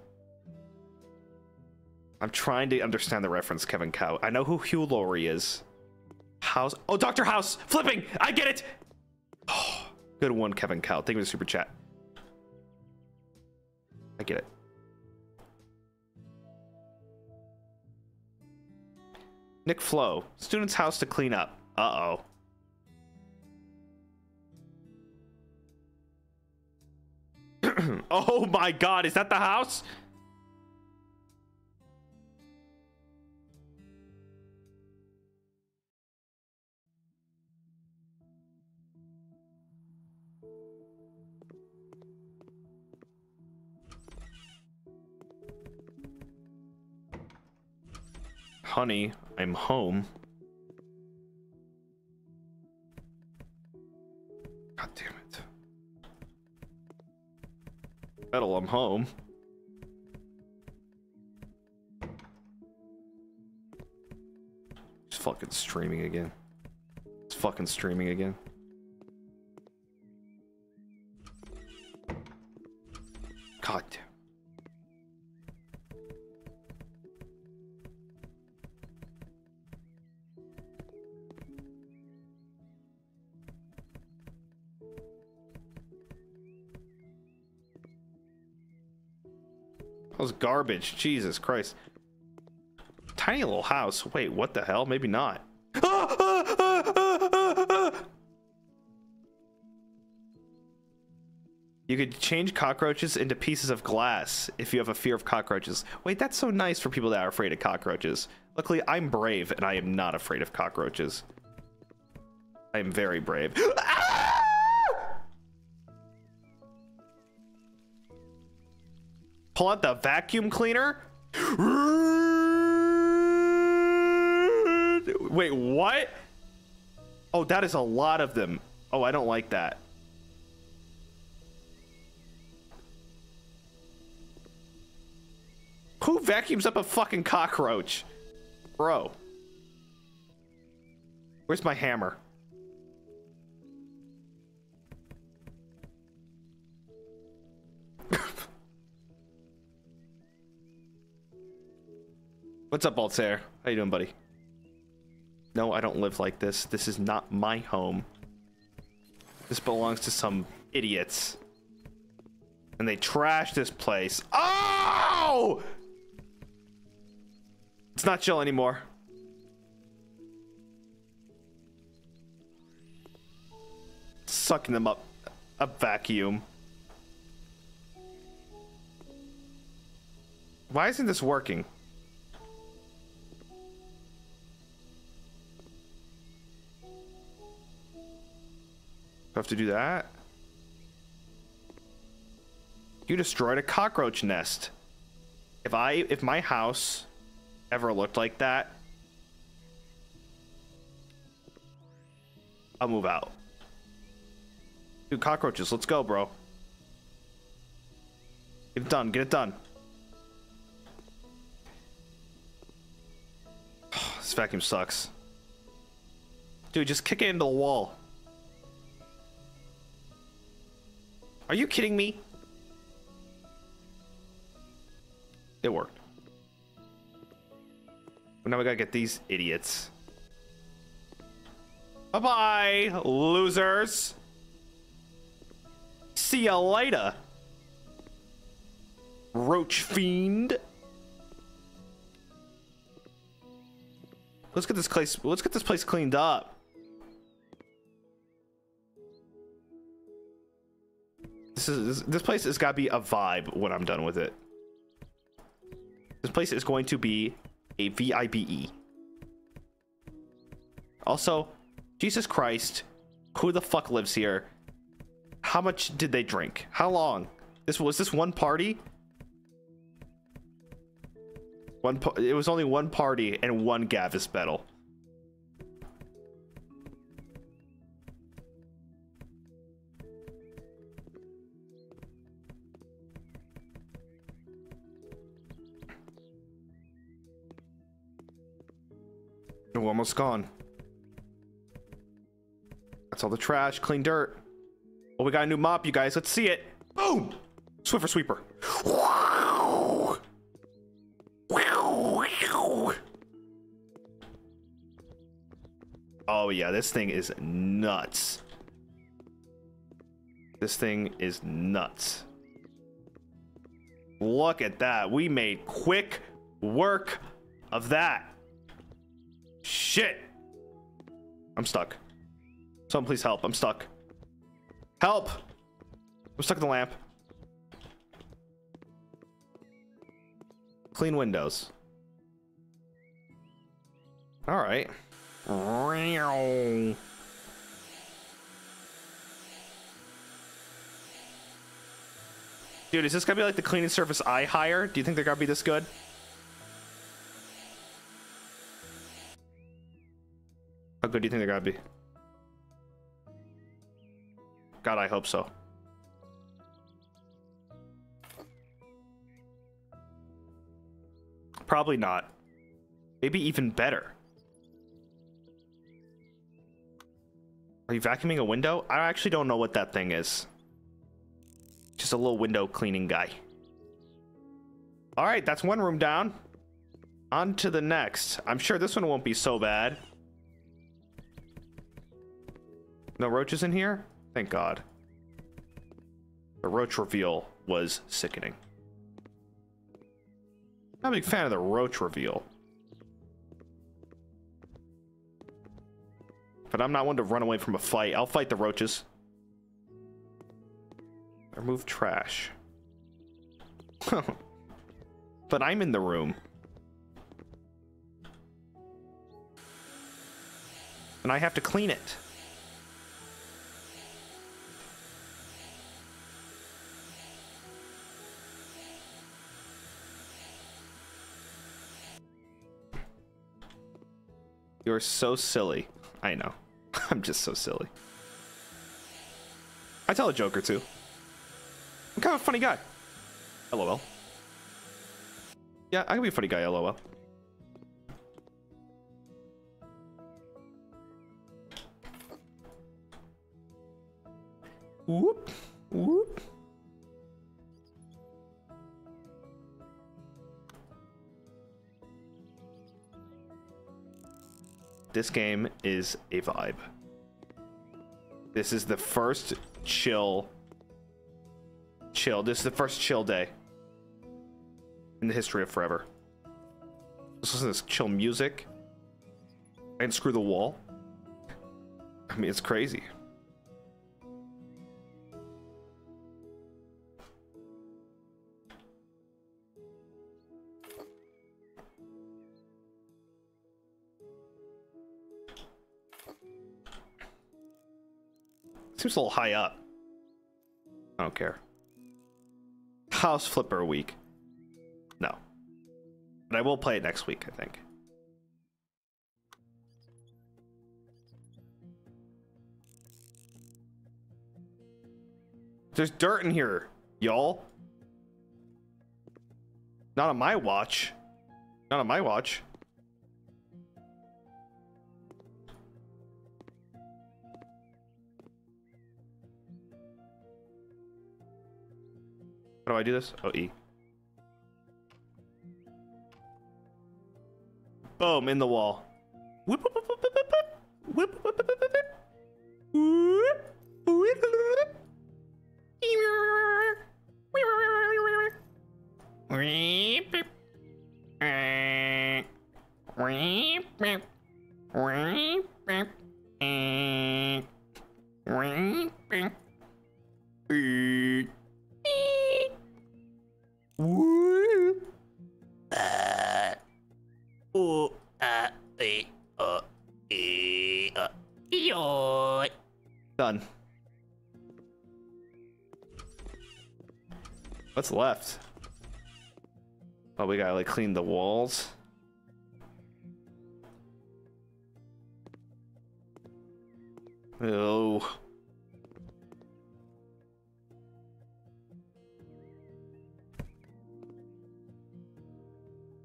I'm trying to understand the reference, Kevin Cow. I know who Hugh Laurie is. House. Oh, Dr. House. Flipping. I get it. Oh. Good one, Kevin Cow. Thank you for the super chat. I get it. Nick Flo. Student's house to clean up. Uh-oh. Oh my god, is that the house? Honey, I'm home. God damn it. Bettel, I'm home. It's fucking streaming again. It's fucking streaming again. God damn. That was garbage. Jesus Christ. Tiny little house. Wait, what the hell? Maybe not. You could change cockroaches into pieces of glass if you have a fear of cockroaches. Wait, that's so nice for people that are afraid of cockroaches. Luckily, I'm brave and I am not afraid of cockroaches. I am very brave. Pull out the vacuum cleaner? Wait, what? Oh, that is a lot of them. Oh, I don't like that. Who vacuums up a fucking cockroach? Bro. Where's my hammer? What's up, Altare? How you doing, buddy? No, I don't live like this. This is not my home. This belongs to some idiots. And they trashed this place. Oh! It's not chill anymore. It's sucking them up. A vacuum. Why isn't this working? Have to do that. You destroyed a cockroach nest. If my house ever looked like that, I'll move out. Dude, cockroaches, let's go, bro. Get it done. Get it done. This vacuum sucks. Dude, just kick it into the wall. Are you kidding me? It worked. Well, now we gotta get these idiots. Bye-bye, losers. See ya later, roach fiend. Let's get this place. Let's get this place cleaned up. This place has got to be a vibe when I'm done with it. This place is going to be a VIBE. Also, Jesus Christ, who the fuck lives here? How much did they drink? How long? This was this one party? It was only one party and one Gavis Bettel. We're almost gone. That's all the trash. Clean dirt. Oh, we got a new mop, you guys. Let's see it. Boom! Swiffer sweeper. Oh yeah, this thing is nuts. This thing is nuts. Look at that. We made quick work of that. Shit! I'm stuck. Someone please help. I'm stuck. Help! I'm stuck in the lamp. Clean windows. Alright. Dude, is this gonna be like the cleaning service I hire? Do you think they're gonna be this good? How good do you think they're gonna be? God, I hope so. Probably not. Maybe even better. Are you vacuuming a window? I actually don't know what that thing is. Just a little window cleaning guy. All right, that's one room down. On to the next. I'm sure this one won't be so bad. No roaches in here? Thank God. The roach reveal was sickening. Not a big fan of the roach reveal. But I'm not one to run away from a fight. I'll fight the roaches. Remove trash. But I'm in the room. And I have to clean it. You're so silly. I know. I'm just so silly. I tell a joke or two. I'm kind of a funny guy. LOL. Yeah, I can be a funny guy, LOL. Whoop, whoop. This game is a vibe. This is the first chill. This is the first chill day in the history of forever. Let's listen to this chill music and screw the wall. I mean, it's crazy. Seems a little high up. I don't care. House Flipper week. No. But I will play it next week, I think. There's dirt in here, y'all. Not on my watch. Not on my watch. How do I do this? Oh, E. Boom, in the wall. Done. What's left? Oh, we gotta like clean the walls. Oh.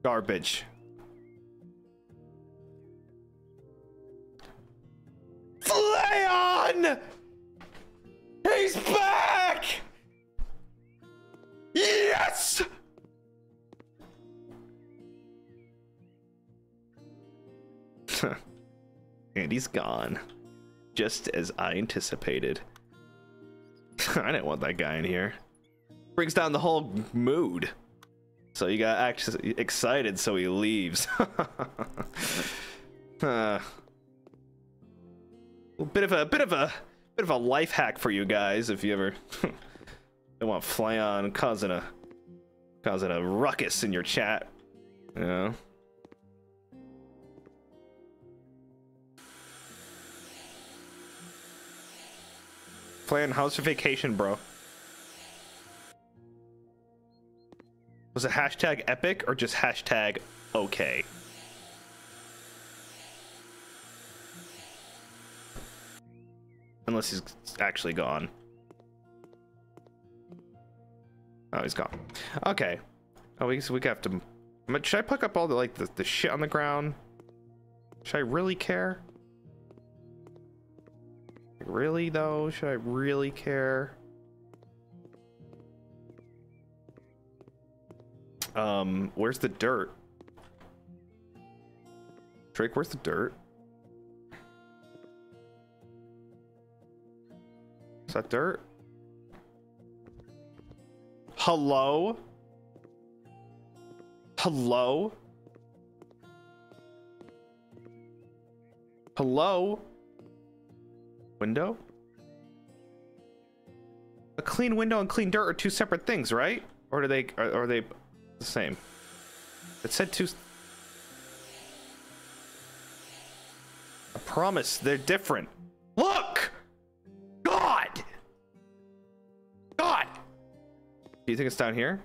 Garbage. Leon! He's back! Yes! And he's gone. Just as I anticipated. I didn't want that guy in here. Brings down the whole mood. So you got actually excited, so he leaves. Bit of a life hack for you guys if you ever don't want Flyon causing a ruckus in your chat. You know. Flyon, how's your vacation, bro? Was it hashtag epic or just hashtag okay? Unless he's actually gone. Oh, he's gone. Okay. Oh, we have to But should I pick up all the like the shit on the ground? Should I really care? Like, really though? Should I really care? Where's the dirt? Drake, where's the dirt? Is that dirt? Hello? Hello? Hello? Window? A clean window and clean dirt are two separate things, right? Or do they are they the same? It said two. I promise they're different. Look! God! God! Do you think it's down here?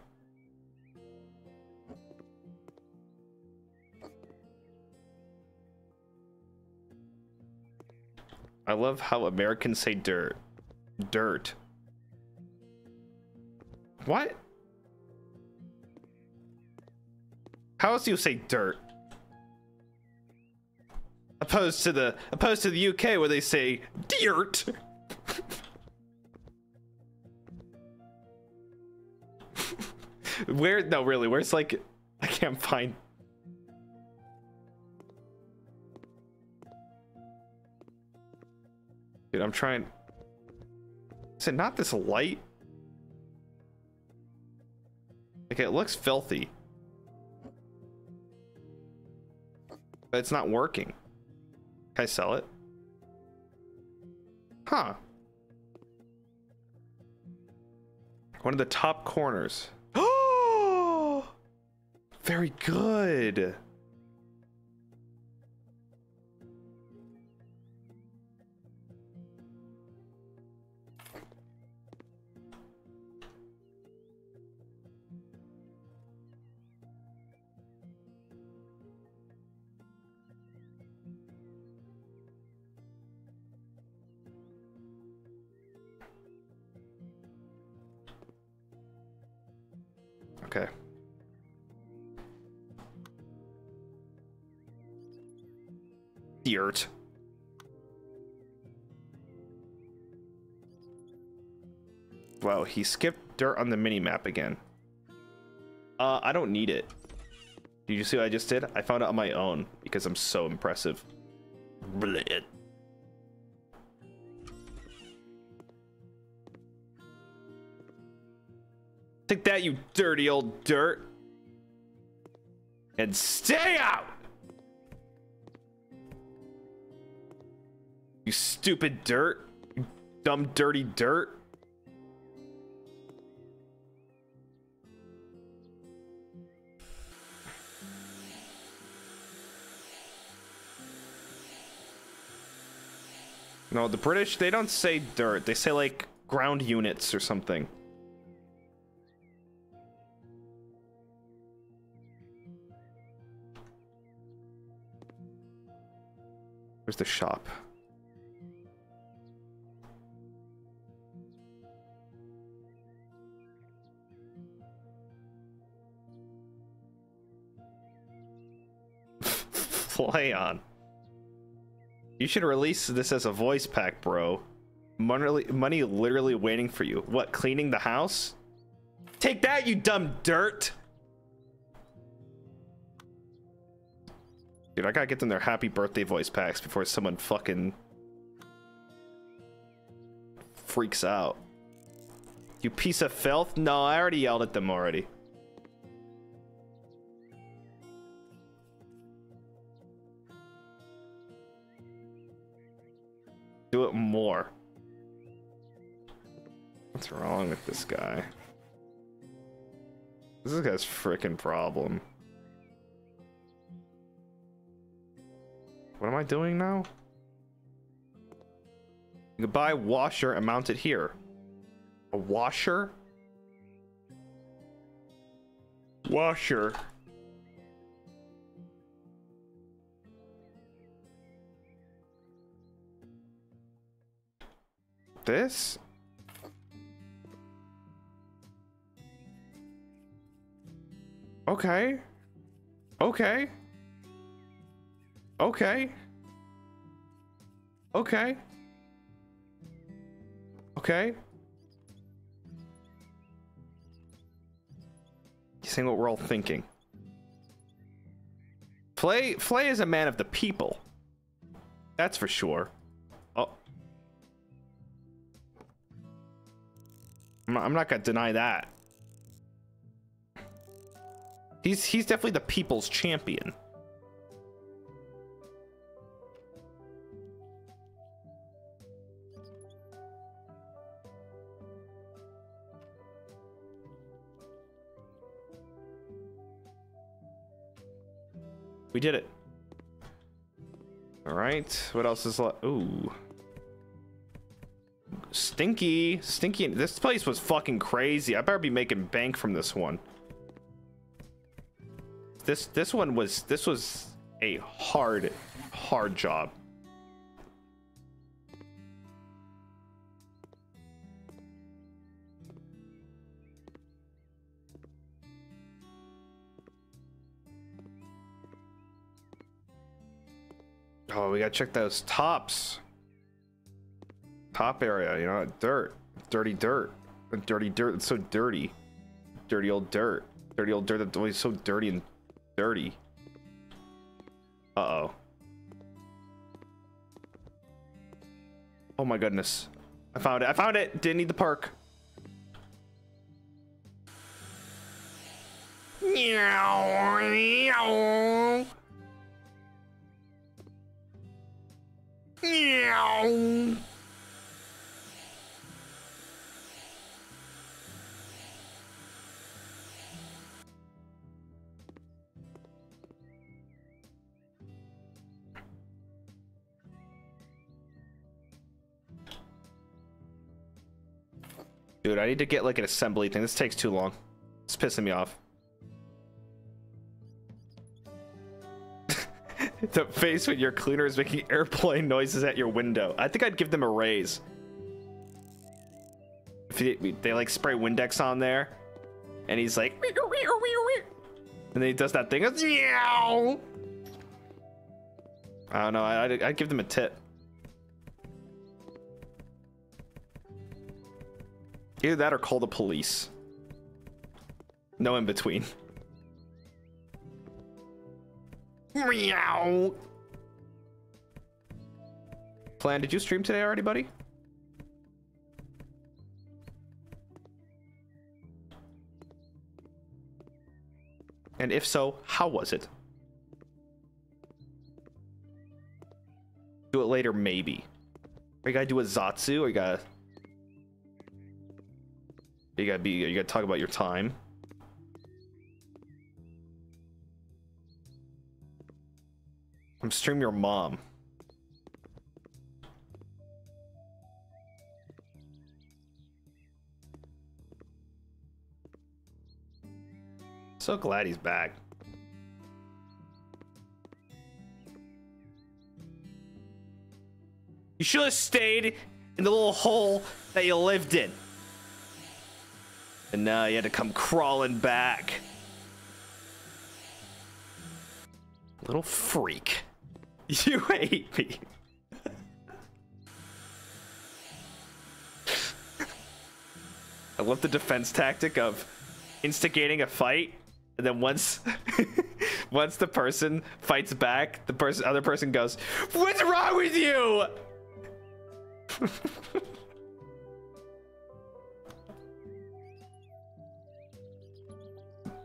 I love how Americans say dirt. Dirt. What? How else do you say dirt? Opposed to the UK where they say dirt. Where? No, really. Where's like? I can't find. Dude, I'm trying. Is it not this light? Like it looks filthy, but it's not working. Can I sell it? Huh. One of the top corners. Oh, very good. Okay. Dirt. Wow, he skipped dirt on the mini map again. I don't need it. Did you see what I just did? I found it on my own because I'm so impressive. Blech. Take that, you dirty old dirt. And stay out! You stupid dirt. You dumb, dirty dirt. No, the British, they don't say dirt. They say, like, ground units or something. Where's the shop? Play on. You should release this as a voice pack, bro. Money literally waiting for you. What, cleaning the house? Take that, you dumb dirt! Dude, I gotta get them their happy birthday voice packs before someone fucking freaks out. You piece of filth? No, I already yelled at them already. Do it more. What's wrong with this guy? This is this guy's freaking problem. What am I doing now? You can buy washer and mount it here. A washer? Washer. This? Okay. Okay. Okay. Okay. Okay. He's saying what we're all thinking. Flay is a man of the people. That's for sure. Oh. I'm not gonna deny that. He's definitely the people's champion. We did it. All right. What else is left? Ooh. Stinky. Stinky. This place was fucking crazy. I better be making bank from this one. This was a hard job. Oh, we gotta check those tops. Top area, you know, dirt. Dirty dirt. Dirty dirt. It's so dirty. Dirty old dirt. Dirty old dirt. That's always so dirty and dirty. Uh-oh. Oh my goodness. I found it. I found it. Didn't need the park. Meow, meow. Meow. Dude, I need to get like an assembly thing. This takes too long. It's pissing me off. The face when your cleaner is making airplane noises at your window. I think I'd give them a raise. If they like spray Windex on there, and he's like, and then he does that thing. I don't know. I'd give them a tip. Either that or call the police. No in between. Meow. Plan, did you stream today already, buddy? And if so, how was it? Do it later, maybe. Or you gotta do a Zatsu, or you gotta talk about your time. I'm stream your mom. So glad he's back. You should have stayed in the little hole that you lived in. And now you had to come crawling back. Little freak. You hate me. I love the defense tactic of instigating a fight, and then once the person fights back, the other person goes, "What's wrong with you?"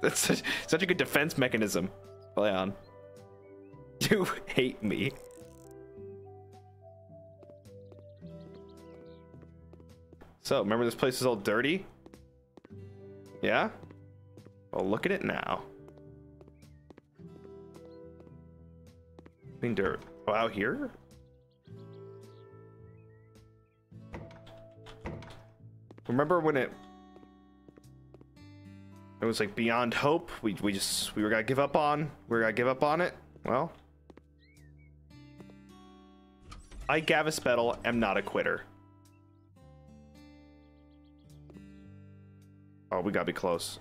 That's such a good defense mechanism. Play on. You hate me. So, remember this place is all dirty? Yeah? Well, look at it now. Clean dirt. Oh, out here? Remember when it was like beyond hope? We were gonna give up on. We were gonna give up on it. Well, I, Gavis Bettel, am not a quitter. Oh, we gotta be close.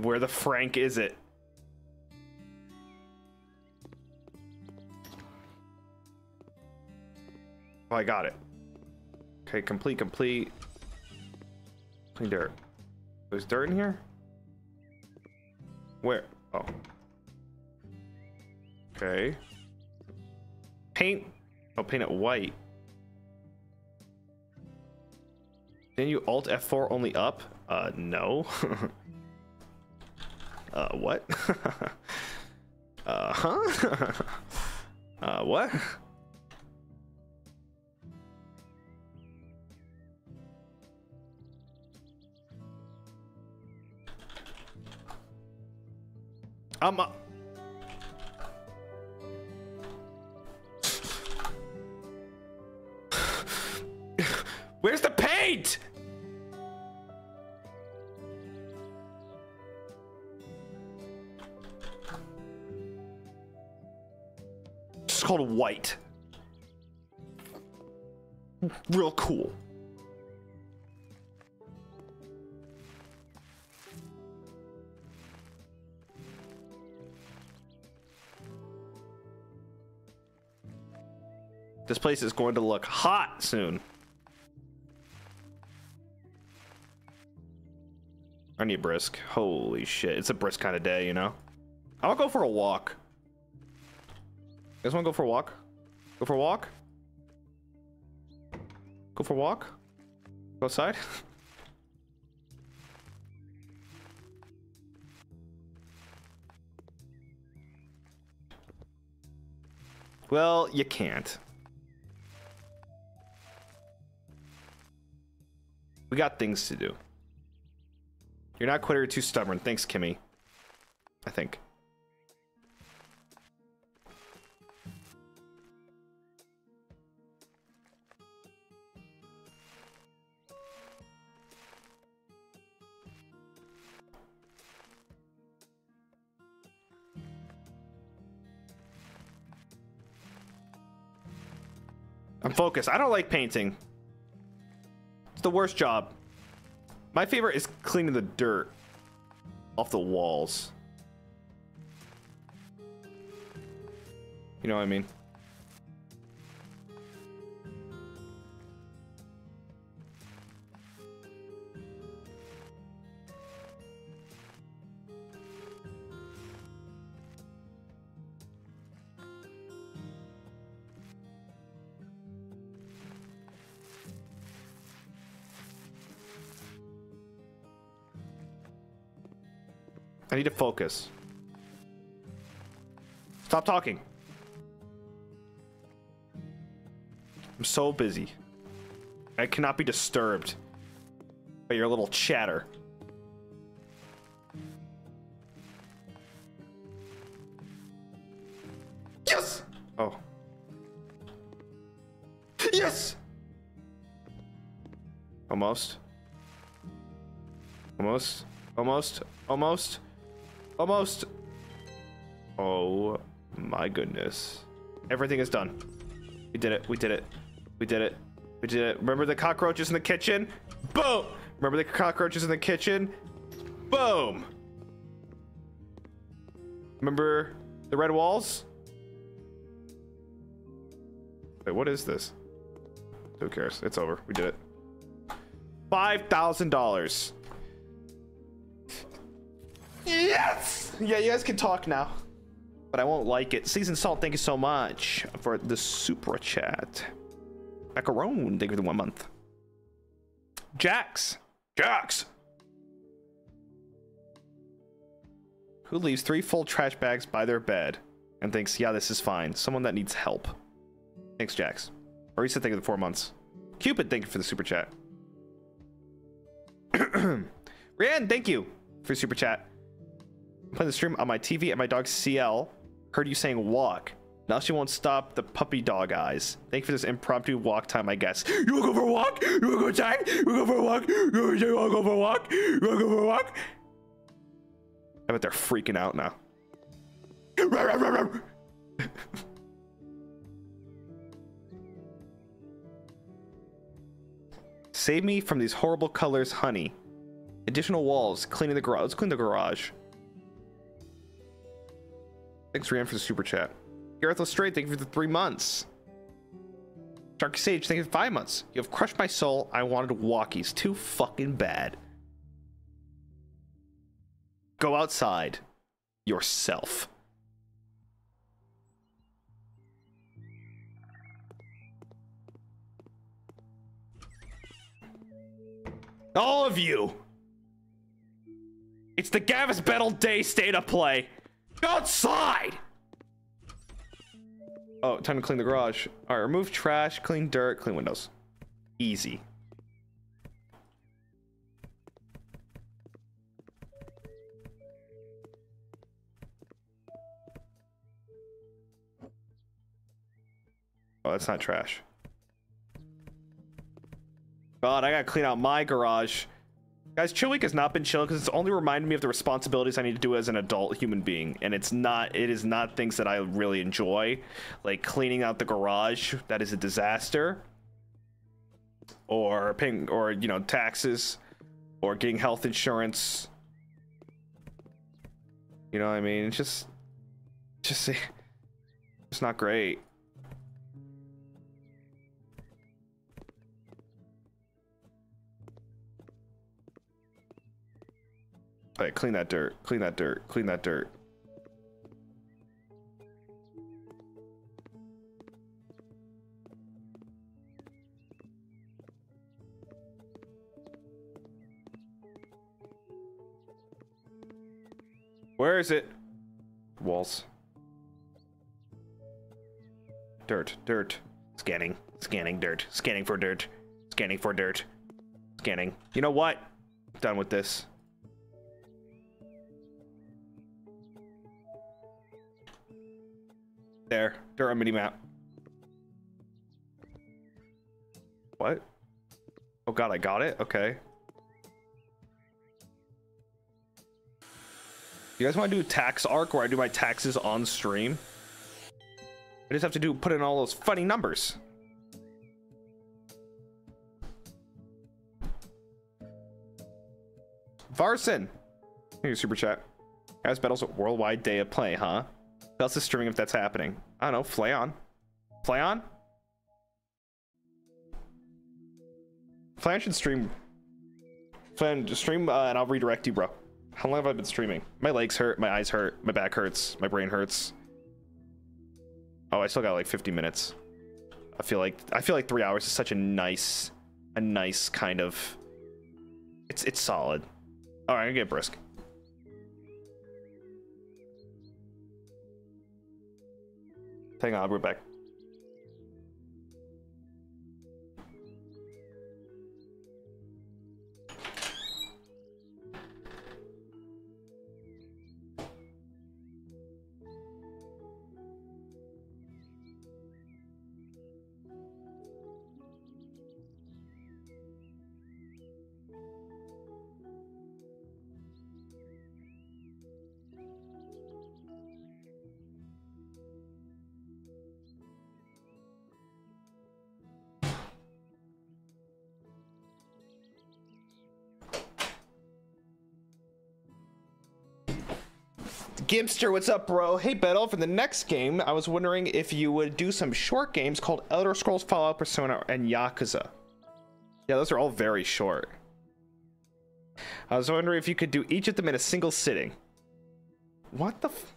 Where the Frank is it? Oh, I got it. Okay, complete. Clean dirt. There's dirt in here? Where? Oh. Okay. Paint. I'll paint it white. Didn't you Alt F4 only up? No. What? Huh? What? I'm up. Where's the paint? It's called white. Real cool. This place is going to look hot soon. I need brisk. Holy shit. It's a brisk kind of day, you know? I'll go for a walk. You guys want to go for a walk? Go for a walk? Go for a walk? Go outside? Well, you can't. We got things to do. You're not quitter, you're too stubborn. Thanks, Kimmy. I think. I'm focused. I don't like painting. It's the worst job. My favorite is cleaning the dirt off the walls. You know what I mean? I need to focus. Stop talking. I'm so busy. I cannot be disturbed by your little chatter. Yes! Oh. Yes! Almost. Oh my goodness. Everything is done. We did it. Remember the cockroaches in the kitchen? Boom! Remember the cockroaches in the kitchen? Boom! Remember the red walls? Wait, what is this? Who cares? It's over. We did it. $5,000. Yes! Yeah, you guys can talk now, but I won't like it. Season Salt, thank you so much for the super chat. Macaron, thank you for the 1 month. Jax! Who leaves 3 full trash bags by their bed and thinks, yeah, this is fine. Someone that needs help. Thanks, Jax. Marisa, thank you for the 4 months. Cupid, thank you for the super chat. Rianne, thank you for the super chat. I'm playing the stream on my TV and my dog CL heard you saying walk. Now she won't stop the puppy dog eyes. Thank you for this impromptu walk time, I guess. You wanna go for a walk? You wanna go outside? You wanna go for a walk? You wanna go for a walk? You wanna go for a walk? I bet they're freaking out now. Save me from these horrible colors, honey. Additional walls. Cleaning the garage. Let's clean the garage. Thanks, Rian, for the super chat. Gareth Lestrade, thank you for the 3 months. Dark Sage, thank you for 5 months. You have crushed my soul. I wanted walkies too fucking bad. Go outside yourself. All of you. It's the Gavis Bettel Day State of Play. Go outside. Oh, time to clean the garage. All right, remove trash, clean dirt, clean windows. Easy. Oh, that's not trash. God, I gotta clean out my garage. Guys, Chill Week has not been chill because it's only reminded me of the responsibilities I need to do as an adult human being. And it's not, it is not things that I really enjoy. Like cleaning out the garage, that is a disaster. Or paying, or, you know, taxes. Or getting health insurance. You know what I mean? It's just not great. All right, clean that dirt, clean that dirt, clean that dirt. Where is it? Walls. Dirt, dirt. Scanning, scanning dirt, scanning for dirt, scanning for dirt, scanning. You know what? I'm done with this. There, dirt on mini-map. What? Oh god, I got it? Okay. You guys want to do a tax arc where I do my taxes on stream? I just have to put in all those funny numbers. Varson! Here's super chat. Guys, Battle's a worldwide day of play, huh? Else is streaming if that's happening. I don't know. Flay on. Flay on? Flay on should stream. Flay on, just stream and I'll redirect you, bro. How long have I been streaming? My legs hurt. My eyes hurt. My back hurts. My brain hurts. Oh, I still got like 50 minutes. I feel like 3 hours is such a nice kind of. It's solid. All right, I'm gonna get brisk. Hang on, we're back. Gimster, what's up, bro? Hey, Bettel, for the next game, I was wondering if you would do some short games called Elder Scrolls, Fallout, Persona, and Yakuza. Yeah, those are all very short. I was wondering if you could do each of them in a single sitting. What the f...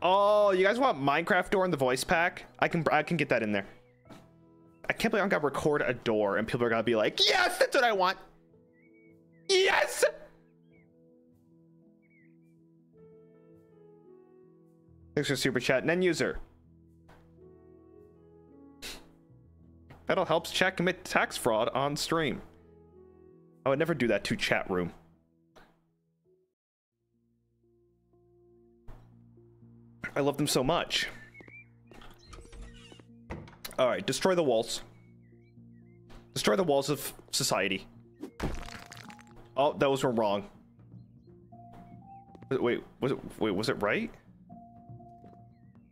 Oh, you guys want Minecraft door in the voice pack? I can get that in there. I can't believe I'm gonna record a door and people are gonna be like, yes, that's what I want! Yes! Thanks for super chat. Nen user. That'll help chat commit tax fraud on stream. I would never do that to chat room. I love them so much. All right, destroy the walls. Destroy the walls of society. Oh, those were wrong. Wait, was it right?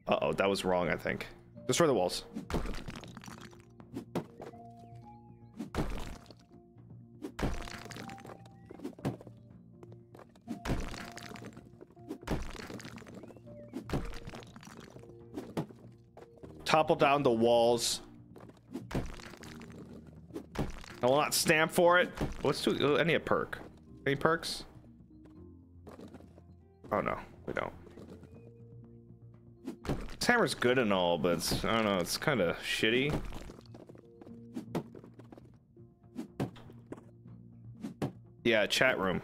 Uh-oh, that was wrong, I think. Destroy the walls. Topple down the walls. I will not stamp for it. Let's do any perk. Any perks? Oh no, we don't. This hammer's good and all, but it's, I don't know, it's kind of shitty. Yeah, chat room.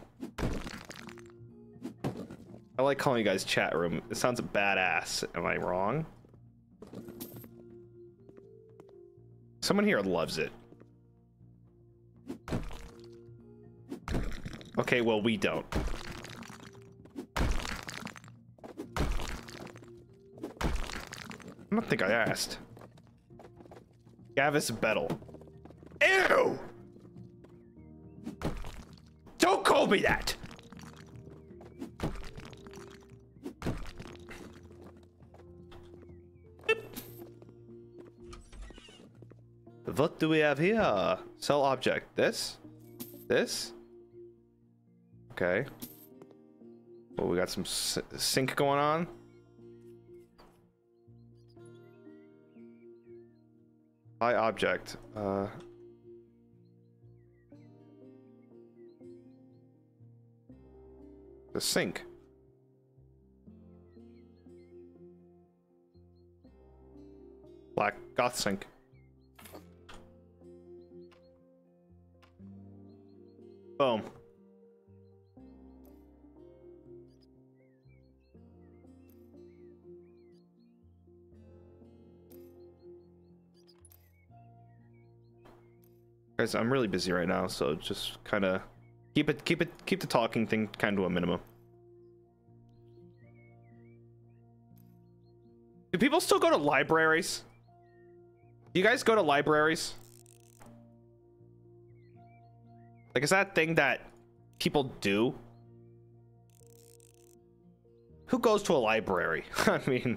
I like calling you guys chat room. It sounds badass. Am I wrong? Someone here loves it. Okay, well, we don't. I don't think I asked. Gavis Bettel. Ew! Don't call me that! What do we have here? Sell object. This? This? Okay. Well, we got some sync going on. Buy object. The sync. Black goth sync. Boom. Guys, I'm really busy right now, so just kind of keep the talking thing kind of to a minimum. Do people still go to libraries? Do you guys go to libraries? Like, is that a thing that people do? Who goes to a library? I mean,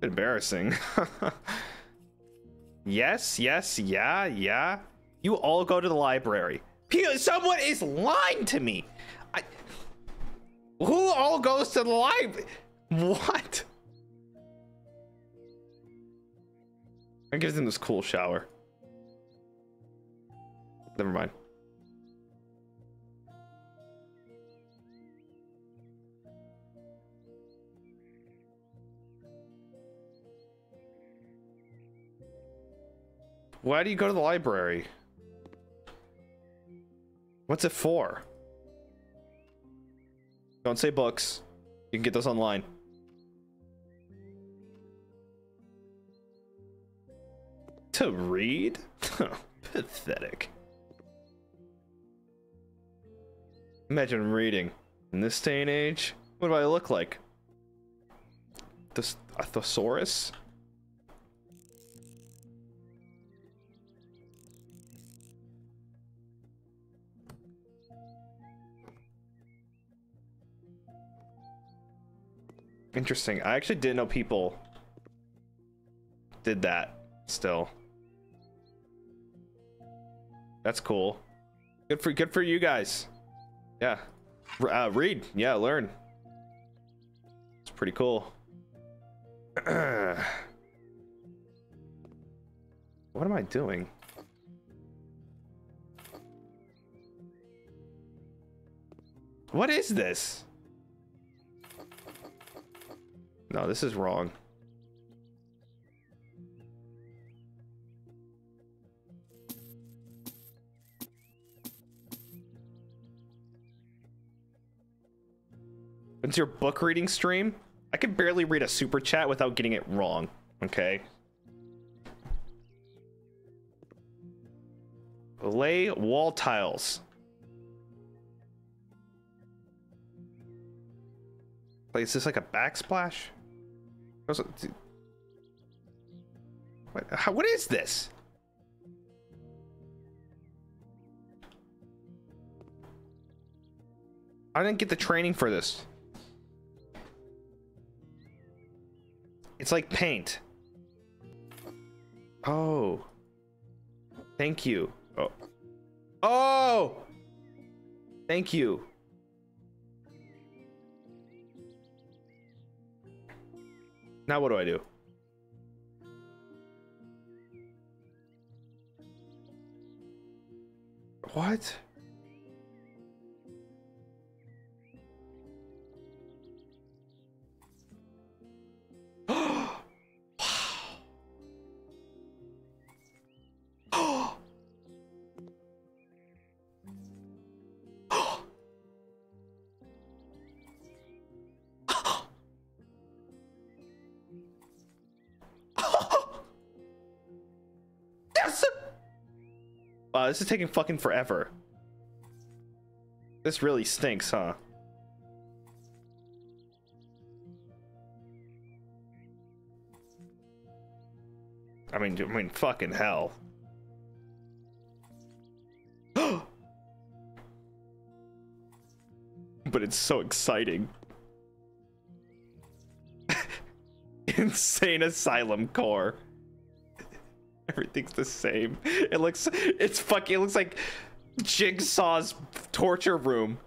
embarrassing. Yes, yes, yeah, yeah. You all go to the library. Someone is lying to me. Who all goes to the library? What? I give them this cool shower. Never mind. Why do you go to the library? What's it for? Don't say books. You can get those online. To read? Pathetic. Imagine reading in this day and age. What do I look like? A thesaurus? Interesting. I actually didn't know people did that still. That's cool. Good for you guys. Yeah. Read. Yeah, learn. It's pretty cool. What am I doing? What is this? No, this is wrong. When's your book reading stream? I can barely read a super chat without getting it wrong. Okay. Lay wall tiles. Wait, is this like a backsplash? What is this? I didn't get the training for this. It's like paint. Oh. Thank you. Oh. Oh! Thank you. Now what do I do? What? This is taking fucking forever. This really stinks, huh? I mean, fucking hell. But it's so exciting. Insane asylum core. Everything's the same. It looks like Jigsaw's torture room.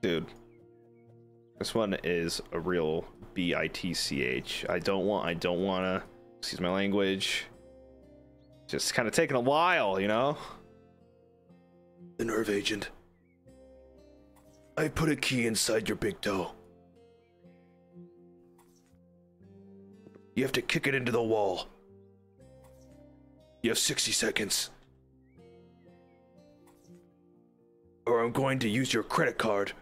Dude, this one is a real bitch. I don't wanna excuse my language. Just kind of taking a while, you know? The nerve agent. I put a key inside your big toe. You have to kick it into the wall. You have 60 seconds. Or I'm going to use your credit card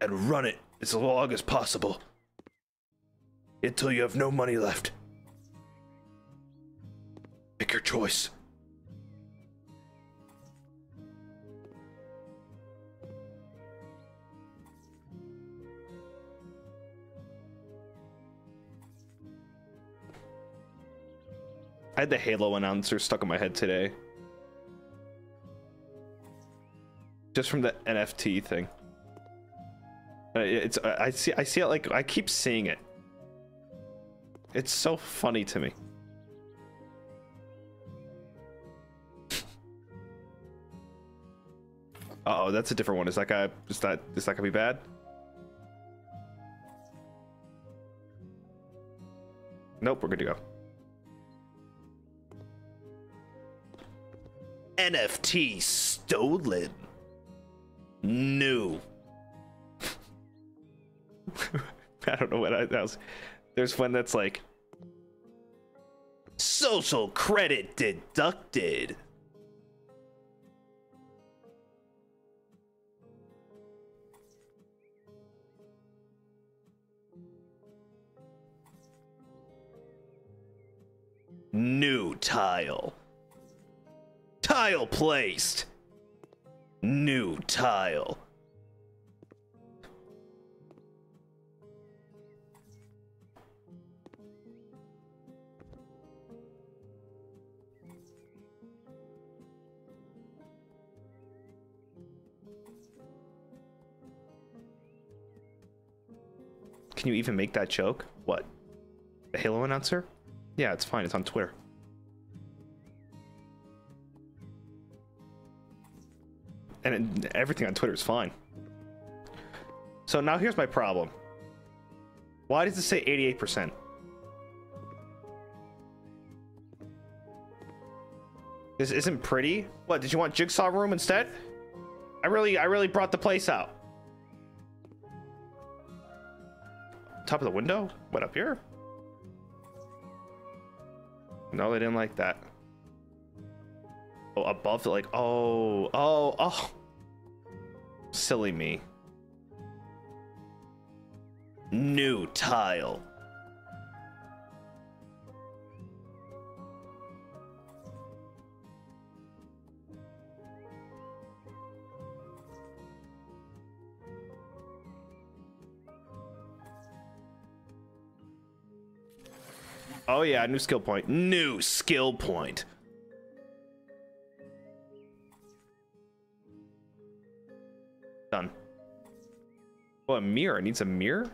and run it as long as possible. Until you have no money left. Pick your choice. I had the Halo announcer stuck in my head today. Just from the NFT thing. I see it like I keep seeing it. It's so funny to me. Uh-oh, that's a different one. Is that gonna be bad? Nope, we're good to go. NFT stolen. New. I don't know what that was. There's one that's like social credit deducted. New tile. Tile placed. New tile. Can you even make that joke? What? The Halo announcer? Yeah, it's fine. It's on Twitter. And everything on Twitter is fine. So now here's my problem. Why does it say 88%? This isn't pretty. What, did you want Jigsaw Room instead? I really brought the place out. Top of the window? What, up here? No, they didn't like that. Oh, above it, like, oh. Silly me. New tile. Oh yeah, new skill point. New skill point. Done. Oh, a mirror. It needs a mirror?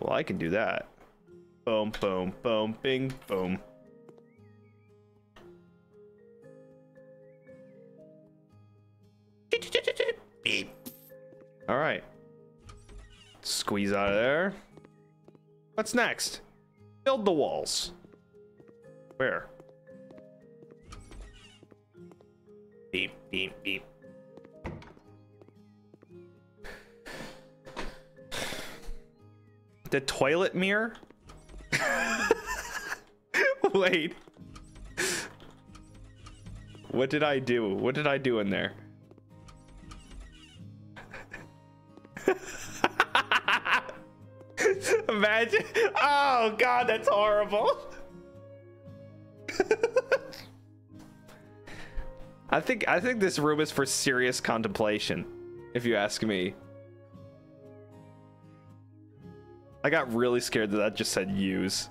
Well, I can do that. Boom, boom, boom, bing, boom. these out of there. What's next? Build the walls. Where? Beep, beep, beep. The toilet mirror? Wait. What did I do? What did I do in there? Imagine. Oh, God, that's horrible. I think this room is for serious contemplation, if you ask me. I got really scared that that just said use.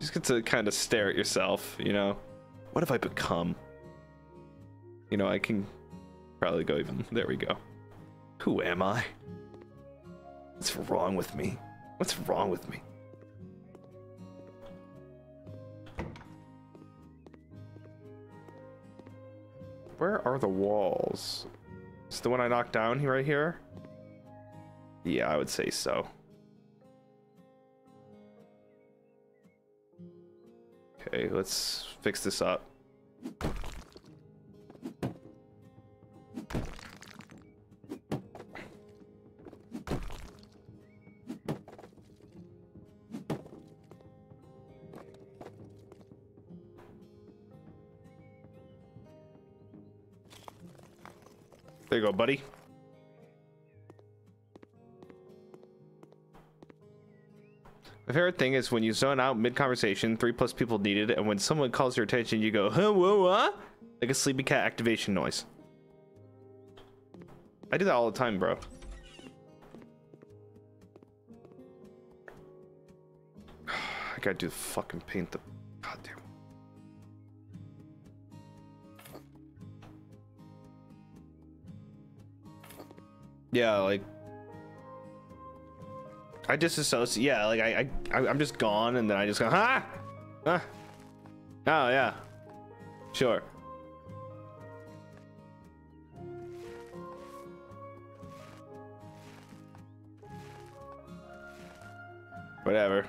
Just get to kind of stare at yourself, you know? What have I become? You know, I can probably go even... There we go. Who am I? What's wrong with me? What's wrong with me? Where are the walls? Is the one I knocked down here, right here? Yeah, I would say so. Okay, let's fix this up. There you go, buddy. My favorite thing is when you zone out mid-conversation, 3+ people needed, and when someone calls your attention, you go, huh, whoa, huh? Like a sleepy cat activation noise. I do that all the time, bro. I gotta do fucking paint the... Goddamn. Yeah, like I disassociate. Yeah, like I'm just gone, and then I just go, ha, huh? Oh yeah, sure. Whatever.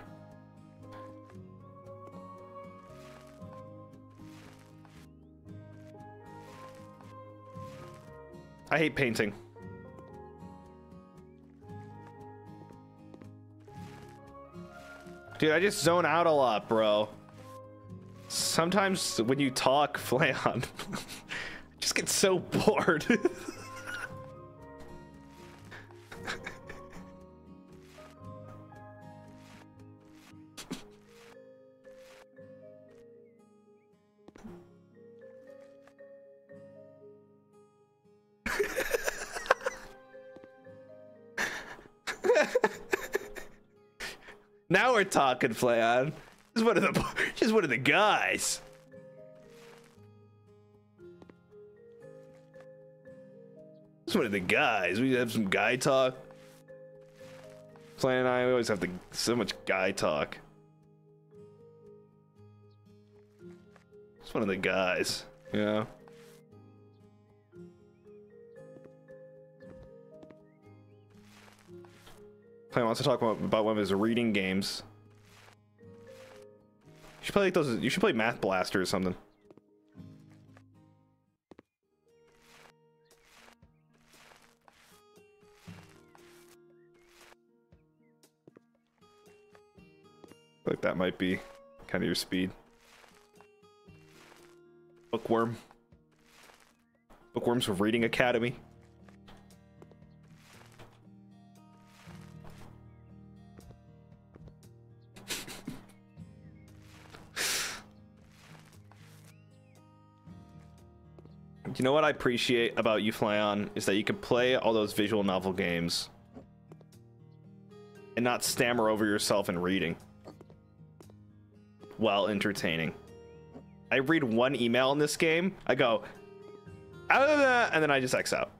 I hate painting. Dude, I just zone out a lot, bro. Sometimes when you talk, Flayon, just get so bored. Now we're talking, Flayon. Just one of the guys. Just one of the guys. We have some guy talk. Flayon and I, we always have so much guy talk. Just one of the guys, you know. Flayon wants to talk about one of his reading games. You should play like those. You should play Math Blaster or something. Like that might be kind of your speed. Bookworm. Bookworms from Reading Academy. You know what I appreciate about you, Flayon, is that you can play all those visual novel games and not stammer over yourself in reading while entertaining. I read one email in this game, I go, and then I just X out.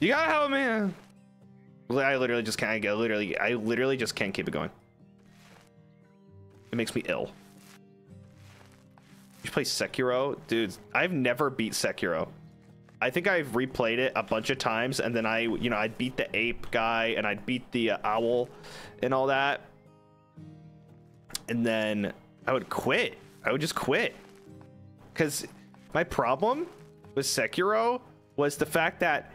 You gotta help me. I literally just can't keep it going. It makes me ill. play Sekiro. Dude, I've never beat Sekiro. I think I've replayed it a bunch of times, and then I beat the ape guy, and I beat the owl and all that. And then I would quit. I would just quit. Because my problem with Sekiro was the fact that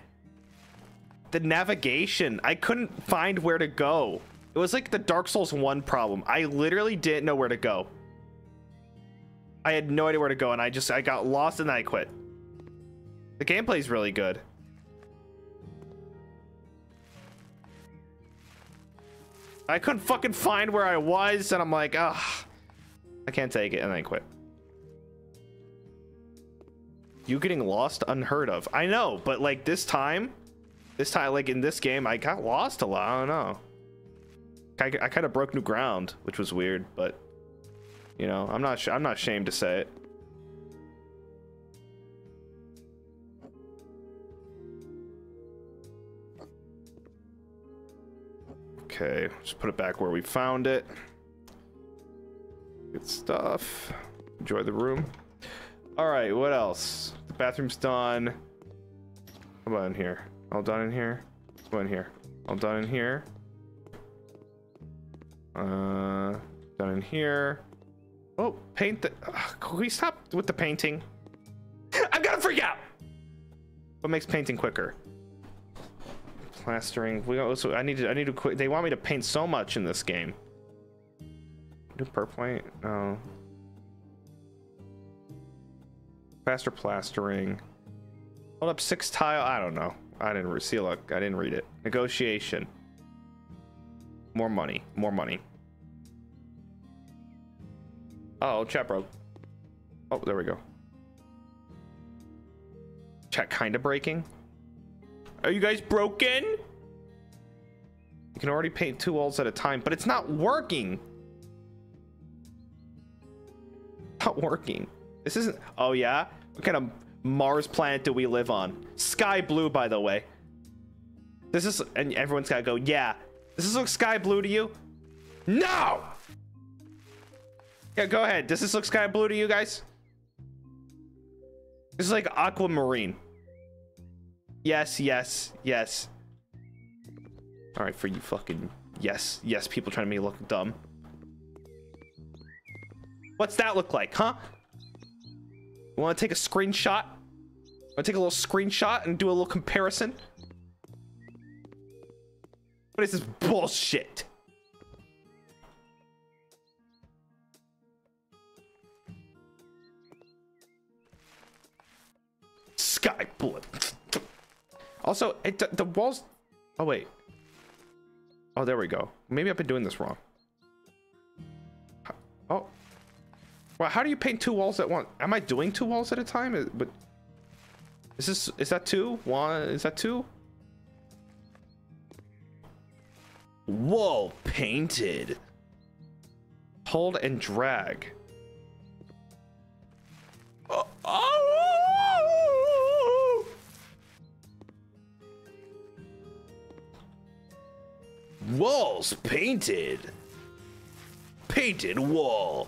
the navigation, I couldn't find where to go. It was like the Dark Souls 1 problem. I literally didn't know where to go. I had no idea where to go, and I got lost and I quit. The gameplay's really good. I couldn't fucking find where I was, and I'm like, ah, I can't take it, and I quit. You getting lost, unheard of. I know, but like this time, like in this game, I got lost a lot. I don't know. I kind of broke new ground, which was weird, but you know, I'm not ashamed to say it. Okay, just put it back where we found it. Good stuff. Enjoy the room. All right, what else? The bathroom's done. Come on in here. All done in here. Come on in here. All done in here. Done in here. Oh, paint the... can we stop with the painting? I'm gonna freak out! What makes painting quicker? Plastering. We also I need to quit. They want me to paint so much in this game. Do perp paint? No. Faster plastering. Hold up 6 tile. I don't know. I didn't see. Look, I didn't read it. Negotiation. More money. More money. Oh, chat broke. Oh, there we go. Chat kind of breaking. Are you guys broken? You can already paint 2 walls at a time, but it's not working. Not working. This isn't... Oh, yeah? What kind of Mars planet do we live on? Sky blue, by the way. This is... And everyone's gotta go, yeah. Does this look sky blue to you? No! Yeah, go ahead. Does this look sky blue to you guys? This is like aquamarine. Yes, yes, yes. All right, for you fucking yes, yes, people trying to make me look dumb. What's that look like, huh? You want to take a screenshot? Want to take a little screenshot and do a little comparison? What is this bullshit? Sky blue. Also, the walls... Oh, wait. Oh, there we go. Maybe I've been doing this wrong. Oh. Well, how do you paint 2 walls at once? Am I doing 2 walls at a time? Is that 2? 1? Is that 2? Whoa, painted. Hold and drag. Walls painted. Painted wall.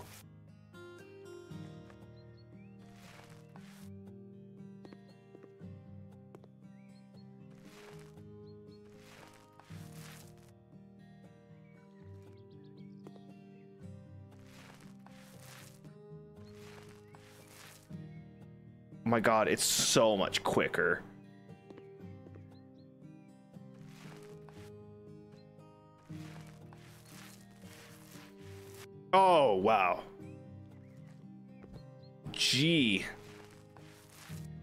Oh my God, it's so much quicker. Oh, wow. Gee.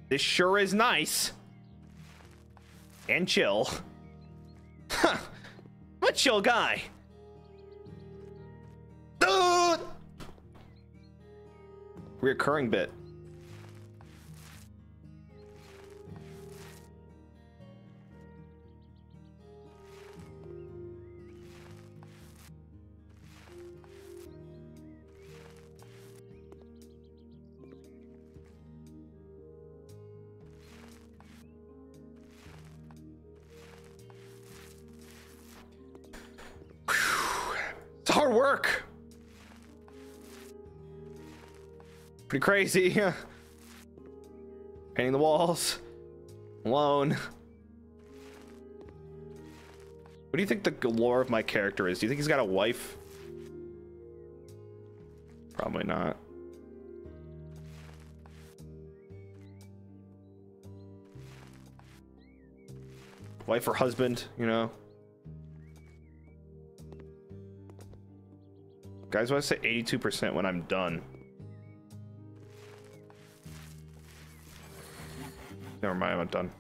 This sure is nice. And chill. Huh. What chill guy. Dude. Reoccurring bit. Work Pretty crazy. Painting the walls. Alone. What do you think the lore of my character is? Do you think he's got a wife? Probably not. Wife or husband, you know. Guys, why do I say 82% when I'm done? Never mind, I'm done.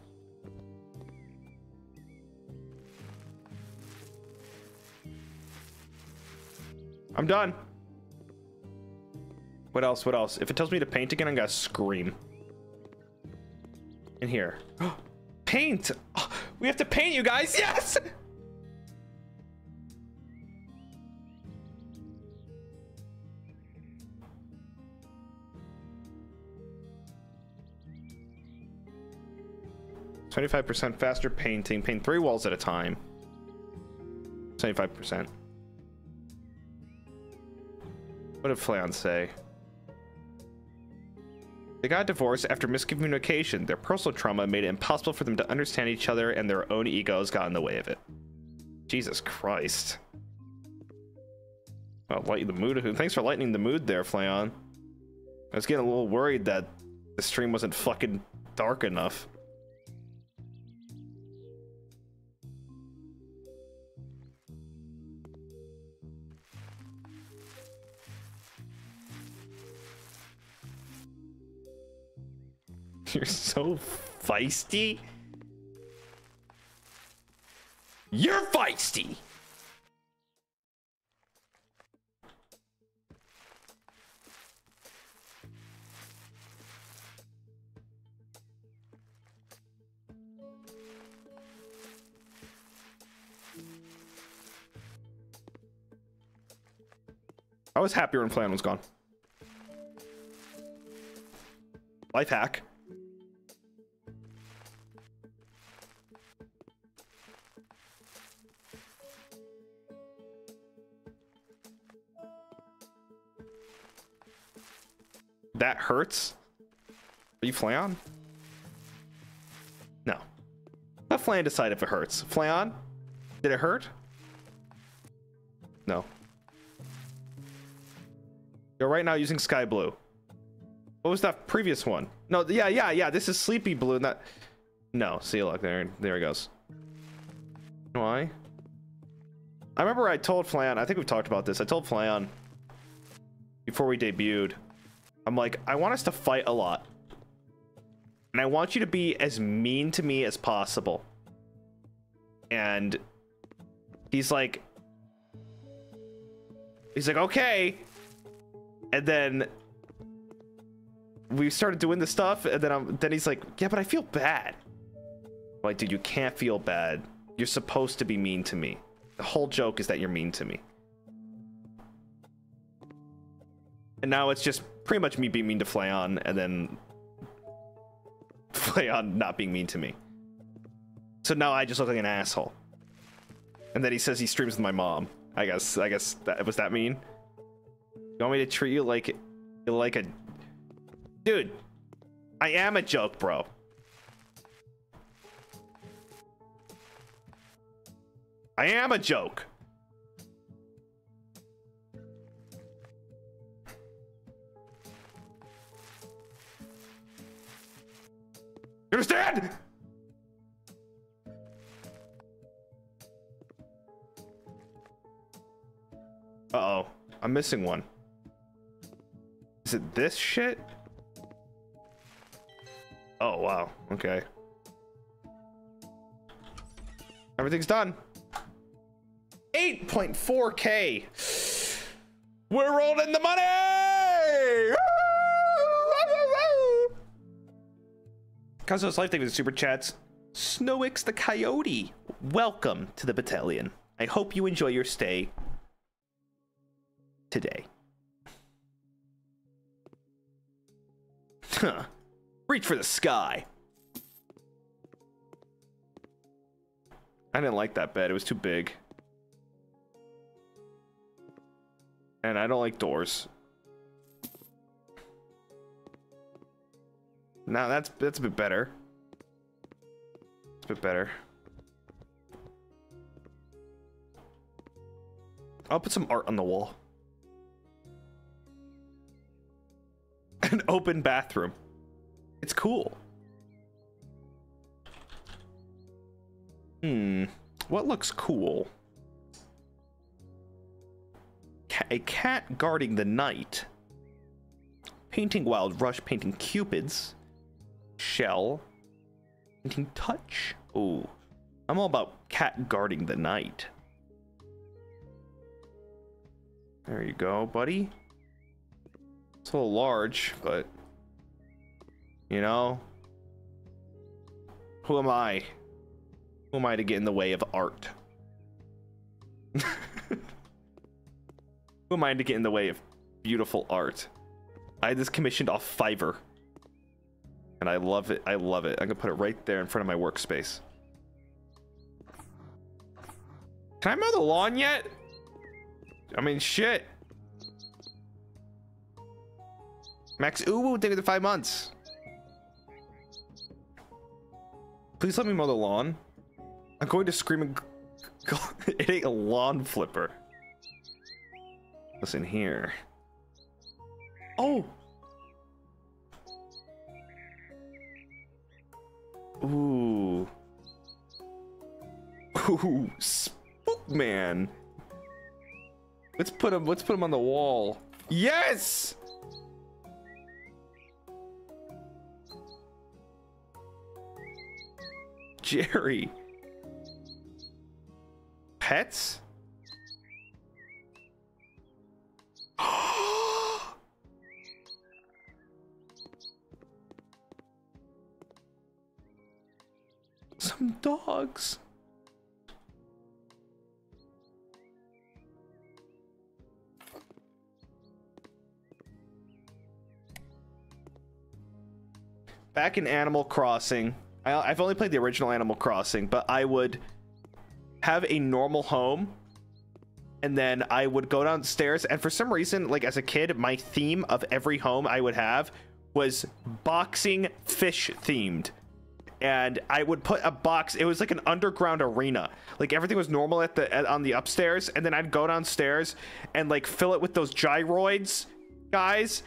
I'm done. What else? What else? If it tells me to paint again, I'm gonna scream. In here. Paint! Oh, we have to paint, you guys! Yes! It's 25% faster painting. Paint 3 walls at a time. 75%. What did Fleon say? They got divorced after miscommunication. Their personal trauma made it impossible for them to understand each other, and their own egos got in the way of it. Jesus Christ. Well, lighten the mood. Thanks for lightening the mood there, Fleon. I was getting a little worried that the stream wasn't fucking dark enough. You're so feisty. You're feisty. I was happier when Flan was gone. Life hack. That hurts. Are you Fleon? No. Let Fleon decide if it hurts. Fleon, did it hurt? No. You're right now using sky blue. What was that previous one? No, yeah. This is sleepy blue. Not. No. See, look there it goes. Why? I remember I told Fleon. I think we've talked about this. I told Fleon before we debuted. I'm like, I want us to fight a lot, and I want you to be as mean to me as possible. And he's like, okay. And then we started doing this stuff, and then he's like, yeah, but I feel bad. I'm like, dude, you can't feel bad. You're supposed to be mean to me. The whole joke is that you're mean to me. And now it's just pretty much me being mean to Fleon, and then Fleon not being mean to me. So now I just look like an asshole. And then he says he streams with my mom. I guess that was that mean. You want me to treat you like a dude? I am a joke, bro. I am a joke. You understand? Uh-oh. I'm missing one. Is it this shit? Oh, wow. Okay. Everything's done. 8.4K. We're rolling the money! Cosmos Life, thank you for the super chats. Snowix the Coyote, welcome to the battalion. I hope you enjoy your stay today. Huh. Reach for the sky. I didn't like that bed. It was too big. And I don't like doors. Now that's a bit better. It's a bit better. I'll put some art on the wall. An open bathroom. It's cool. Hmm. What looks cool? A cat guarding the night. Painting Wild Rush. Painting Cupids. Shell. Painting Touch. Ooh. I'm all about cat guarding the night. There you go, buddy. It's a little large, but... You know? Who am I? Who am I to get in the way of art? Who am I to get in the way of beautiful art? I had this commissioned off Fiverr. And I love it. I love it. I'm going to put it right there in front of my workspace. Can I mow the lawn yet? I mean, shit. Max Uwu, take it to 5 months. Please let me mow the lawn. I'm going to scream and go. It ain't a lawn flipper. What's in here? Oh! Ooh. Ooh, Spook Man. Let's put him on the wall. Yes! Jerry. Pets? Some dogs. Back in Animal Crossing, I've only played the original Animal Crossing, but I would have a normal home, and then I would go downstairs, and for some reason, like as a kid, my theme of every home I would have was boxing fish themed. And I would put a box. It was like an underground arena. Like everything was normal on the upstairs, and then I'd go downstairs and like fill it with those gyroids guys,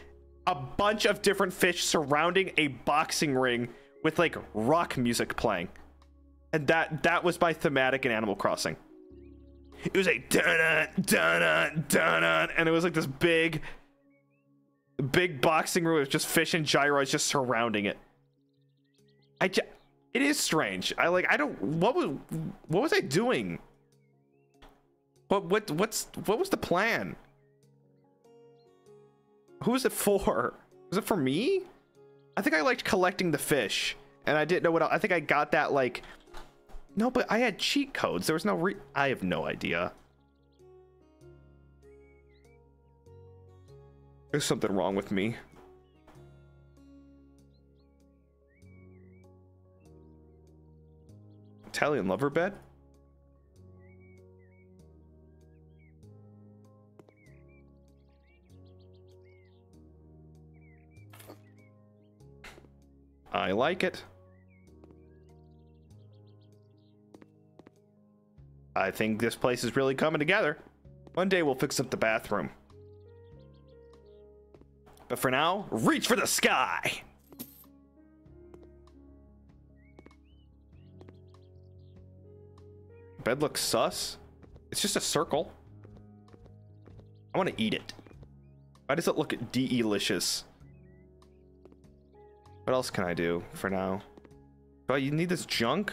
a bunch of different fish surrounding a boxing ring with like rock music playing. And that was my thematic in Animal Crossing. It was a dun-dun-dun-dun, and it was like this big boxing room with just fish and gyroids just surrounding it. It is strange. What was I doing? What was the plan? Who was it for? Was it for me? I think I liked collecting the fish, and I didn't know what else. I think I got that, like, no, but I had cheat codes. There was no I have no idea. There's something wrong with me. Italian lover bed? I like it. I think this place is really coming together. One day we'll fix up the bathroom. But for now, reach for the sky! Bed looks sus. It's just a circle. I want to eat it. Why does it look delicious? What else can I do for now? Oh, you need this junk?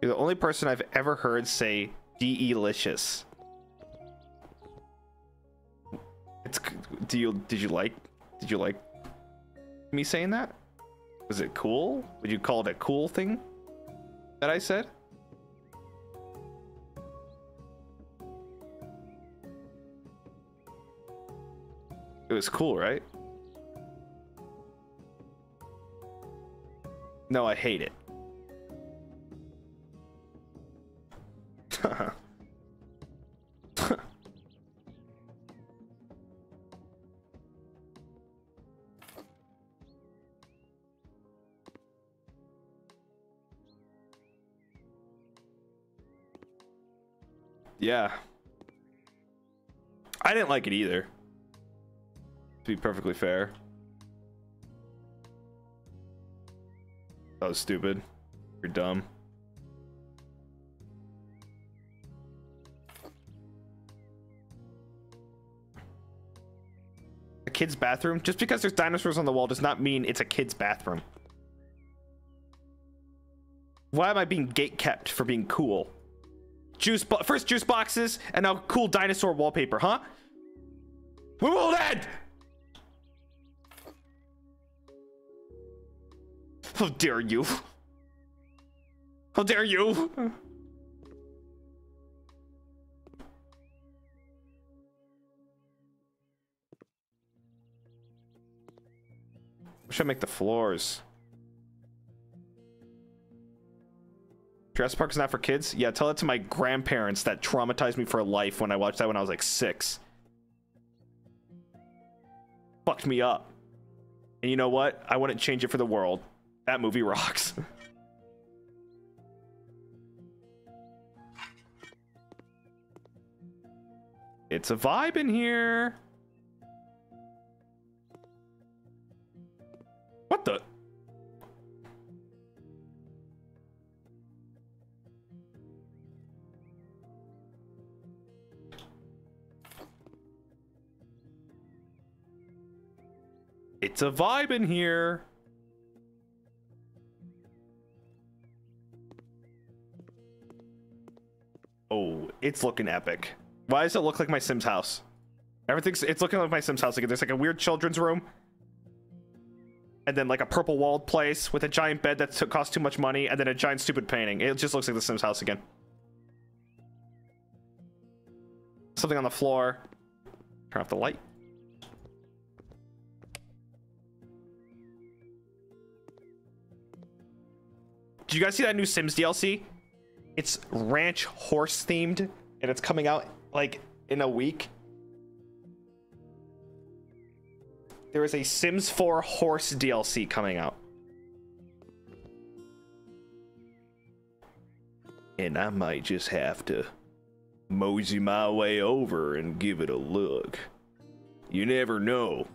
You're the only person I've ever heard say delicious. Did you like me saying that? Was it cool? Would you call it a cool thing that I said? was cool, right? No, I hate it. Yeah. I didn't like it either, to be perfectly fair. That was stupid. You're dumb. A kid's bathroom? Just because there's dinosaurs on the wall does not mean it's a kid's bathroom. Why am I being gatekept for being cool? First juice boxes, and now cool dinosaur wallpaper, huh? When will it end? How dare you? How dare you? We should make the floors. Jurassic Park is not for kids? Yeah, tell that to my grandparents that traumatized me for life when I watched that when I was like 6. Fucked me up. And you know what? I wouldn't change it for the world. That movie rocks. It's a vibe in here. What the? It's a vibe in here. Oh, it's looking epic. Why does it look like my Sims house? It's looking like my Sims house again. There's like a weird children's room. And then like a purple walled place with a giant bed that cost too much money. And then a giant stupid painting. It just looks like the Sims house again. Something on the floor. Turn off the light. Did you guys see that new Sims DLC? It's ranch horse themed, and it's coming out like in a week. There is a Sims 4 horse DLC coming out. And I might just have to mosey my way over and give it a look. You never know.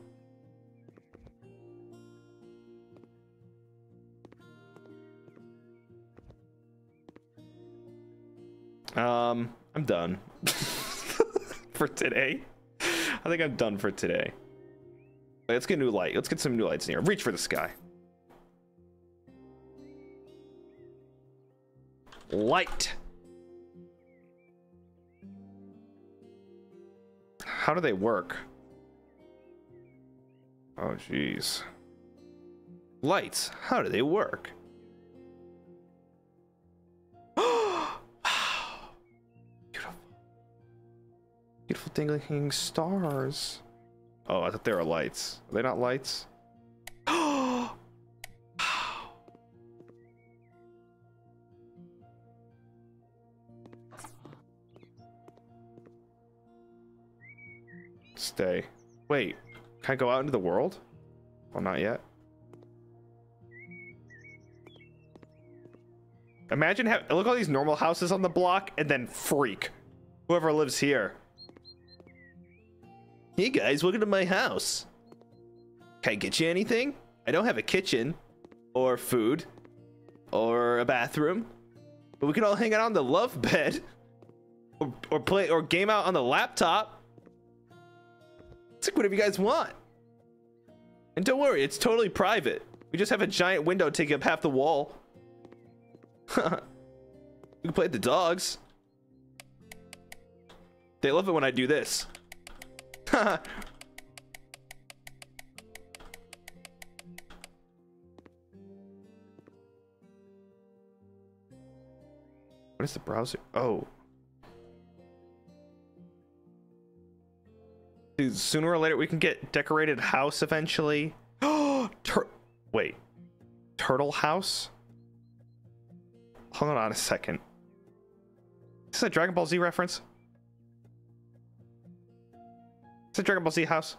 I'm done for today. I think I'm done for today. Let's get new light. Let's get some new lights in here. Reach for the sky. Light. How do they work? Oh, jeez. Lights. How do they work? Beautiful dangling stars. Oh, I thought they were lights. Are they not lights? Oh! Stay. Wait, can I go out into the world? Well, not yet. Imagine how look at all these normal houses on the block and then freak. Whoever lives here. Hey guys, welcome to my house. Can I get you anything? I don't have a kitchen, or food, or a bathroom, but we can all hang out on the love bed, or play, or game out on the laptop. It's like whatever you guys want. And don't worry, it's totally private. We just have a giant window taking up half the wall. We can play with the dogs. They love it when I do this. What is the browser? Oh. dude, sooner or later we can get decorated house eventually. Oh, wait, turtle house? Hold on a second. Is this a Dragon Ball Z reference? It's a Dragon Ball Z house.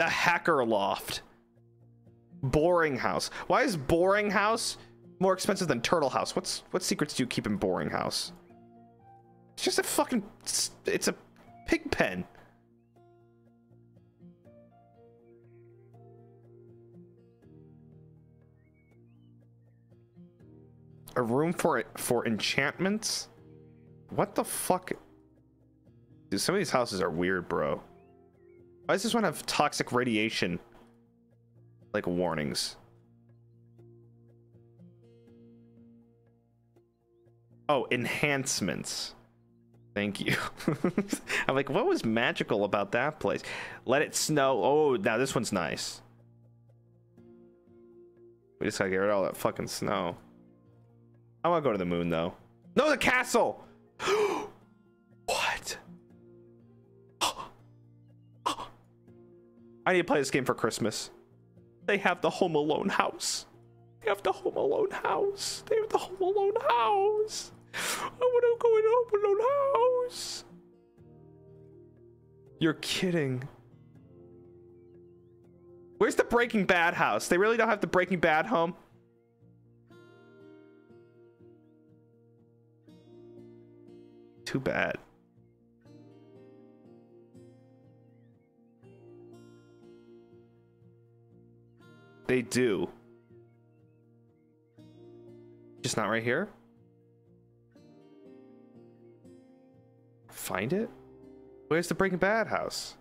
A hacker loft. Boring house. Why is boring house more expensive than turtle house? What secrets do you keep in boring house? It's just a fucking, it's a pig pen. A room for enchantments? What the fuck? Dude, some of these houses are weird, bro. Why does this one have toxic radiation, like, warnings? Oh, enhancements. Thank you. I'm like, what was magical about that place? Let it snow. Oh, now this one's nice. We just gotta get rid of all that fucking snow. I want to go to the moon, though. No, the castle! What? I need to play this game for Christmas. They have the Home Alone house. They have the Home Alone house. They have the Home Alone house. I want to go in the Home Alone house. You're kidding. Where's the Breaking Bad house? They really don't have the Breaking Bad home. Too bad. They do. Just not right here. Find it? Where's the Breaking Bad house?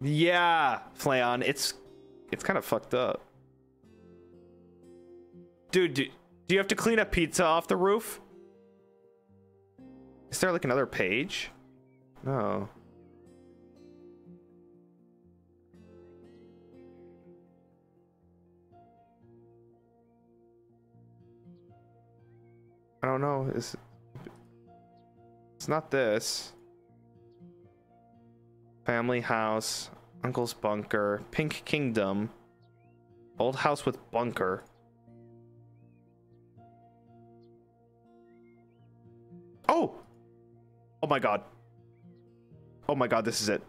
Yeah, Flayon, it's kind of fucked up. Dude, do you have to clean up pizza off the roof? Is there like another page? No. I don't know. It's not this. Family house, uncle's bunker, pink kingdom, old house with bunker. Oh! Oh my god. Oh my god, this is it.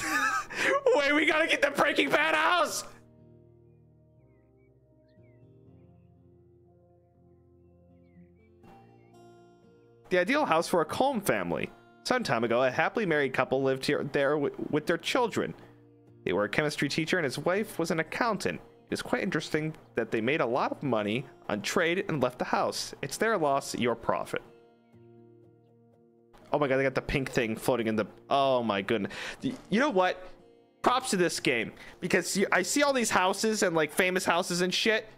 Wait, we gotta get the Breaking Bad house! The ideal house for a calm family. Some time ago, a happily married couple lived there with their children. They were a chemistry teacher and his wife was an accountant. It is quite interesting that they made a lot of money on trade and left the house. It's their loss, your profit. Oh my god, they got the pink thing floating in the... Oh my goodness. You know what? Props to this game. Because I see all these houses and, like, famous houses and shit.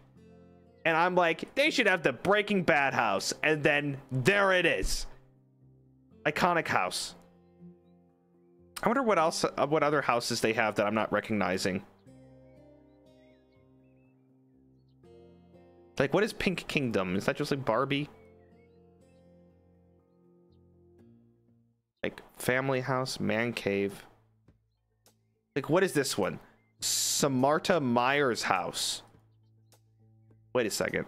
And I'm like, they should have the Breaking Bad house. And then there it is. Iconic house. I wonder what else, what other houses they have that I'm not recognizing. Like, what is Pink Kingdom? Is that just like Barbie? Like, family house, man cave. Like, what is this one? Samarta Myers house. Wait a second.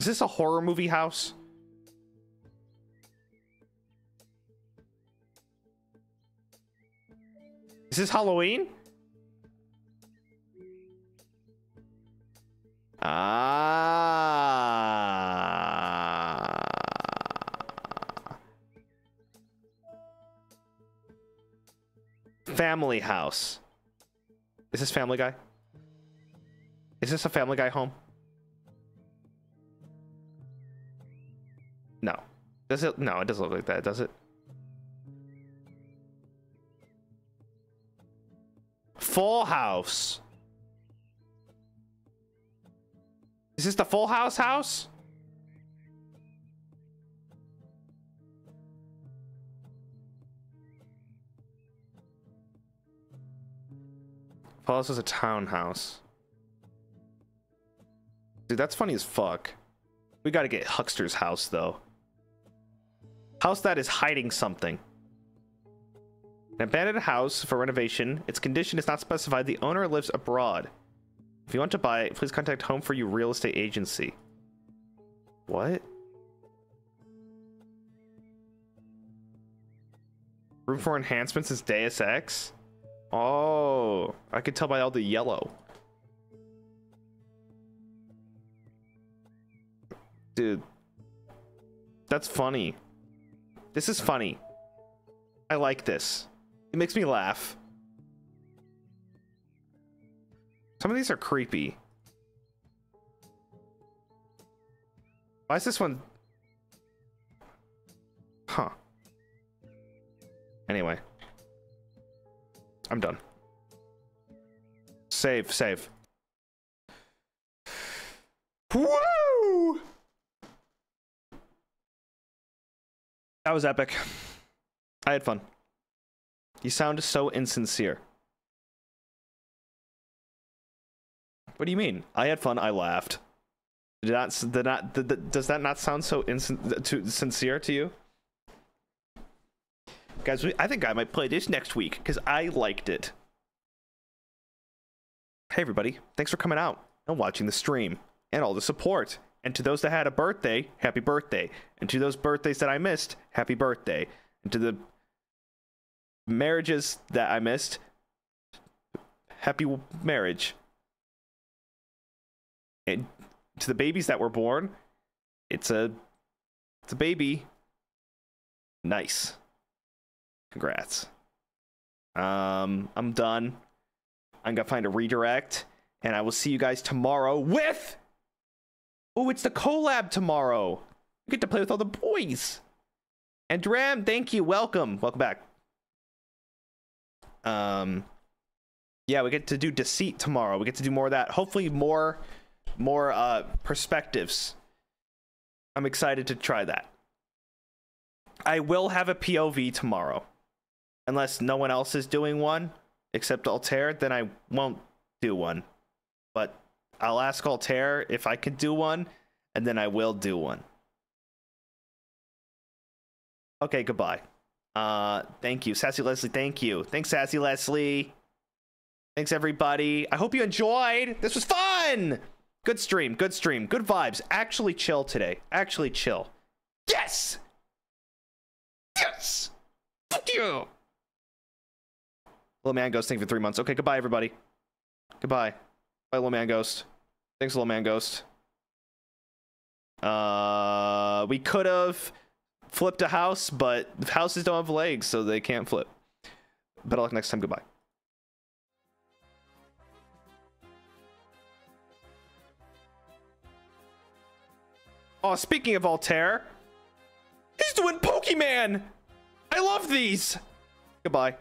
Is this a horror movie house? Is this Halloween? Ah. Family house. Is this Family Guy? Is this a Family Guy home? No. Does it? No, it doesn't look like that, does it? Full House. Is this the Full House house? Full House is a townhouse. Dude, that's funny as fuck. We gotta get Huckster's house, though. House that is hiding something. An abandoned house for renovation. Its condition is not specified. The owner lives abroad. If you want to buy it, please contact Home for You Real Estate Agency. What? Room for enhancements is Deus Ex? Oh, I could tell by all the yellow. Dude, that's funny. This is funny. I like this. It makes me laugh. Some of these are creepy. Why is this one? Huh. Anyway. I'm done. Save, save. Woo! That was epic. I had fun. You sound so insincere. What do you mean? I had fun, I laughed. Does that not sound so sincere to you? Guys, I think I might play this next week, because I liked it. Hey everybody, thanks for coming out and watching the stream, and all the support. And to those that had a birthday, happy birthday. And to those birthdays that I missed, happy birthday. And to the marriages that I missed, happy marriage. And to the babies that were born, it's a baby. Nice. Congrats. I'm done. I'm gonna find a redirect, and I will see you guys tomorrow with... Oh, it's the collab tomorrow. We get to play with all the boys. And Dram, thank you. Welcome. Welcome back. Yeah, we get to do Deceit tomorrow. We get to do more of that. Hopefully more perspectives. I'm excited to try that. I will have a POV tomorrow. Unless no one else is doing one, except Altair, then I won't do one. But I'll ask Altair if I could do one, and then I will do one. Okay, goodbye. Thank you. Sassy Leslie, thank you. Thanks, Sassy Leslie. Thanks, everybody. I hope you enjoyed. This was fun! Good stream, good stream, good vibes. Actually chill today. Actually chill. Yes! Yes! Fuck you! Little Man Ghost, thank you for 3 months. Okay, goodbye, everybody. Goodbye. Bye, Little Man Ghost. Thanks, Little Man Ghost. We could have flipped a house, but houses don't have legs, so they can't flip. Better luck next time. Goodbye. Oh, speaking of Altair, he's doing Pokemon! I love these! Goodbye.